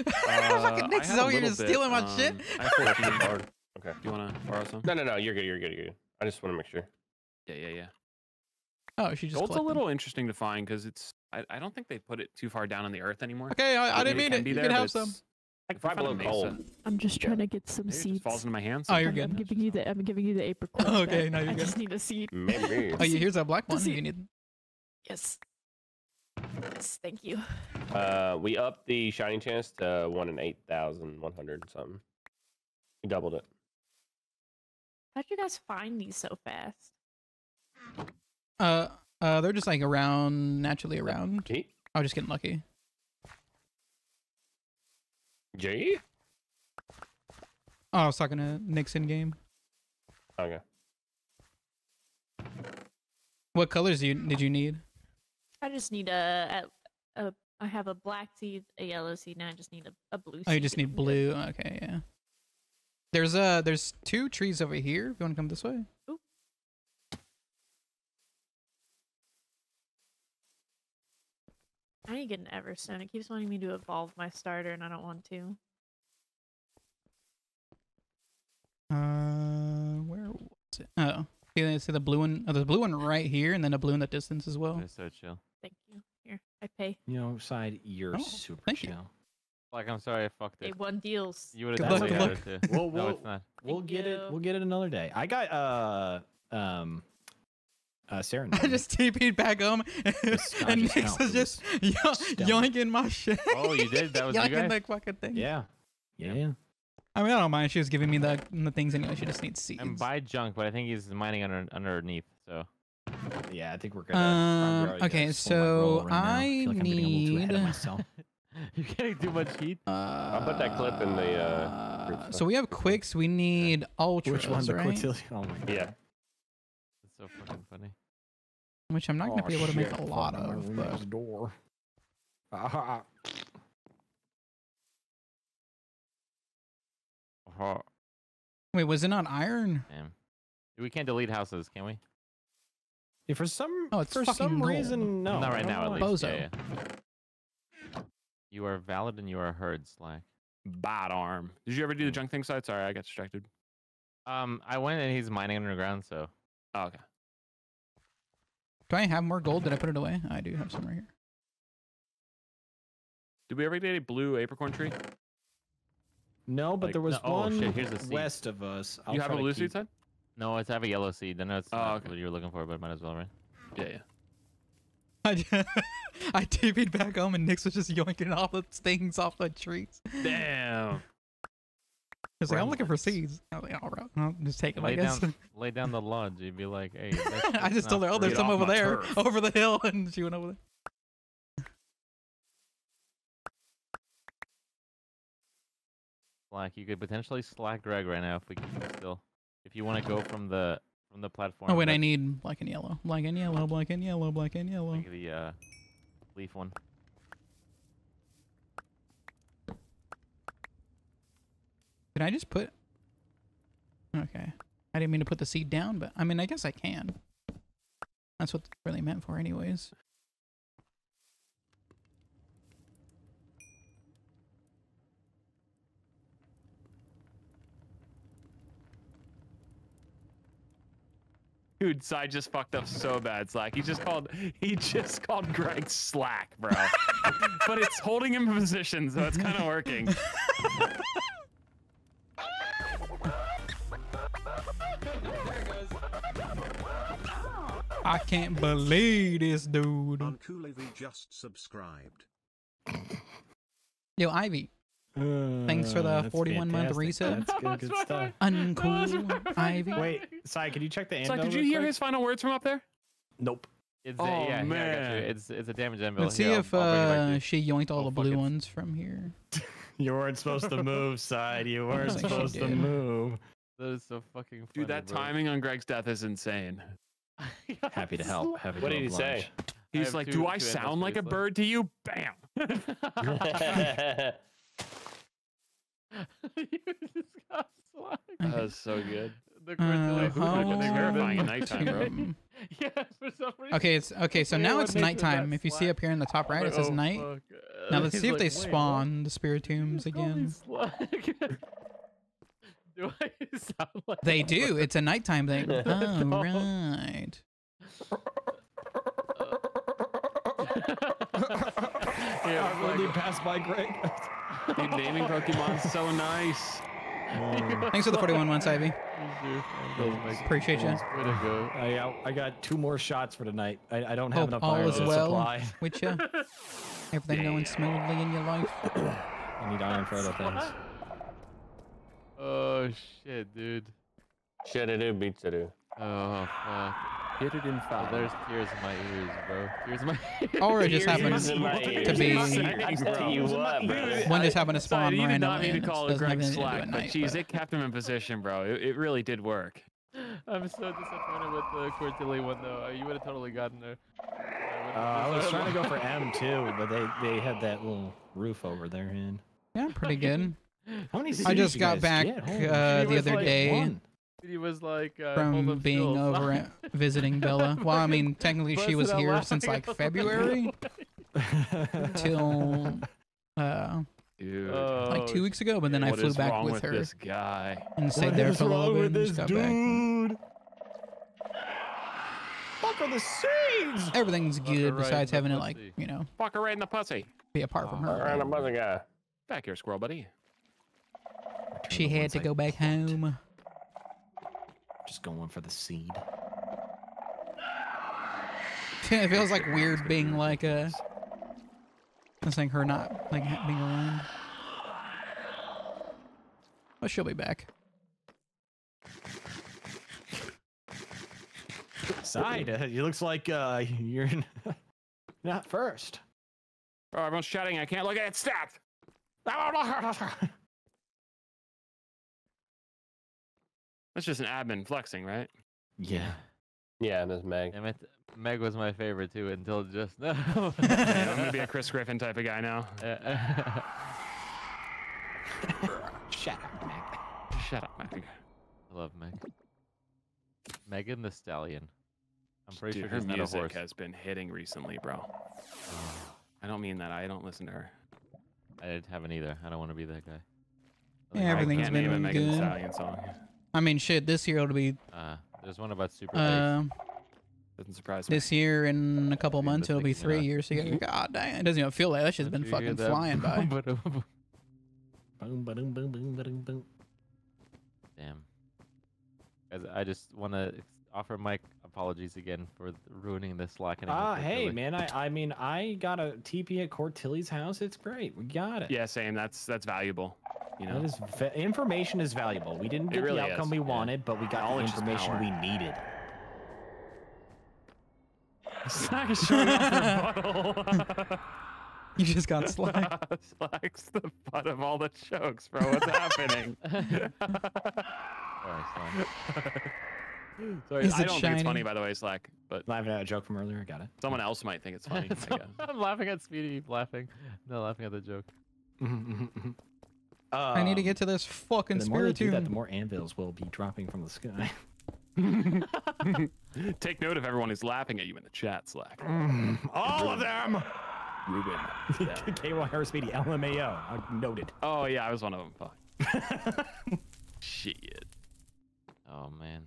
uh, fucking Nick's is over here just stealing my um, shit. I have okay. Do you want to borrow some? No, no, no. You're good. You're good. You're good. I just want to make sure. Yeah, yeah, yeah. Oh, she just. Gold's a little them. Interesting to find because it's. I, I don't think they put it too far down in the earth anymore. Okay, I, I didn't mean it. Can it. You there, can have some. I can find a little gold. I'm just trying yeah. to get some Maybe seeds. It just falls into my hands. Oh, you're I'm good. I'm giving you the. I'm giving you the apricorn. Oh, okay, now you're I good. I just need a seed. Maybe. Oh, here's a black one. You need. Yes. Yes. Thank you. Uh, we upped the shiny chance to one in eight thousand one hundred something. We doubled it. How'd you guys find these so fast? Uh, uh, they're just like around naturally around. Gee? I was just getting lucky. Jay? Oh, I was talking to Nixon game. Okay. What colors do you, did you need? I just need a, a, a. I have a black seed, a yellow seed, and I just need a, a blue seed. Oh, you just need blue. Okay, yeah. There's uh, there's two trees over here. If you want to come this way. Ooh. I need to get an Everstone. It keeps wanting me to evolve my starter, and I don't want to. Uh, where was it? Oh, see, see the blue one. Oh, the blue one right here, and then a blue in the distance as well. That's so chill. Thank you. Here, I pay. You know, Side, you're oh, super chill. You. Like, I'm sorry, I fucked it. They won deals. You would have done it too. We'll, we'll, no, it's not. We'll get you. It. We'll get it another day. I got uh um. Uh, Sarah I just T P'd back home, just, and Nix count. Was just yo yoinking my shit. Oh, you did? That was yoinking you guys? The fucking thing. Yeah. yeah, yeah. I mean, I don't mind. She was giving me the the things anyway. She just needs seeds. I'm by junk, but I think he's mining under underneath. So. Yeah, I think we're gonna. Um, okay, so right I, I feel like need. I'm getting a little too ahead of myself. You're getting too much heat. Uh, I'll put that clip in the. Uh, so we have quicks. We need yeah. ultras. Which one's right? Quintillion? Oh my god. Yeah. So fucking funny. Which I'm not oh, gonna be able to make shit. A lot of. But... door. Ah. Uh-huh. Wait, was it not iron? Damn. We can't delete houses, can we? Yeah, for some. Oh, it's for some gold. Reason. No, not right now. At least. Bozo. Yeah, yeah. You are valid and you are heard, Slack. Bad arm. Did you ever do the junk thing side? Sorry, I got distracted. Um, I went and he's mining underground, so. Oh, okay. Do I have more gold? Did I put it away? I do have some right here. Did we ever get a blue apricorn tree? No, but like, there was no, one oh, shit, here's the west of us. I'll you have a blue keep... seed, side? No, it's have a yellow seed. I know it's oh, not okay. what you were looking for, but might as well, right? Yeah, yeah. I, I T V'd back home and Nix was just yoinking all the things off the trees. Damn. It's like, I'm looking for seeds. I was like, all right, I'll just take them, I guess. Down, lay down the lodge. You'd be like, hey. I just told her, oh, there's some over there, turf. Over the hill. And she went over there. Slack, you could potentially slack Greg right now if we can still. If you want to go from the from the platform. Oh, wait, I need black and yellow. Black and yellow, black and yellow, black and yellow. Like the uh, leaf one. Did I just put... Okay. I didn't mean to put the seed down, but I mean, I guess I can. That's what it's really meant for anyways. Dude, Side just fucked up so bad, Slack. He just called he just called Greg Slack, bro. But it's holding him in position, so it's kind of working. I can't believe this dude. Uncle Ivy just subscribed. Yo, Ivy. Uh, Thanks for the forty-one month reset. That's good, good stuff. Uncool Ivy. Wait, Sai, can you check the anvil? Sai, did you hear quick? his final words from up there? Nope. It's oh, a, yeah, man. Yeah, it's, it's a damage anvil. Let's see here, if I'll, I'll uh, she yoinked all I'll the blue fucking... ones from here. You weren't supposed to move, Sai. You weren't like supposed to move. That is so fucking funny. Dude, that bro. timing on Greg's death is insane. Happy to help. Happy what to did he lunch. say? He's like, two, do two I sound like a bird to you? Bam! You just got slacked. That was so good. The uh, oh, terrifying at nighttime, bro. Yeah, for some reason. Okay, it's okay. So now it's nighttime. If you see up here in the top right, it says night. Oh, now let's He's see like, if they spawn what? the Spiritombs again. Do I sound like they do. It's a nighttime thing. Oh, no. Right. Yeah, I've already passed by Greg. Dude, naming Pokemon's so nice. Um, Thanks for the forty-one months, Ivy. Appreciate you. I, I got two more shots for tonight. I, I don't have Hope enough all iron is to well supply. With you. Everything Damn. going smoothly in your life. I need iron for other things. Oh, shit, dude. Shit-a-doo, beats-a-doo. Oh, fuck. Get it in five. There's tears in my ears, bro. Tears in my ears. Or it just happens to be... One just happened to spawn randomly. You did not need to call it Greg Slack, but geez, it kept him in position, bro. It, it really did work. I'm so disappointed with the Cortilli one, though. You would have totally gotten there. Uh, I was trying to go for M, too, but they, they had that little roof over their head. Yeah, pretty good. How many I just got back uh, the other like day. One. He was like, uh, from being still. over at visiting Bella. Well, I mean, technically she was here since like February till uh, like two weeks ago. But then what I flew back with, with her this guy? and stayed what there for a little bit. And just got dude? back. Fuck on the seeds. Everything's Fuck good right besides having to like you know. Fuck her right in the pussy. Be apart from her. Right in the pussy guy. Back here, squirrel buddy. She had to go back home. Just going for the seed. It feels like weird being like a... It's like her not like being around. But she'll be back. Side, it looks like uh, you're not first. Oh, everyone's shouting. I can't look at it. Stop! That's just an admin flexing, right? Yeah. Yeah, and there's Meg. Damn it. Meg was my favorite, too, until just now. Yeah, I'm going to be a Chris Griffin type of guy now. Shut up, Meg. Shut up, Meg. I love Meg. Megan the Stallion. I'm pretty Dude, sure her music horse. has been hitting recently, bro. I don't mean that. I don't listen to her. I haven't either. I don't want to be that guy. Like, yeah, everything's been a Megan the Stallion song. I mean, shit, this year it'll be... Uh, there's one about Super uh, Doesn't surprise me. This year, in a couple months, it'll be three enough. years. So you gotta, God damn, it doesn't even feel like that shit's been fucking flying by. Damn. Guys, I just want to offer my apologies again for ruining this lock. Ah, uh, hey, man, I, I mean, I got a T P at Cortilli's house. It's great. We got it. Yeah, same. That's, that's valuable. You know, is information is valuable. We didn't get really the outcome is. we wanted, yeah. but we got all the information we needed. Slack is showing off her bottle. You just got Slack. Slack's the butt of all the jokes, bro. What's happening? Sorry, I don't shiny? think it's funny, by the way, Slack. But laughing at a joke from earlier, got it. Someone else might think it's funny. I guess. I'm laughing at Speedy laughing. No, laughing at the joke. Um, I need to get to this fucking Spiritomb. The more you do that, the more anvils will be dropping from the sky. Take note of everyone who's laughing at you in the chat, Slack. Mm, all of them! Ruben. Yeah. K Y R Speedy, L M A O. Noted. Oh, yeah, I was one of them. Fuck. Shit. Oh, man.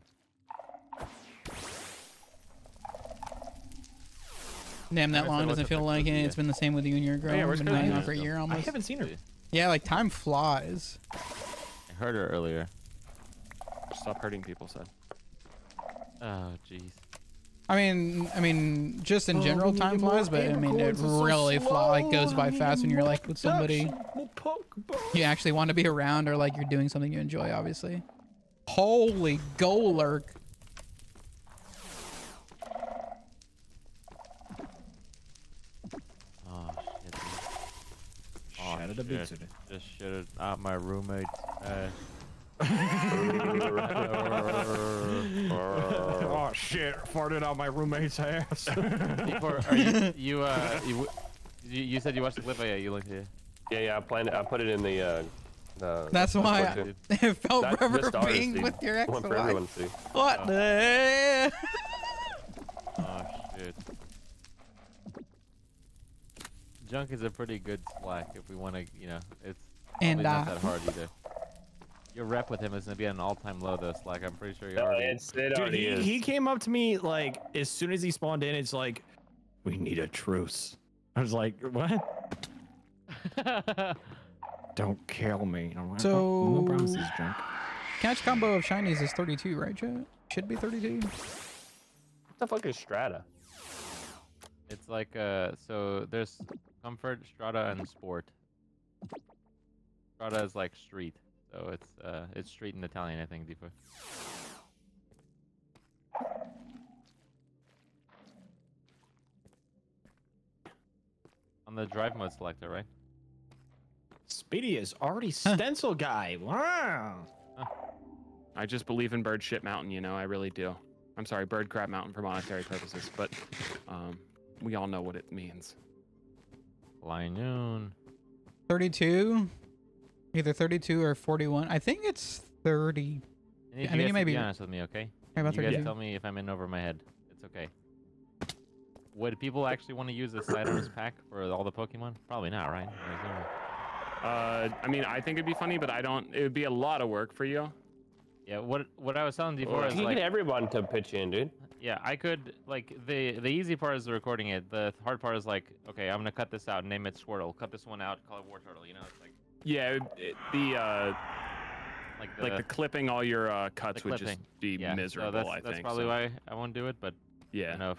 Damn, that long doesn't feel like it. It's been the same with you and your girl. Yeah, it's been nine on for a year almost. I haven't seen her. Yeah, like time flies. I heard her earlier. Stop hurting people, son. Oh, jeez. I mean, I mean, just in general, time flies, but I mean, it really fly, like goes by fast when you're like with somebody you actually want to be around, or like you're doing something you enjoy, obviously. Holy Golurk. Shouted a bit today. Just shouted out my roommate. Uh, oh shit! Farted out my roommate's ass. Before, are you you, uh, you you said you watched the clip? Oh, yeah, you looked here. Yeah, yeah. I planned. I put it in the. Uh, the That's the why I, it felt that, rubber being dude. With your ex wife. What oh. the? Oh shit. Junk is a pretty good Slack if we want to, you know, it's and, not uh, that hard either. Your rep with him is going to be at an all-time low, though, Slack. I'm pretty sure you already... It's, it Dude, already he, is. He came up to me, like, as soon as he spawned in, it's like, we need a truce. I was like, what? Don't kill me. Don't so... No promises, Junk. Catch combo of shinies is thirty-two, right, Chet? Should be thirty-two. What the fuck is Strata? It's like, uh, so there's... Comfort, Strata, and Sport. Strata is like street, so it's uh, it's street in Italian, I think, Deepa. On the drive mode selector, right? Speedy is already stencil guy. Wow. Huh. I just believe in bird shit mountain, you know, I really do. I'm sorry, bird crap mountain for monetary purposes, but um, we all know what it means. Linoon. thirty-two, either thirty-two or forty-one. I think it's thirty. I think you, you may be honest with me, okay? About you guys tell me if I'm in over my head. It's okay. Would people actually want to use this Salamence pack for all the Pokemon? Probably not, right? Uh, I mean, I think it'd be funny, but I don't. It would be a lot of work for you. Yeah. What What I was telling D four well, is you like get everyone to pitch in, dude. Yeah, I could, like, the the easy part is recording it. The hard part is, like, okay, I'm going to cut this out, name it Squirtle. Cut this one out, call it War Turtle, you know? It's like... Yeah, it, it, the, uh... Like the, like the clipping all your uh, cuts would just be yeah. miserable, so that's, I that's think. That's probably so. Why I won't do it, but... Yeah. You know, if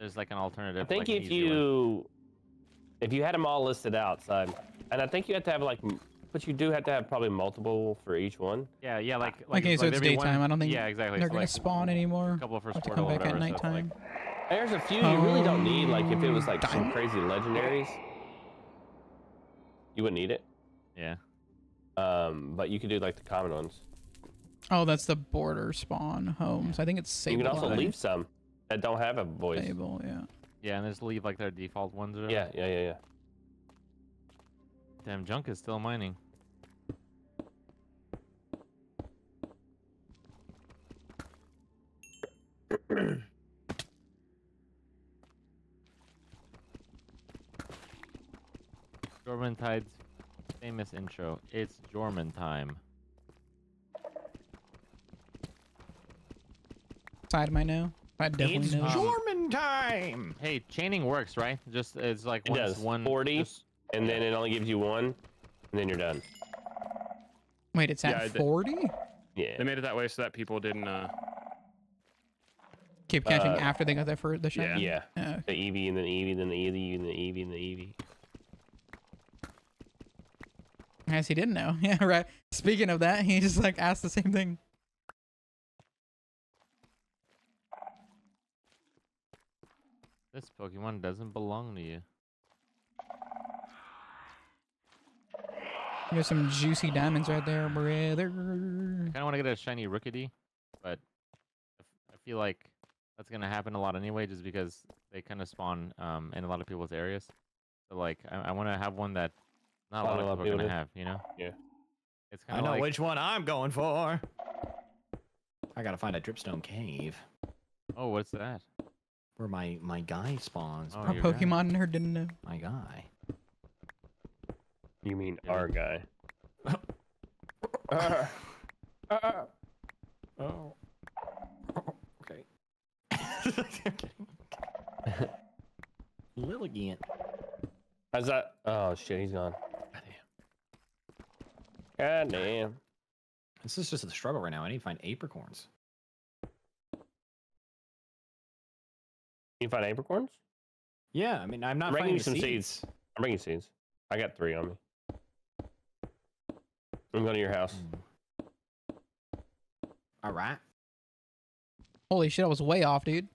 there's, like, an alternative. I think like, if you... If you had them all listed out, so, and I think you have to have, like... But you do have to have probably multiple for each one. Yeah, yeah, like... like okay, like so it's daytime. One, I don't think yeah, exactly. they're so going like, to spawn anymore. A couple of first come back at nighttime. So like... There's a few you um, really don't need. Like, if it was, like, some crazy legendaries, you wouldn't need it. Yeah. Um, but you could do, like, the common ones. Oh, that's the border spawn homes. I think it's Sable. You can also leave some that don't have a voice. Sable, yeah. Yeah, and just leave, like, their default ones. Or yeah, yeah, yeah, yeah. Damn, Junk is still mining. Jormantide's famous intro. It's Jorman time. Side my now. I definitely it's know. Jorman time. Hey, chaining works, right? Just it's like it does. One forty, just... and then it only gives you one, and then you're done. Wait, it's at yeah, forty? They, yeah. They made it that way so that people didn't. Uh... Keep catching uh, after they got their first the shiny. Yeah. yeah. Oh, okay. The Eevee and then Eevee, then the Eevee and the Eevee and the Eevee. As he didn't know. Yeah, right. Speaking of that, he just like asked the same thing. This Pokemon doesn't belong to you. There's some juicy diamonds right there, brother. I kind of want to get a shiny Rookidee, but I feel like that's going to happen a lot anyway, just because they kind of spawn um, in a lot of people's areas. So, like, I, I want to have one that not a lot of people are going to have, you know? Yeah. It's I know like... which one I'm going for. I gotta find a dripstone cave. Oh, what's that? Where my my guy spawns. Oh, our Pokemon guy. Nerd didn't know. My guy. You mean yeah. our guy? uh, uh, oh. Okay. Lilligant. How's that? Oh shit, he's gone. God damn. This is just a struggle right now. I need to find apricorns. You can find apricorns? Yeah, I mean, I'm not I'm finding some seeds. seeds. I'm bringing seeds. I got three on me. I'm going to your house. Mm. All right. Holy shit, I was way off, dude.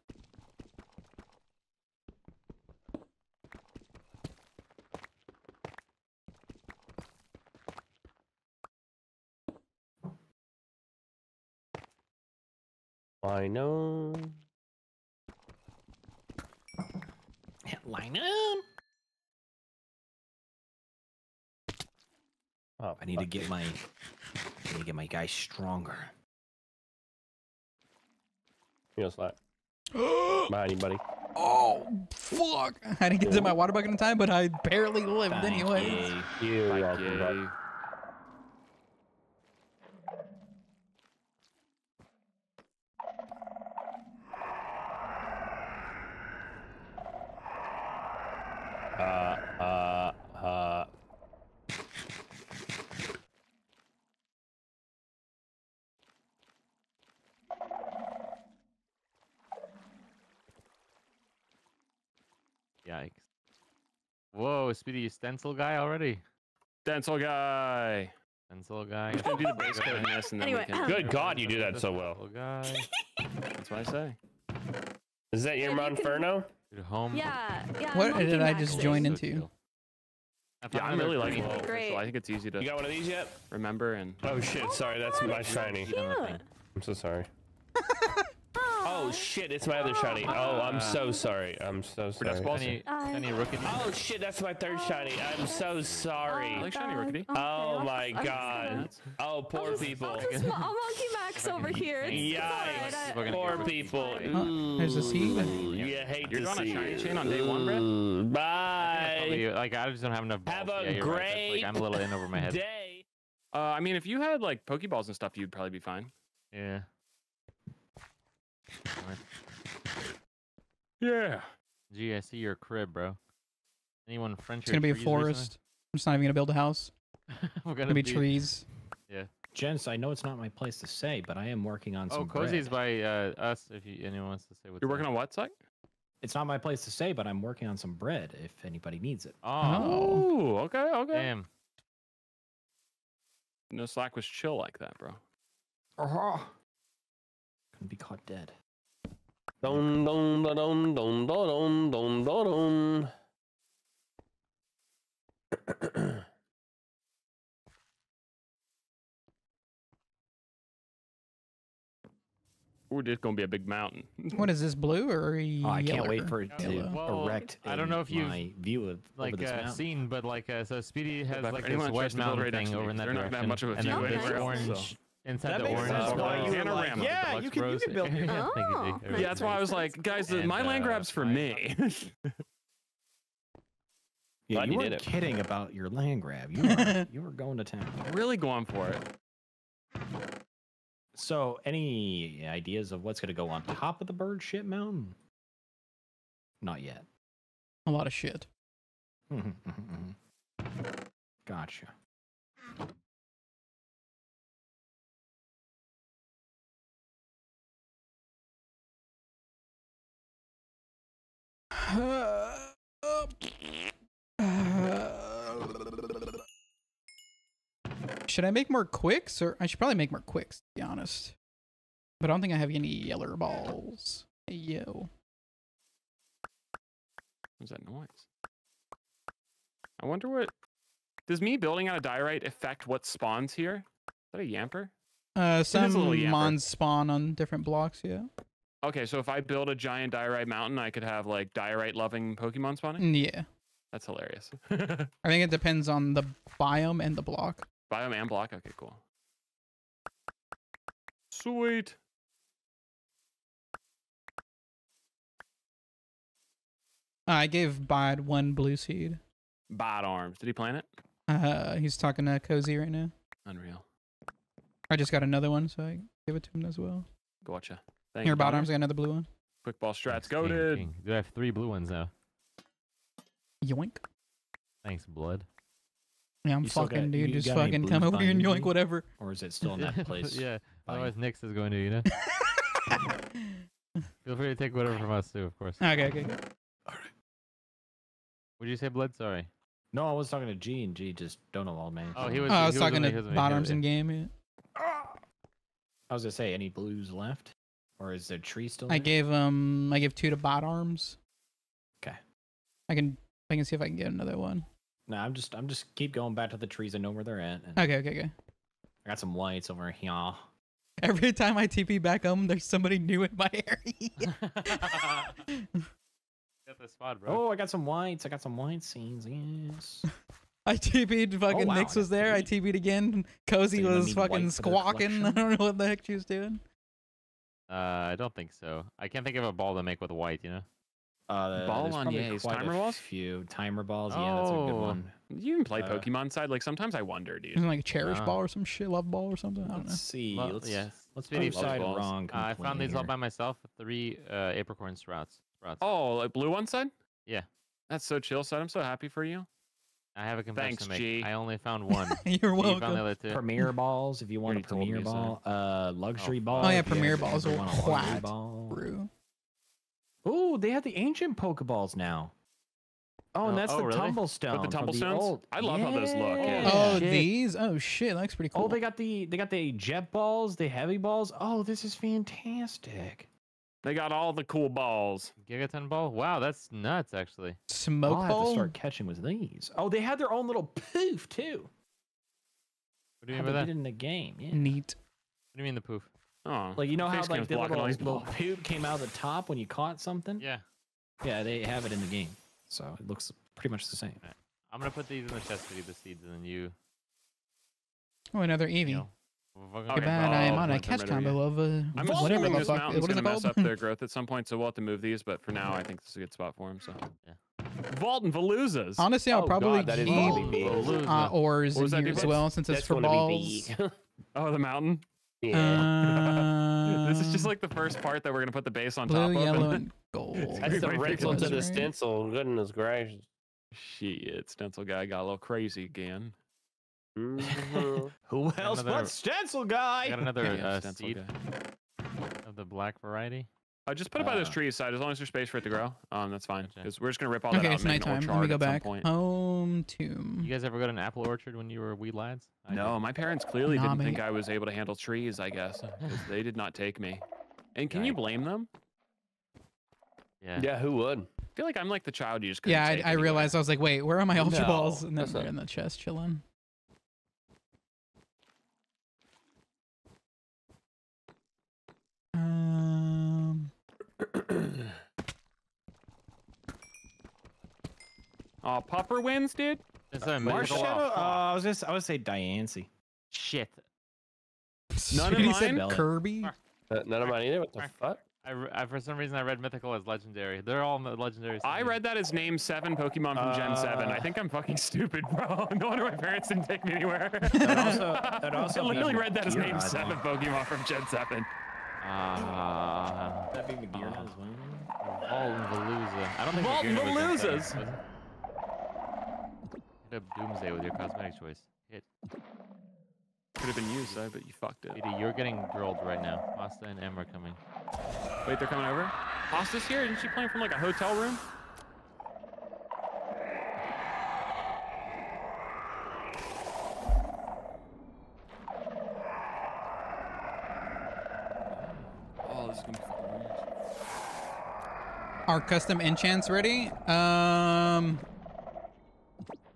Lino. Lino. Oh, I need fuck. to get my I need to get my guy stronger. You know, Slack. Behind you, buddy. Oh fuck! I didn't get to my water bucket in time, but I barely lived anyway. You welcome, buddy. Uh, uh, uh. Yikes. Whoa, Speedy, you stencil guy already? Stencil guy! Stencil guy. do the base code in this and then anyway, we can... Good God, you do that so well. Guy. That's what I say. Is that your Monferno? Home. Yeah, yeah. What did I just join into? Yeah, I'm really like it. Great. I think it's easy to. You got one of these yet? Remember and. Oh shit! Sorry, that's my shiny. I'm so sorry. Oh shit! It's my other shiny. Oh, I'm so sorry. I'm so sorry. Any rookie? Oh shit! That's my third shiny. I'm so sorry. Oh my god. Oh poor people. I'll monkey max over here. Yeah. Poor people. There's a seed. I hate You're to on see a shiny chain on day one, Brett? Bye. I probably, like I just don't have enough balls. Have a yeah, great right. like, I'm a little in over my head. Day. Uh, I mean, if you had like Pokeballs and stuff, you'd probably be fine. Yeah. Yeah. Gee, I see your crib, bro. Anyone French? It's gonna be a forest. I'm just not even gonna build a house. We're gonna be trees. Yeah. Gents, I know it's not my place to say, but I am working on some. Oh, Cozy's by uh, us. If you, anyone wants to say what you're working on, what site? It's not my place to say, but I'm working on some bread if anybody needs it. Oh, oh. okay, okay. Damn. No, Slack was chill like that, bro. Uh-huh. Couldn't be caught dead. Dun, dun, dun, dun, dun, dun, dun, dun, dun. Ooh, this is gonna be a big mountain. What is this, blue or yellow? Oh, I can't wait for it to well, erect. I don't know if you've my view of like uh, seen, but like uh, so, Speedy has like this white mountain right thing over in that They're direction, not that much of a and view then this orange so. inside that the orange. Sense. Why you were like, yeah, you can, you can build. yeah, oh, yeah, that's why I was like, guys, and, my uh, land grab's for me. Yeah, you weren't kidding about your land grab. You were you were going to town. Really going for it. So, any ideas of what's going to go on top of the bird shit mountain? Not yet. A lot of shit. Gotcha. Should I make more quicks, or I should probably make more quicks, to be honest. But I don't think I have any yeller balls. Hey, yo. What's that noise? I wonder what... Does me building out a diorite affect what spawns here? Is that a yamper? Uh, some mons spawn on different blocks, yeah. Okay, so if I build a giant diorite mountain, I could have, like, diorite-loving Pokemon spawning? Yeah. That's hilarious. I think it depends on the biome and the block. Biome and block? Okay, cool. Sweet. Uh, I gave Bod one blue seed. Bod arms. Did he plant it? Uh, he's talking to Cozy right now. Unreal. I just got another one, so I give it to him as well. Gotcha. Thank Here, Bod arms. I got another blue one. Quick ball strats. Go, dude. I have three blue ones now. Yoink. Thanks, blood. Yeah, I'm you fucking got, dude. Just fucking come over here and yoink whatever. Or is it still in that place? Yeah. Fine. Otherwise, Nyx is going to, you know? Feel free to take whatever from us, too, of course. Okay, okay. All right. What did you say, blood? Sorry. No, I was talking to G, and G just don't know all man. Oh, he was. Oh, I was talking to Bottoms in game. Yeah. I was gonna say, any blues left, or is there tree still? I there? gave um, I gave two to Bottoms. Okay. I can, I can see if I can get another one. No, nah, I'm just, I'm just keep going back to the trees. I know where they're at. And okay, okay, okay. I got some lights over here. Every time I T P back home, there's somebody new in my area. The spot, bro. Oh, I got some whites. I got some white scenes. Yes. I T B'd. Fucking oh, wow. Nyx was there. I T B'd again. Cozy so was fucking squawking. I don't know what the heck she was doing. Uh, I don't think so. I can't think of a ball to make with a white, you know? Uh, ball on yeah, timer balls? Few timer balls. Oh, yeah, that's a good one. You can play uh, Pokemon side. Like, sometimes I wonder, dude. Isn't like a cherish uh, ball or some shit? Love ball or something? I don't let's know. See. Well, let's yeah. Let's do side wrong. Uh, I found these all by myself. Three uh, apricorn sprouts. Ralts. Oh, like blue on side? Yeah. That's so chill, side. I'm so happy for you. I have a confession to make. G. I only found one. You're welcome. You premier balls, if you want a premier ball. Uh, luxury oh. ball. Oh, yeah, premier balls are flat. Ball. Ooh, they have the ancient Pokeballs now. Oh, and that's oh, the really? Tumblestone. With the Tumblestones? The I love yeah. how those look. Yeah. Oh, shit. These? Oh, shit. That's pretty cool. Oh, they got the they got the jet balls, the heavy balls. Oh, this is fantastic. They got all the cool balls. Gigaton ball? Wow, that's nuts, actually. Smoke ball? I'll have to start catching with these. Oh, they had their own little poof, too. What do you mean by that? In the game. Yeah. Neat. What do you mean the poof? Oh, like, you know how like the little, little poop came out of the top when you caught something? Yeah. Yeah, they have it in the game. So it looks pretty much the same. Right. I'm going to put these in the chest to get the seeds, and then you... Oh, another Eevee. You know. Okay. Goodbye, oh, I am on a catch combo of uh, I'm whatever the fuck. It's gonna mess up their growth at some point, so we'll have to move these. But for now, I think this is a good spot for them. So, yeah. Vault and Valoozas. Honestly, I'll oh, probably God, keep uh, ores in here as well, since that's it's for balls. Oh, the mountain. Yeah. Uh, this is just like the first part that we're gonna put the base on blue, top of. Yellow, and gold. That's the rental to the stencil. Goodness gracious. Shit, stencil guy got a little crazy again. Who else another, but stencil guy? I got another yeah, uh, seed guy. Of the black variety. I uh, just put it by uh, those trees side, as long as there's space for it to grow. Um, that's fine. Because gotcha. We're just gonna rip all okay, that out. Okay, it's nighttime. Let me go back. Home tomb. You guys ever go to an apple orchard when you were wee lads? I no, did. My parents clearly nah, didn't mate. think I was able to handle trees. I guess because they did not take me. And can right. you blame them? Yeah. Yeah. Who would? I feel like I'm like the child you just couldn't yeah. Take I, I realized I was like, wait, where are my ultra no, balls? And then they're in the chest chilling. Um. Oh, Popper wins, dude. That's uh, Marshadow. Uh, I was just, I would say Diancie. Shit. None of mine. Kirby. Uh, none of mine either. What the fuck? I, I for some reason I read mythical as legendary. They're all legendary. Series. I read that as name seven Pokemon from uh, Gen seven. I think I'm fucking stupid, bro. No wonder my parents didn't take me anywhere. That also, that also I literally read that as name seven Pokemon from Gen seven. Uh, that be McGear uh, as well. Vault-Valooza. I don't think Vault-Valoozas. Hit up Doomsday with your cosmetic choice. Hit. Could have been you, so but you fucked it. Speedy, you're getting drilled right now. Pasta and Em are coming. Wait, they're coming over? Pasta's here? Isn't she playing from like a hotel room? Our custom enchants ready? Um,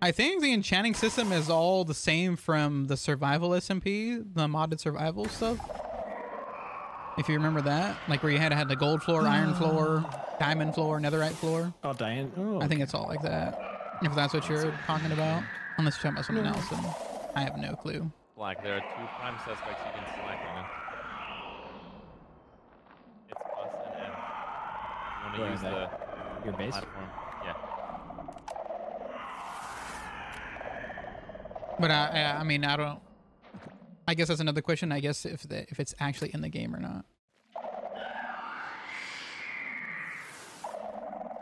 I think the enchanting system is all the same from the survival S M P, the modded survival stuff. If you remember that, like where you had had the gold floor, iron floor, diamond floor, netherite floor. Oh, Diane. Oh, okay. I think it's all like that. If that's what you're talking about, unless you're talking about something else. Then. I have no clue. Slack. There are two prime suspects you can slack on. It's us and M. You want to use the your base platform? Yeah. But I, I, I mean, I don't. I guess that's another question. I guess if the, if it's actually in the game or not.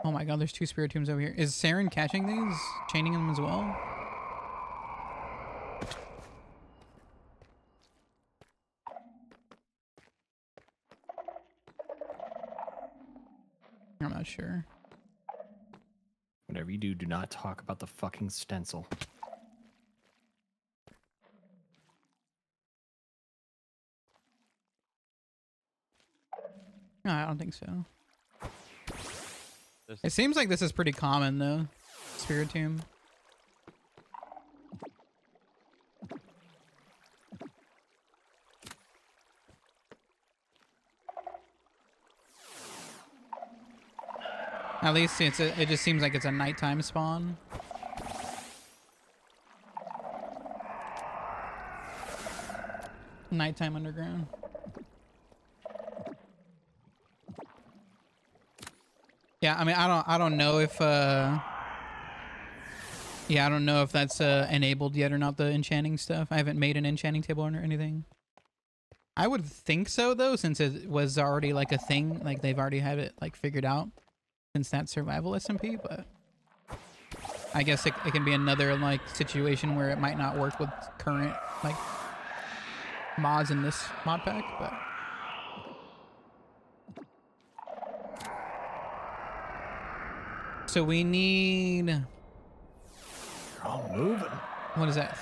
Oh my god, there's two Spiritombs over here. Is Saren catching these? Chaining them as well? I'm not sure. Whatever you do, do not talk about the fucking stencil. No, I don't think so. It seems like this is pretty common, though. Spiritomb. At least it's a, it just seems like it's a nighttime spawn. Nighttime underground. Yeah, I mean, I don't, I don't know if, uh, yeah, I don't know if that's uh, enabled yet or not, the enchanting stuff. I haven't made an enchanting table or anything. I would think so, though, since it was already like a thing, like they've already had it like figured out since that survival S M P, but I guess it, it can be another like situation where it might not work with current like mods in this mod pack, but. So we need. You're all moving. What is that?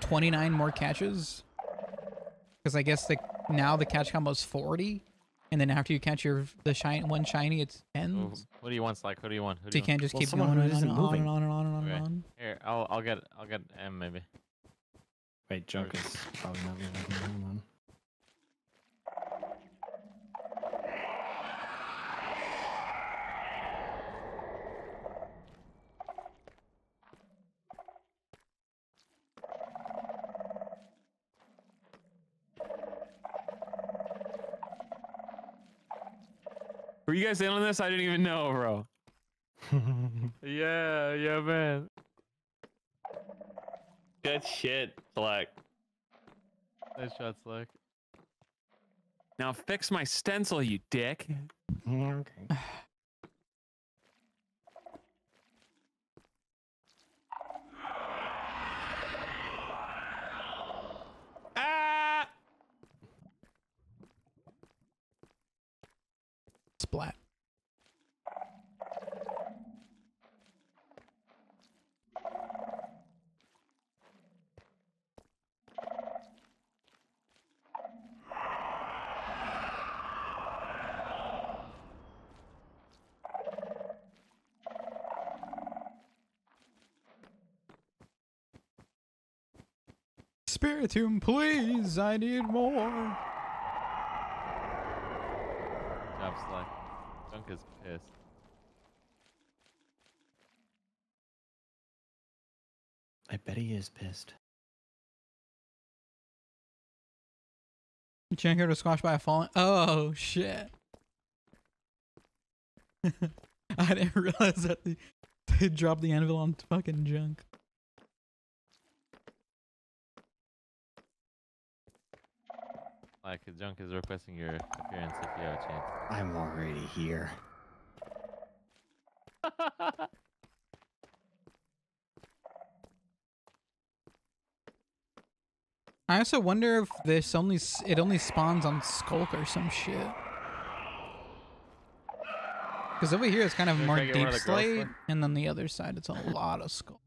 twenty-nine more catches. Because I guess the now the catch combo is forty, and then after you catch your the shine one shiny, it's ten. What do you want, Slack? Who do you want? Who do so you, you can't just well, keep going on and on and on and on and on. Okay. And on. Here, I'll I'll get I'll get M maybe. Wait, junk is probably not gonna hold on. Were you guys in on this? I didn't even know, bro. yeah, yeah, man. Good shit, Slack. Nice shot, Slack. Now fix my stencil, you dick. Okay. Splat. Spiritomb, please, I need more. Slack. Junk is pissed. I bet he is pissed. Junk was squashed by a falling. Oh shit! I didn't realize that they, they dropped the anvil on fucking Junk. Like, Junk is requesting your appearance if you have a chance. I'm already here. I also wonder if this only it only spawns on Skulk or some shit. Because over here it's kind of You're more deep slate, and then the other side it's a lot of Skulk.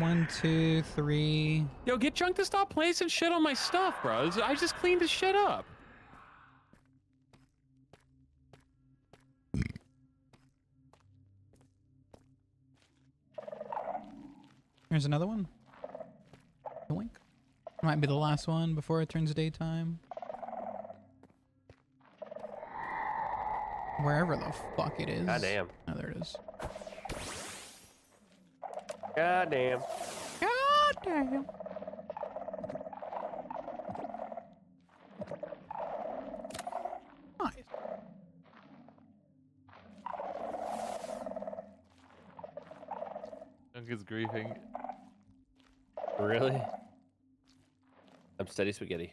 One, two, three. Yo, get Junk to stop placing shit on my stuff, bro. I just cleaned this shit up. Here's another one. Boink. Might be the last one before it turns daytime. Wherever the fuck it is. Goddamn. Oh, there it is. Goddamn. Goddamn. Is griefing. Really? I'm steady spaghetti.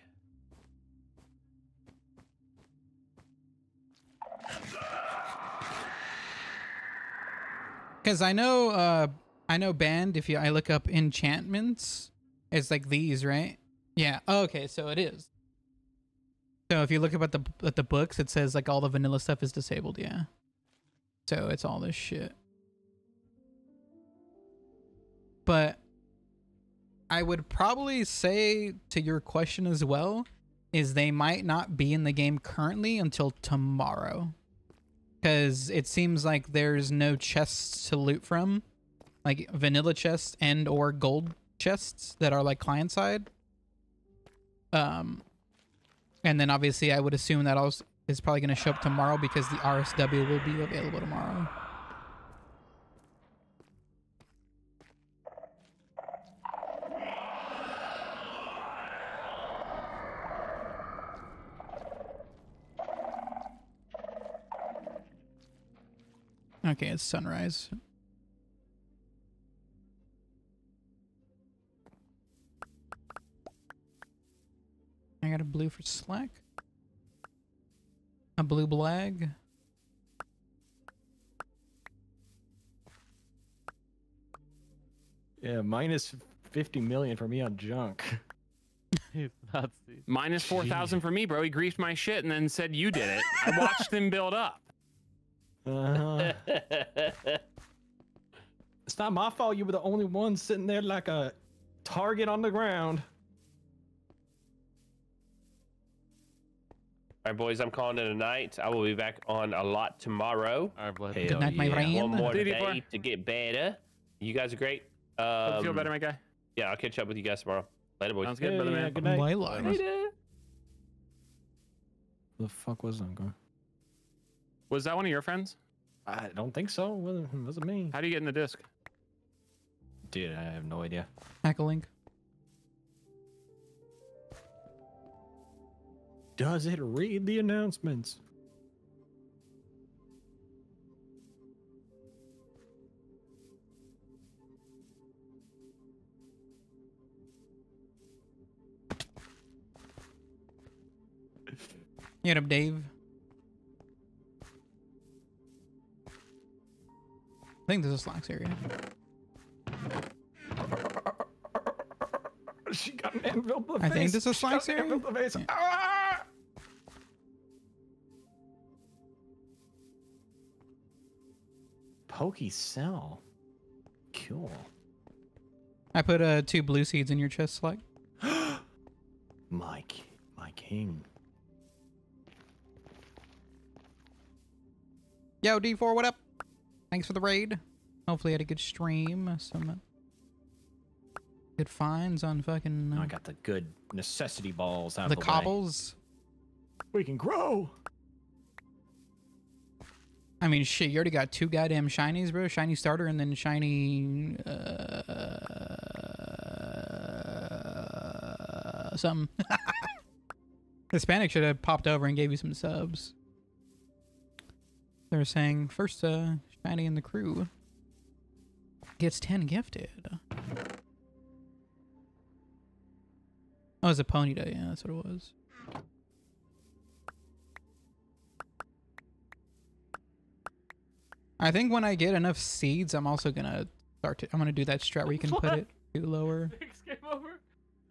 Because I know, uh, I know band. If you, I look up enchantments, it's like these, right? Yeah. Oh, okay, so it is. So if you look up at the at the books, it says like all the vanilla stuff is disabled. Yeah. So it's all this shit. But I would probably say to your question as well is they might not be in the game currently until tomorrow, because it seems like there's no chests to loot from, like vanilla chests and or gold chests that are like client side. Um, and then obviously I would assume that also is probably going to show up tomorrow because the R S W will be available tomorrow. Okay, it's sunrise. I got a blue for Slack. A blue blag. Yeah, minus fifty million for me on junk. He's Nazi. Minus four thousand for me, bro. He griefed my shit and then said you did it. I watched them build up. Uh-huh. It's not my fault you were the only one sitting there like a target on the ground. Alright boys, I'm calling it a night. I will be back on a lot tomorrow. Alright, blood. Good night, yeah. My friend. One more day D four. To get better. You guys are great. Um, I feel better, my guy. Yeah, I'll catch up with you guys tomorrow. Later, boys. Sounds good, hey, brother, man. Good night. Later. The fuck was that going? Was that one of your friends? I don't think so. It wasn't me. How do you get in the disc? Dude, I have no idea. Hack a link. Does it read the announcements? Get up, Dave. I think there's a Slacks area. She got an anvil to the face. I think there's a Slacks area. Yeah. Ah! Pokey cell. Cool. I put uh, two blue seeds in your chest, Slack. Mike, my king. Yo, D four, what up? Thanks for the raid. Hopefully I had a good stream. Some good finds on fucking... Uh, I got the good necessity balls out of the way. The cobbles. We can grow. I mean, shit, you already got two goddamn shinies, bro. Shiny starter and then shiny... Uh, uh, something. Hispanic should have popped over and gave you some subs. They're saying, first, uh... Shiny and the crew gets ten gifted. Oh, it's a Ponyta. Yeah, that's what it was. I think when I get enough seeds, I'm also gonna start to. I'm gonna do that strat where you can what? Put it to lower. Six came over.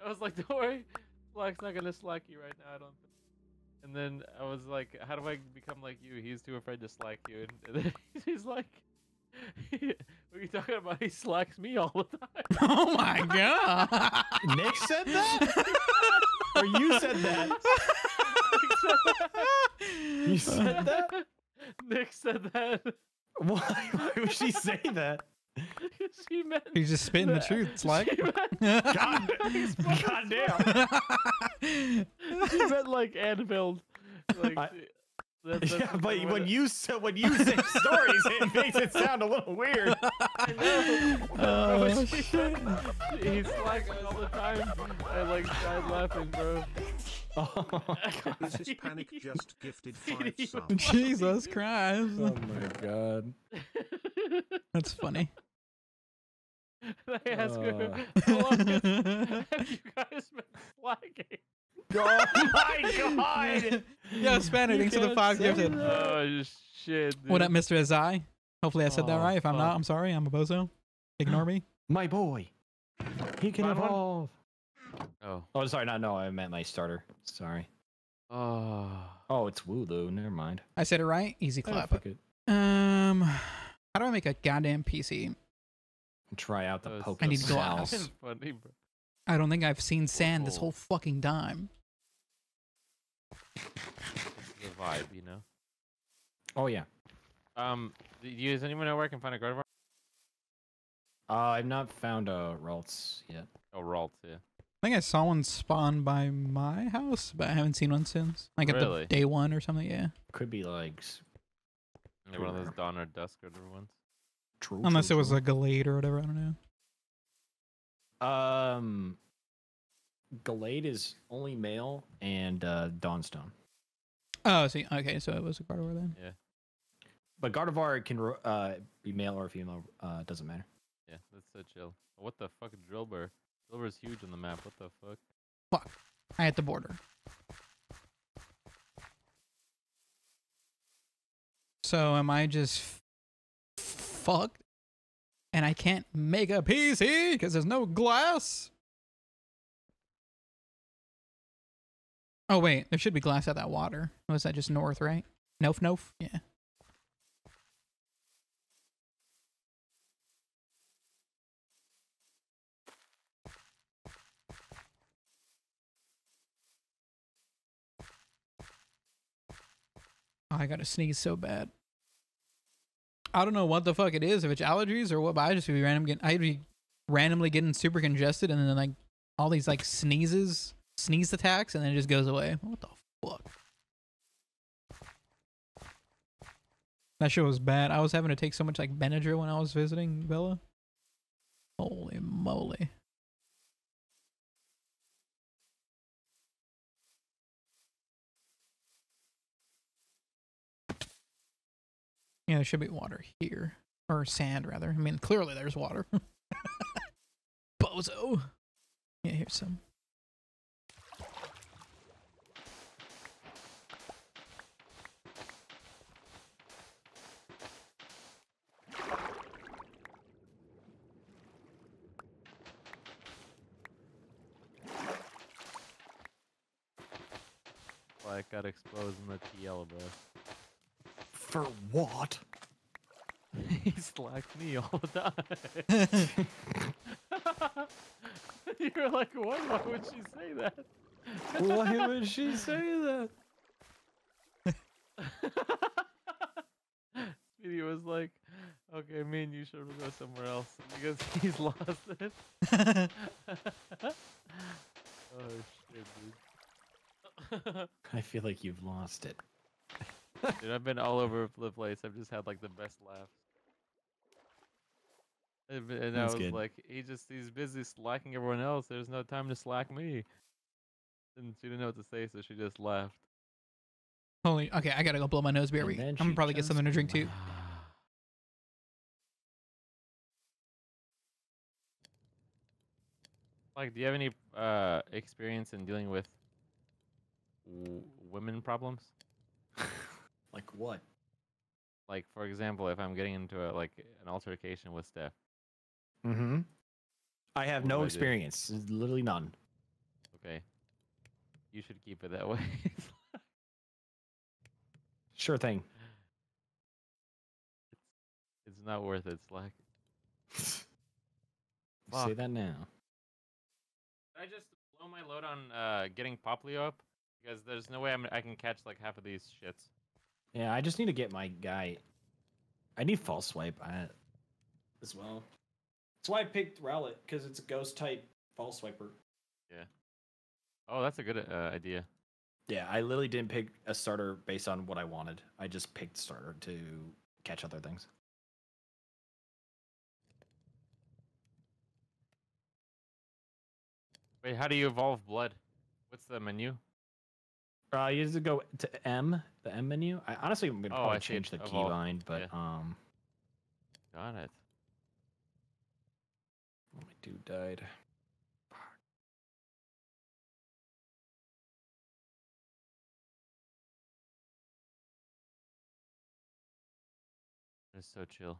I was like, don't worry, Slack's not gonna slack you right now. I don't think. And then I was like, how do I become like you? He's too afraid to slack you. And then he's like, what are you talking about? He slacks me all the time. Oh my god. Nick said that? Or you said that? Nick said that? You said that? Nick said that. Why, why would she say that? She meant He's just spitting the, the truth. It's like, meant, God, God damn. She meant like Anfield. Like, I, that, that's yeah, but when it. you so when you say stories, it makes it sound a little weird. I know. Oh, she, shit. He's like all the time. I like died laughing, bro. Oh my God. This is Hispanic just gifted five subs. Jesus Christ. Oh my God. That's funny. They ask her, how long have you guys been flagging? Oh my God. Yo, Spanish, thanks for the five gifted. Oh shit, dude. What up, Mister S I? Hopefully I said oh, that right. If I'm fuck. not, I'm sorry. I'm a bozo. Ignore me. My boy. He can Final evolve. One? Oh. Oh, sorry. No, no. I meant my starter. Sorry. Oh. Oh, it's Wooloo. Never mind. I said it right. Easy clap. Oh, fuck it. Um. How do I make a goddamn P C? Try out the poke. I need glass. Funny, bro. I don't think I've seen sand this whole fucking time. The vibe, you know. Oh yeah. Um, do you, does anyone know where I can find a Gardevoir? Uh, I've not found a Ralts yet. Oh, Ralts, yeah. I think I saw one spawn by my house, but I haven't seen one since. Like at really? the day one or something. Yeah. Could be like. Yeah, one of those dawn or dusk or whatever ones. True, Unless true, it was true. a Gallade or whatever, I don't know. Um, Gallade is only male and uh, Dawnstone. Oh, see, okay, so it was a Gardevoir then. Yeah, but Gardevoir can uh, be male or female. Uh, doesn't matter. Yeah, that's so chill. What the fuck, Drillbur? Drillbur's huge on the map. What the fuck? Fuck! I hit the border. So am I just fucked? And I can't make a P C because there's no glass. Oh wait, there should be glass at that water. Was that just north, right? Nof, nof, yeah. Oh, I gotta sneeze so bad. I don't know what the fuck it is, if it's allergies or what, but I just be random getting, I'd be randomly getting super congested and then like all these like sneezes, sneeze attacks, and then it just goes away. What the fuck? That shit was bad. I was having to take so much like Benadryl when I was visiting Bella. Holy moly. Yeah, there should be water here. Or sand, rather. I mean, clearly there's water. Bozo! Yeah, here's some. Well, I got exposed in the T L, bro. For what? He slacked me all the time. You were like, what? Why would she say that? Why would she say that? Speedy was like, okay, me and you should go somewhere else because he's lost it. Oh shit, dude. I feel like you've lost it. Dude, I've been all over the place. I've just had like the best laughs. And, and I was good. like, he just, he's busy slacking everyone else. There's no time to slack me. And she didn't know what to say, so she just laughed. Holy, okay, I gotta go blow my nose. Beer. I'm gonna probably get something to drink too. Like, do you have any uh, experience in dealing with w women problems? Like what? Like, for example, if I'm getting into a, like an altercation with Steph. Mm-hmm. I have no experience. Literally none. Okay. You should keep it that way. Sure thing. It's, it's not worth it, Slack. Say that now. Did I just blow my load on uh, getting Popplio up? Because there's no way I'm, I can catch like half of these shits. Yeah, I just need to get my guy. I need false swipe. I, as well. That's why I picked Rowlet, because it's a ghost type Fall Swiper. Yeah. Oh, that's a good uh, idea. Yeah, I literally didn't pick a starter based on what I wanted. I just picked starter to catch other things. Wait, how do you evolve Blood? What's the menu? Uh, you just go to M, the M menu. I honestly would oh, probably change the keybind, but yeah. um. Got it. Oh, my dude died. It's so chill.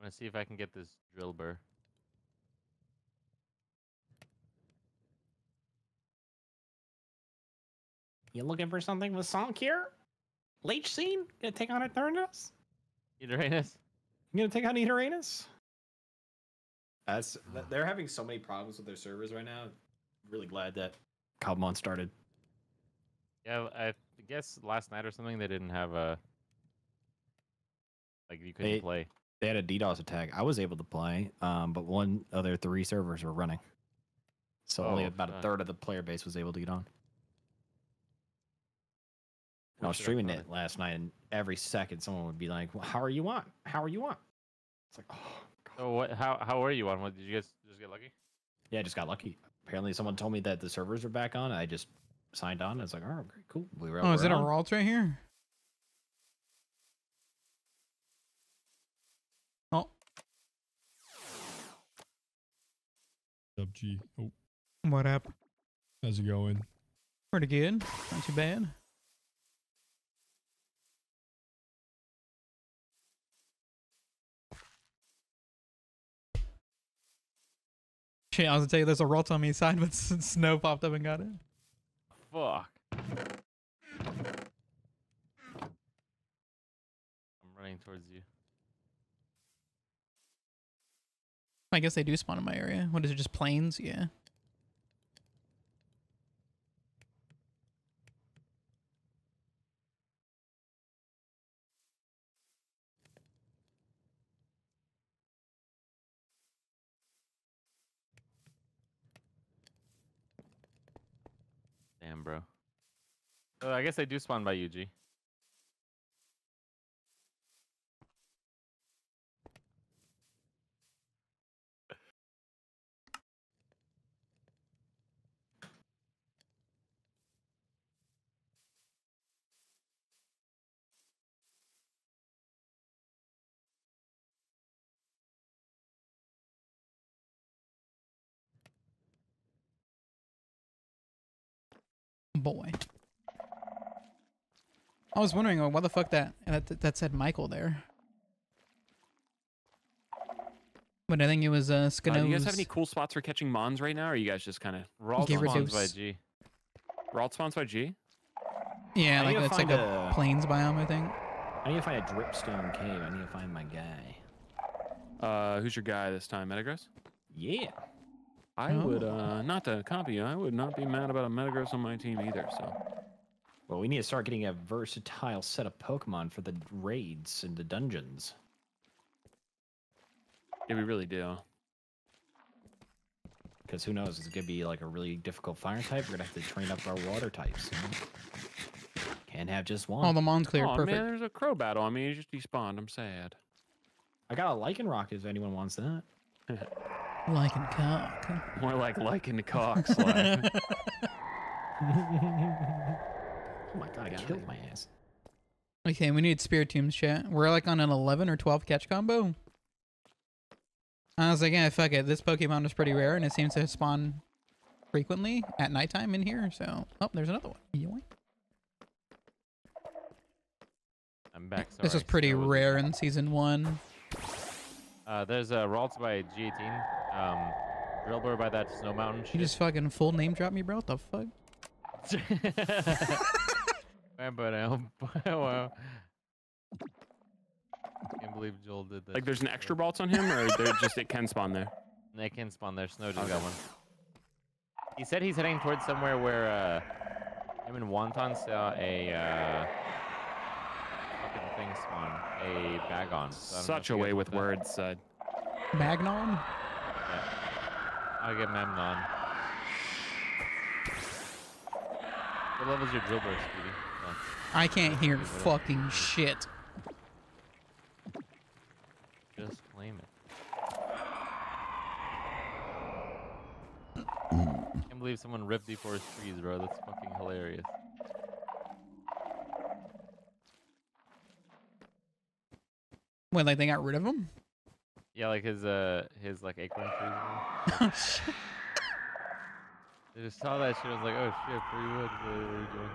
I'm gonna see if I can get this drill burr. You looking for something with Song here? Leech scene? Gonna take on Eternatus? Eternatus? You gonna take on Eternatus? That's, they're having so many problems with their servers right now. Really glad that Cobblemon started. Yeah, I guess last night or something they didn't have a like you couldn't they, play. They had a DDoS attack. I was able to play, um, but one other three servers were running, so oh, only about a third of the player base was able to get on. And I was streaming it last night, and every second someone would be like, well, "How are you on? How are you on?" It's like, oh. So what? How how are you on? What, did you guys just get lucky? Yeah, I just got lucky. Apparently, someone told me that the servers are back on. I just signed on. I was like, "All right, great, cool." We were, oh, we're is it on. A Ralts right here? Oh. What's up, G? Oh. What up? How's it going? Pretty good. Not too bad. I was gonna tell you there's a Ralts on me side, but Snow popped up and got it. Fuck. I'm running towards you. I guess they do spawn in my area. What is it, just planes? Yeah. Damn, bro. Uh, I guess they do spawn by U G. Boy, I was wondering oh, why the fuck that, that that said Michael there, but I think it was uh, Skino's. Uh, do you guys have any cool spots for catching Mons right now, or are you guys just kind of Ralts spawns by G? Ralts spawns by G? Yeah, like it's like a, a plains biome, I think. I need to find a dripstone cave. I need to find my guy. Uh, who's your guy this time, Metagross? Yeah. I oh. would, uh, not to copy you, I would not be mad about a Metagross on my team either, so. Well, we need to start getting a versatile set of Pokemon for the raids and the dungeons. Yeah, we really do. Because who knows, it's going to be like a really difficult fire type. We're going to have to train up our water types. You know? Can't have just one. Oh, the Mon's cleared. Oh, perfect. Man, there's a Crobat on me. He just despawned. I'm sad. I got a Lycanroc if anyone wants that. Lichen cock. More like lichen cock slime. Oh my god, I killed my ass. Okay, we need Spiritombs, chat. We're like on an eleven or twelve catch combo. I was like, yeah, fuck it. This Pokemon is pretty rare and it seems to spawn frequently at nighttime in here. So, oh, there's another one. Yoink. I'm back. Sorry. This was pretty so rare in season one. Uh, there's a uh, Ralts by G eighteen. Um, Drillbur by that Snow Mountain shit. You just fucking full name drop me, bro? What the fuck? Wow. Can't believe Joel did that. Like, there's an extra Ralts on him, or they're just it can spawn there? They can spawn there. Snow just okay. got one. He said he's heading towards somewhere where uh, him and Wonton saw a uh, fucking thing spawn, a Bagon. So Such a way with words, Sud. Uh, Bagnon? Yeah. I'll get Memnon. What level's your drill burst, Speedy? No. I can't hear fucking shit. Just claim it. I can't believe someone ripped D four's trees, bro. That's fucking hilarious. Wait, like they got rid of him? Yeah, like his uh his like acorn trees. Oh shit. I just saw that shit, I was like, oh shit, free wood, what are you doing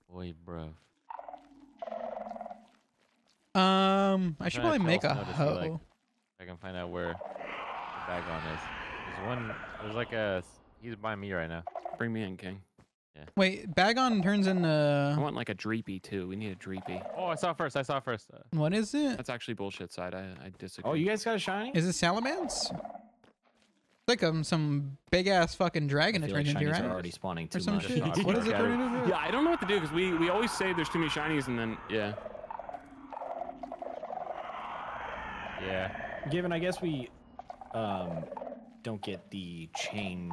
to me? Bruh. Boy, bruh. Um, I should probably make a hoe. Like, I can find out where the Bagon is. There's one, there's like a, he's by me right now. Bring me in, King. Yeah. Wait, Bagon turns into... I want like a Dreepy too. We need a Dreepy. Oh, I saw first, I saw first. Uh, what is it? That's actually bullshit, Side. I, I disagree. Oh, you guys got a shiny? Is it Salamence? Like um, some big ass fucking dragon that's turning into right? Are already spawning too much. What is it turning into? Yeah, I don't know what to do because we we always say there's too many shinies and then yeah. Yeah. Given I guess we um don't get the chain.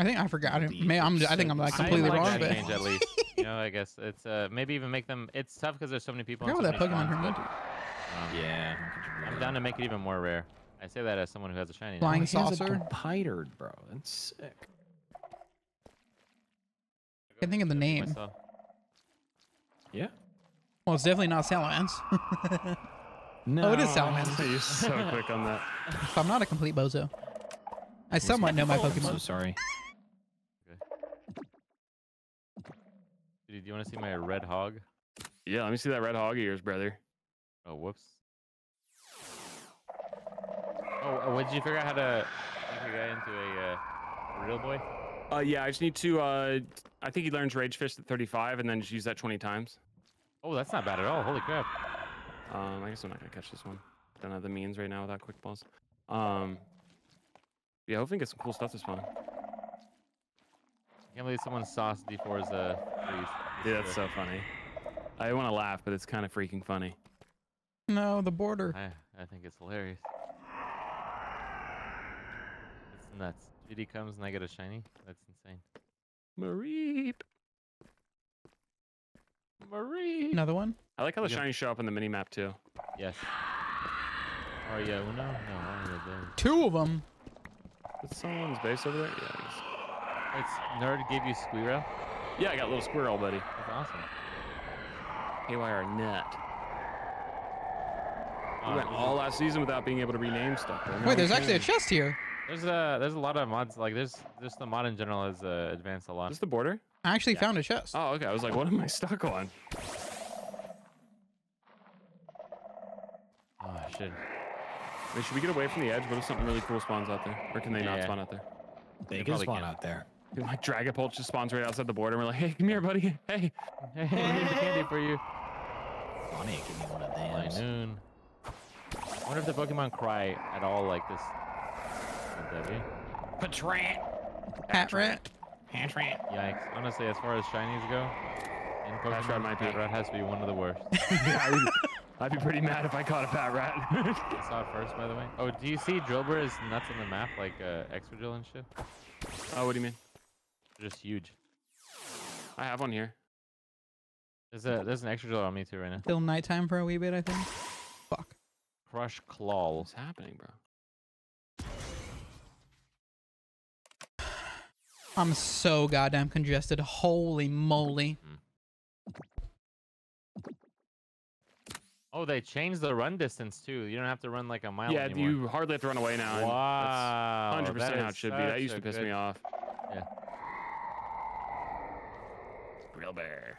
I think I forgot. May I'm I think I'm like completely wrong. But change at least. You know, I guess it's uh maybe even make them. It's tough because there's so many people. That Pokemon. Yeah. I'm down to make it even more rare. I say that as someone who has a shiny. Flying saucer, pitered, bro. That's sick. I can think of the name. Myself. Yeah. Well, it's definitely not Salamence. No, oh, it is Salamence. You're so quick on that. So I'm not a complete bozo. I somewhat know my Pokemon. I'm so sorry. Okay. Dude, do you want to see my red hog? Yeah, let me see that red hog of yours, brother. Oh, whoops. Oh, what did you figure out how to make a guy into a, uh, a real boy? Uh, yeah, I just need to. Uh, I think he learns Rage Fist at thirty-five, and then just use that twenty times. Oh, that's not bad at all. Holy crap! Um, I guess I'm not gonna catch this one. Don't have the means right now without quick balls. Um, yeah, hopefully get some cool stuff this spawn. I can't believe someone sauced D four's uh. Freeze. Dude, that's so funny. I want to laugh, but it's kind of freaking funny. No, the border. I, I think it's hilarious. Nuts. Judy comes and I get a shiny. That's insane. Mareep. Mareep. Another one. I like how the shinies show up on the mini map too. Yes. Oh yeah. Well, no, no, two of them. Is someone's base over there? Yeah. It's Nerd gave you Squirrel. Yeah, I got a little Squirrel, buddy. That's awesome. Hey, why are nut? We went all last season without being able to rename stuff. Right? Wait, there's actually a chest here. There's a there's a lot of mods like there's just the mod in general has uh, advanced a lot. Is the border? I actually yeah. found a chest. Oh, okay. I was like, what am I stuck on? Oh shit. Wait, should we get away from the edge? What if something really cool spawns out there? Or can they yeah, not yeah. spawn out there? They, they can spawn can. out there. Dude, my Dragapult just spawns right outside the border. And we're like, hey, come here, buddy. Hey, hey, here's a candy for you. Funny, give me one of those. I wonder if the Pokemon cry at all like this. Patrat. Patrat. Patrat. Yikes. Honestly, as far as shinies go, in Pokemon, Patrat might be. Patrat has to be one of the worst. Yeah, I would, I'd be pretty mad if I caught a Patrat. I saw it first, by the way. Oh, do you see Drillbur is nuts on the map, like uh, extra drill and shit? Oh, what do you mean? They're just huge. I have one here. There's a there's an extra drill on me too right now. Still nighttime for a wee bit, I think. Fuck. Crush Claw. What's happening, bro? I'm so goddamn congested. Holy moly. Oh, they changed the run distance too. You don't have to run like a mile yeah, anymore. You hardly have to run away now. Wow. That's one hundred percent that how it should be. That used to piss good... me off. Yeah. Grill bear.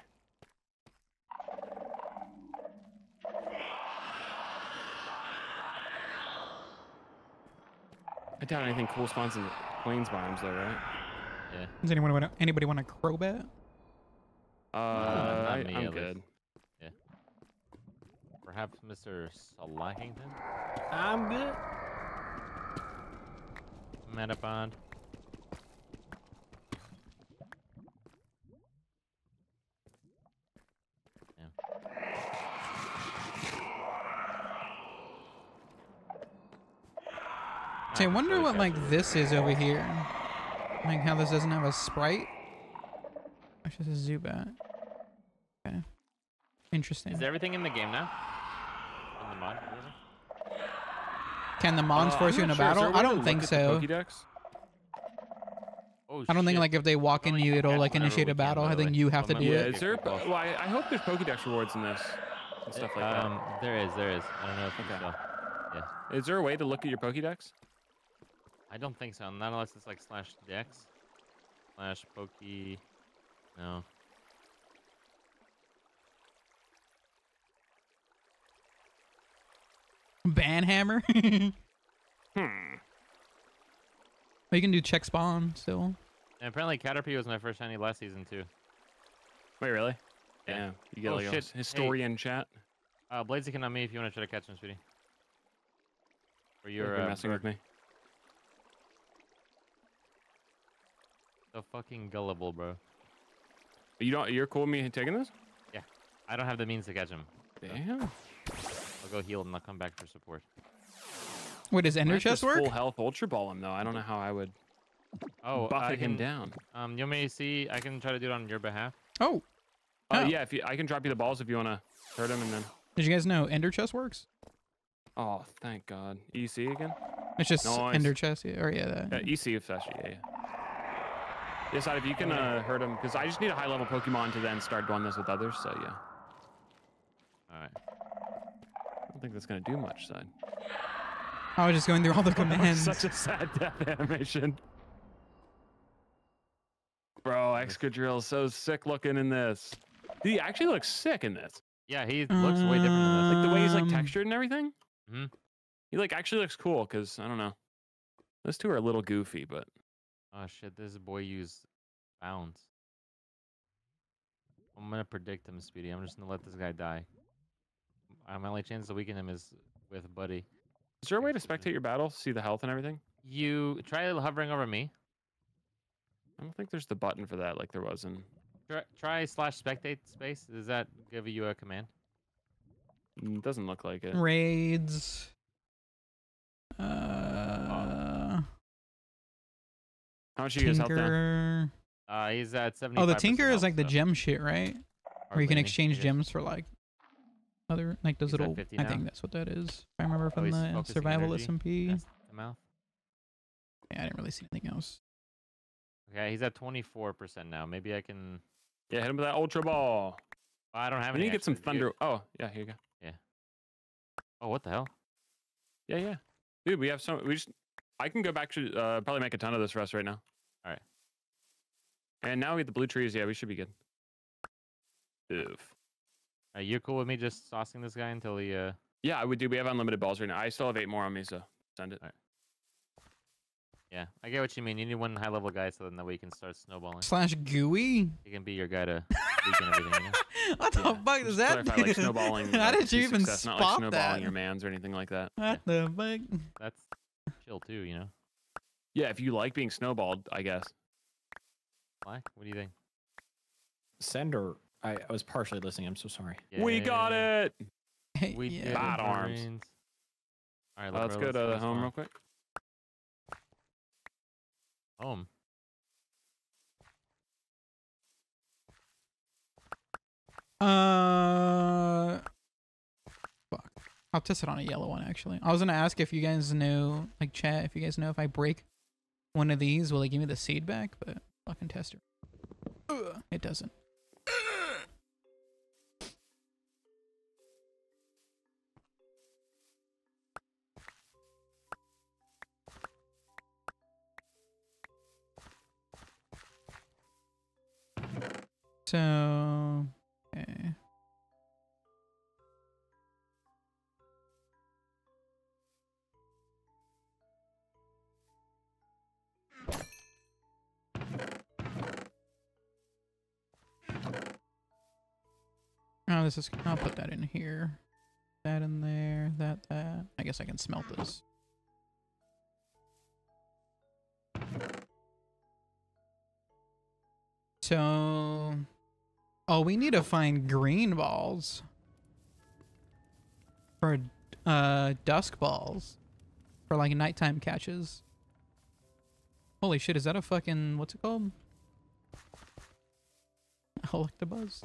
I doubt anything cool spawns in the plains biomes though, right? Yeah. Does anyone want to, anybody want to crowbat? Uh, no, I, I'm good. Yeah. have Mister Slackington. I'm good. Metapod. I wonder what like this is over here. Like how this doesn't have a sprite. It's just a Zubat. Okay. Interesting. Is everything in the game now? On the mod, really? Can the mods uh, force you into sure. battle? I don't think so. Oh, I don't shit. think like if they walk into you, it'll like initiate a battle. Really. I think you have to do yeah, it. Is there, well, I, I hope there's Pokédex rewards in this and stuff like um, that. There is, there is. I don't know if okay. so. Yeah. Is there a way to look at your Pokédex? I don't think so. Not unless it's like slash dex, slash pokey. No. Banhammer? hmm. Well, you can do check spawn still. And apparently Caterpie was my first shiny last season too. Wait, really? Yeah. yeah. You get oh, like shit. a historian hey. chat. Uh, Blaziken on me if you want to try to catch him, Speedy. Or you're uh, messing bird. with me. So fucking gullible, bro. You don't. You're cool with me taking this? Yeah. I don't have the means to catch him. So. Damn. I'll go heal and I'll come back for support. Wait, does Ender Chest work? Full health Ultra Ball him though. I don't know how I would. Oh, buff I can, him down. Um, you may see. I can try to do it on your behalf. Oh. Uh, oh. Yeah. If you, I can drop you the balls if you wanna hurt him and then. Did you guys know Ender Chest works? Oh, thank God. E C again? It's just no, Ender Chest. Yeah, or yeah, that. Yeah, E C of Sashi. Yeah. yeah. Decide if you can uh, hurt him, because I just need a high-level Pokemon to then start doing this with others, so yeah. Alright. I don't think that's going to do much, Side. I was just going through all the commands. Such a sad death animation. Bro, Excadrill is so sick looking in this. He actually looks sick in this. Yeah, he looks um, way different than this. Like, the way he's, like, textured and everything? Mm-hmm. He, like, actually looks cool, because, I don't know. Those two are a little goofy, but... Oh shit, this boy used bounce. I'm gonna predict him, Speedy. I'm just gonna let this guy die. My only chance to weaken him is with Buddy. Is there a way to spectate your battle? See the health and everything? You try hovering over me. I don't think there's the button for that like there was in... Try, try slash spectate space. Does that give you a command? It doesn't look like it. Raids. Uh... How much you guys help down? Uh, he's at seventy-five percent. Oh, the Tinker is like the gem shit, right? Where you can exchange gems for like other, like those little. I think that's what that is. If I remember from the survival S M P. Yeah, I didn't really see anything else. Okay, he's at twenty-four percent now. Maybe I can. Yeah, hit him with that Ultra Ball. I don't have any. You get some thunder. Oh, yeah, here you go. Yeah. Oh, what the hell? Yeah, yeah. Dude, we have some. We just. I can go back to uh, probably make a ton of this for us right now. All right. And now we get the blue trees. Yeah, we should be good. Oof. Are you cool with me just saucing this guy until he... Uh... Yeah, I would do. We have unlimited balls right now. I still have eight more on me, so send it. All right. Yeah, I get what you mean. You need one high-level guy so then that way you can start snowballing. Slash gooey? He can be your guy to weaken everything. Yeah. What the yeah. fuck is that? Clarify, like, snowballing, How like, did you even success, spot not, like, snowballing that? Snowballing your mans or anything like that. What yeah. the fuck? That's... chill too, you know. Yeah, if you like being snowballed, I guess. Why? What do you think? Sender, I, I was partially listening. I'm so sorry. Yeah. We got it. We yeah. bot arms. All right, uh, let's, let's go to let's home, home real quick. Home. Uh. I'll test it on a yellow one, actually. I was going to ask if you guys know, like, chat, if you guys know if I break one of these, will it give me the seed back? But fucking test it. It doesn't. So... okay. Oh, this is. I'll put that in here. that in there, that, that. I guess I can smelt this. So, oh, we need to find green balls for uh, dusk balls for like nighttime catches. Holy shit, is that a fucking, what's it called? Electabuzz.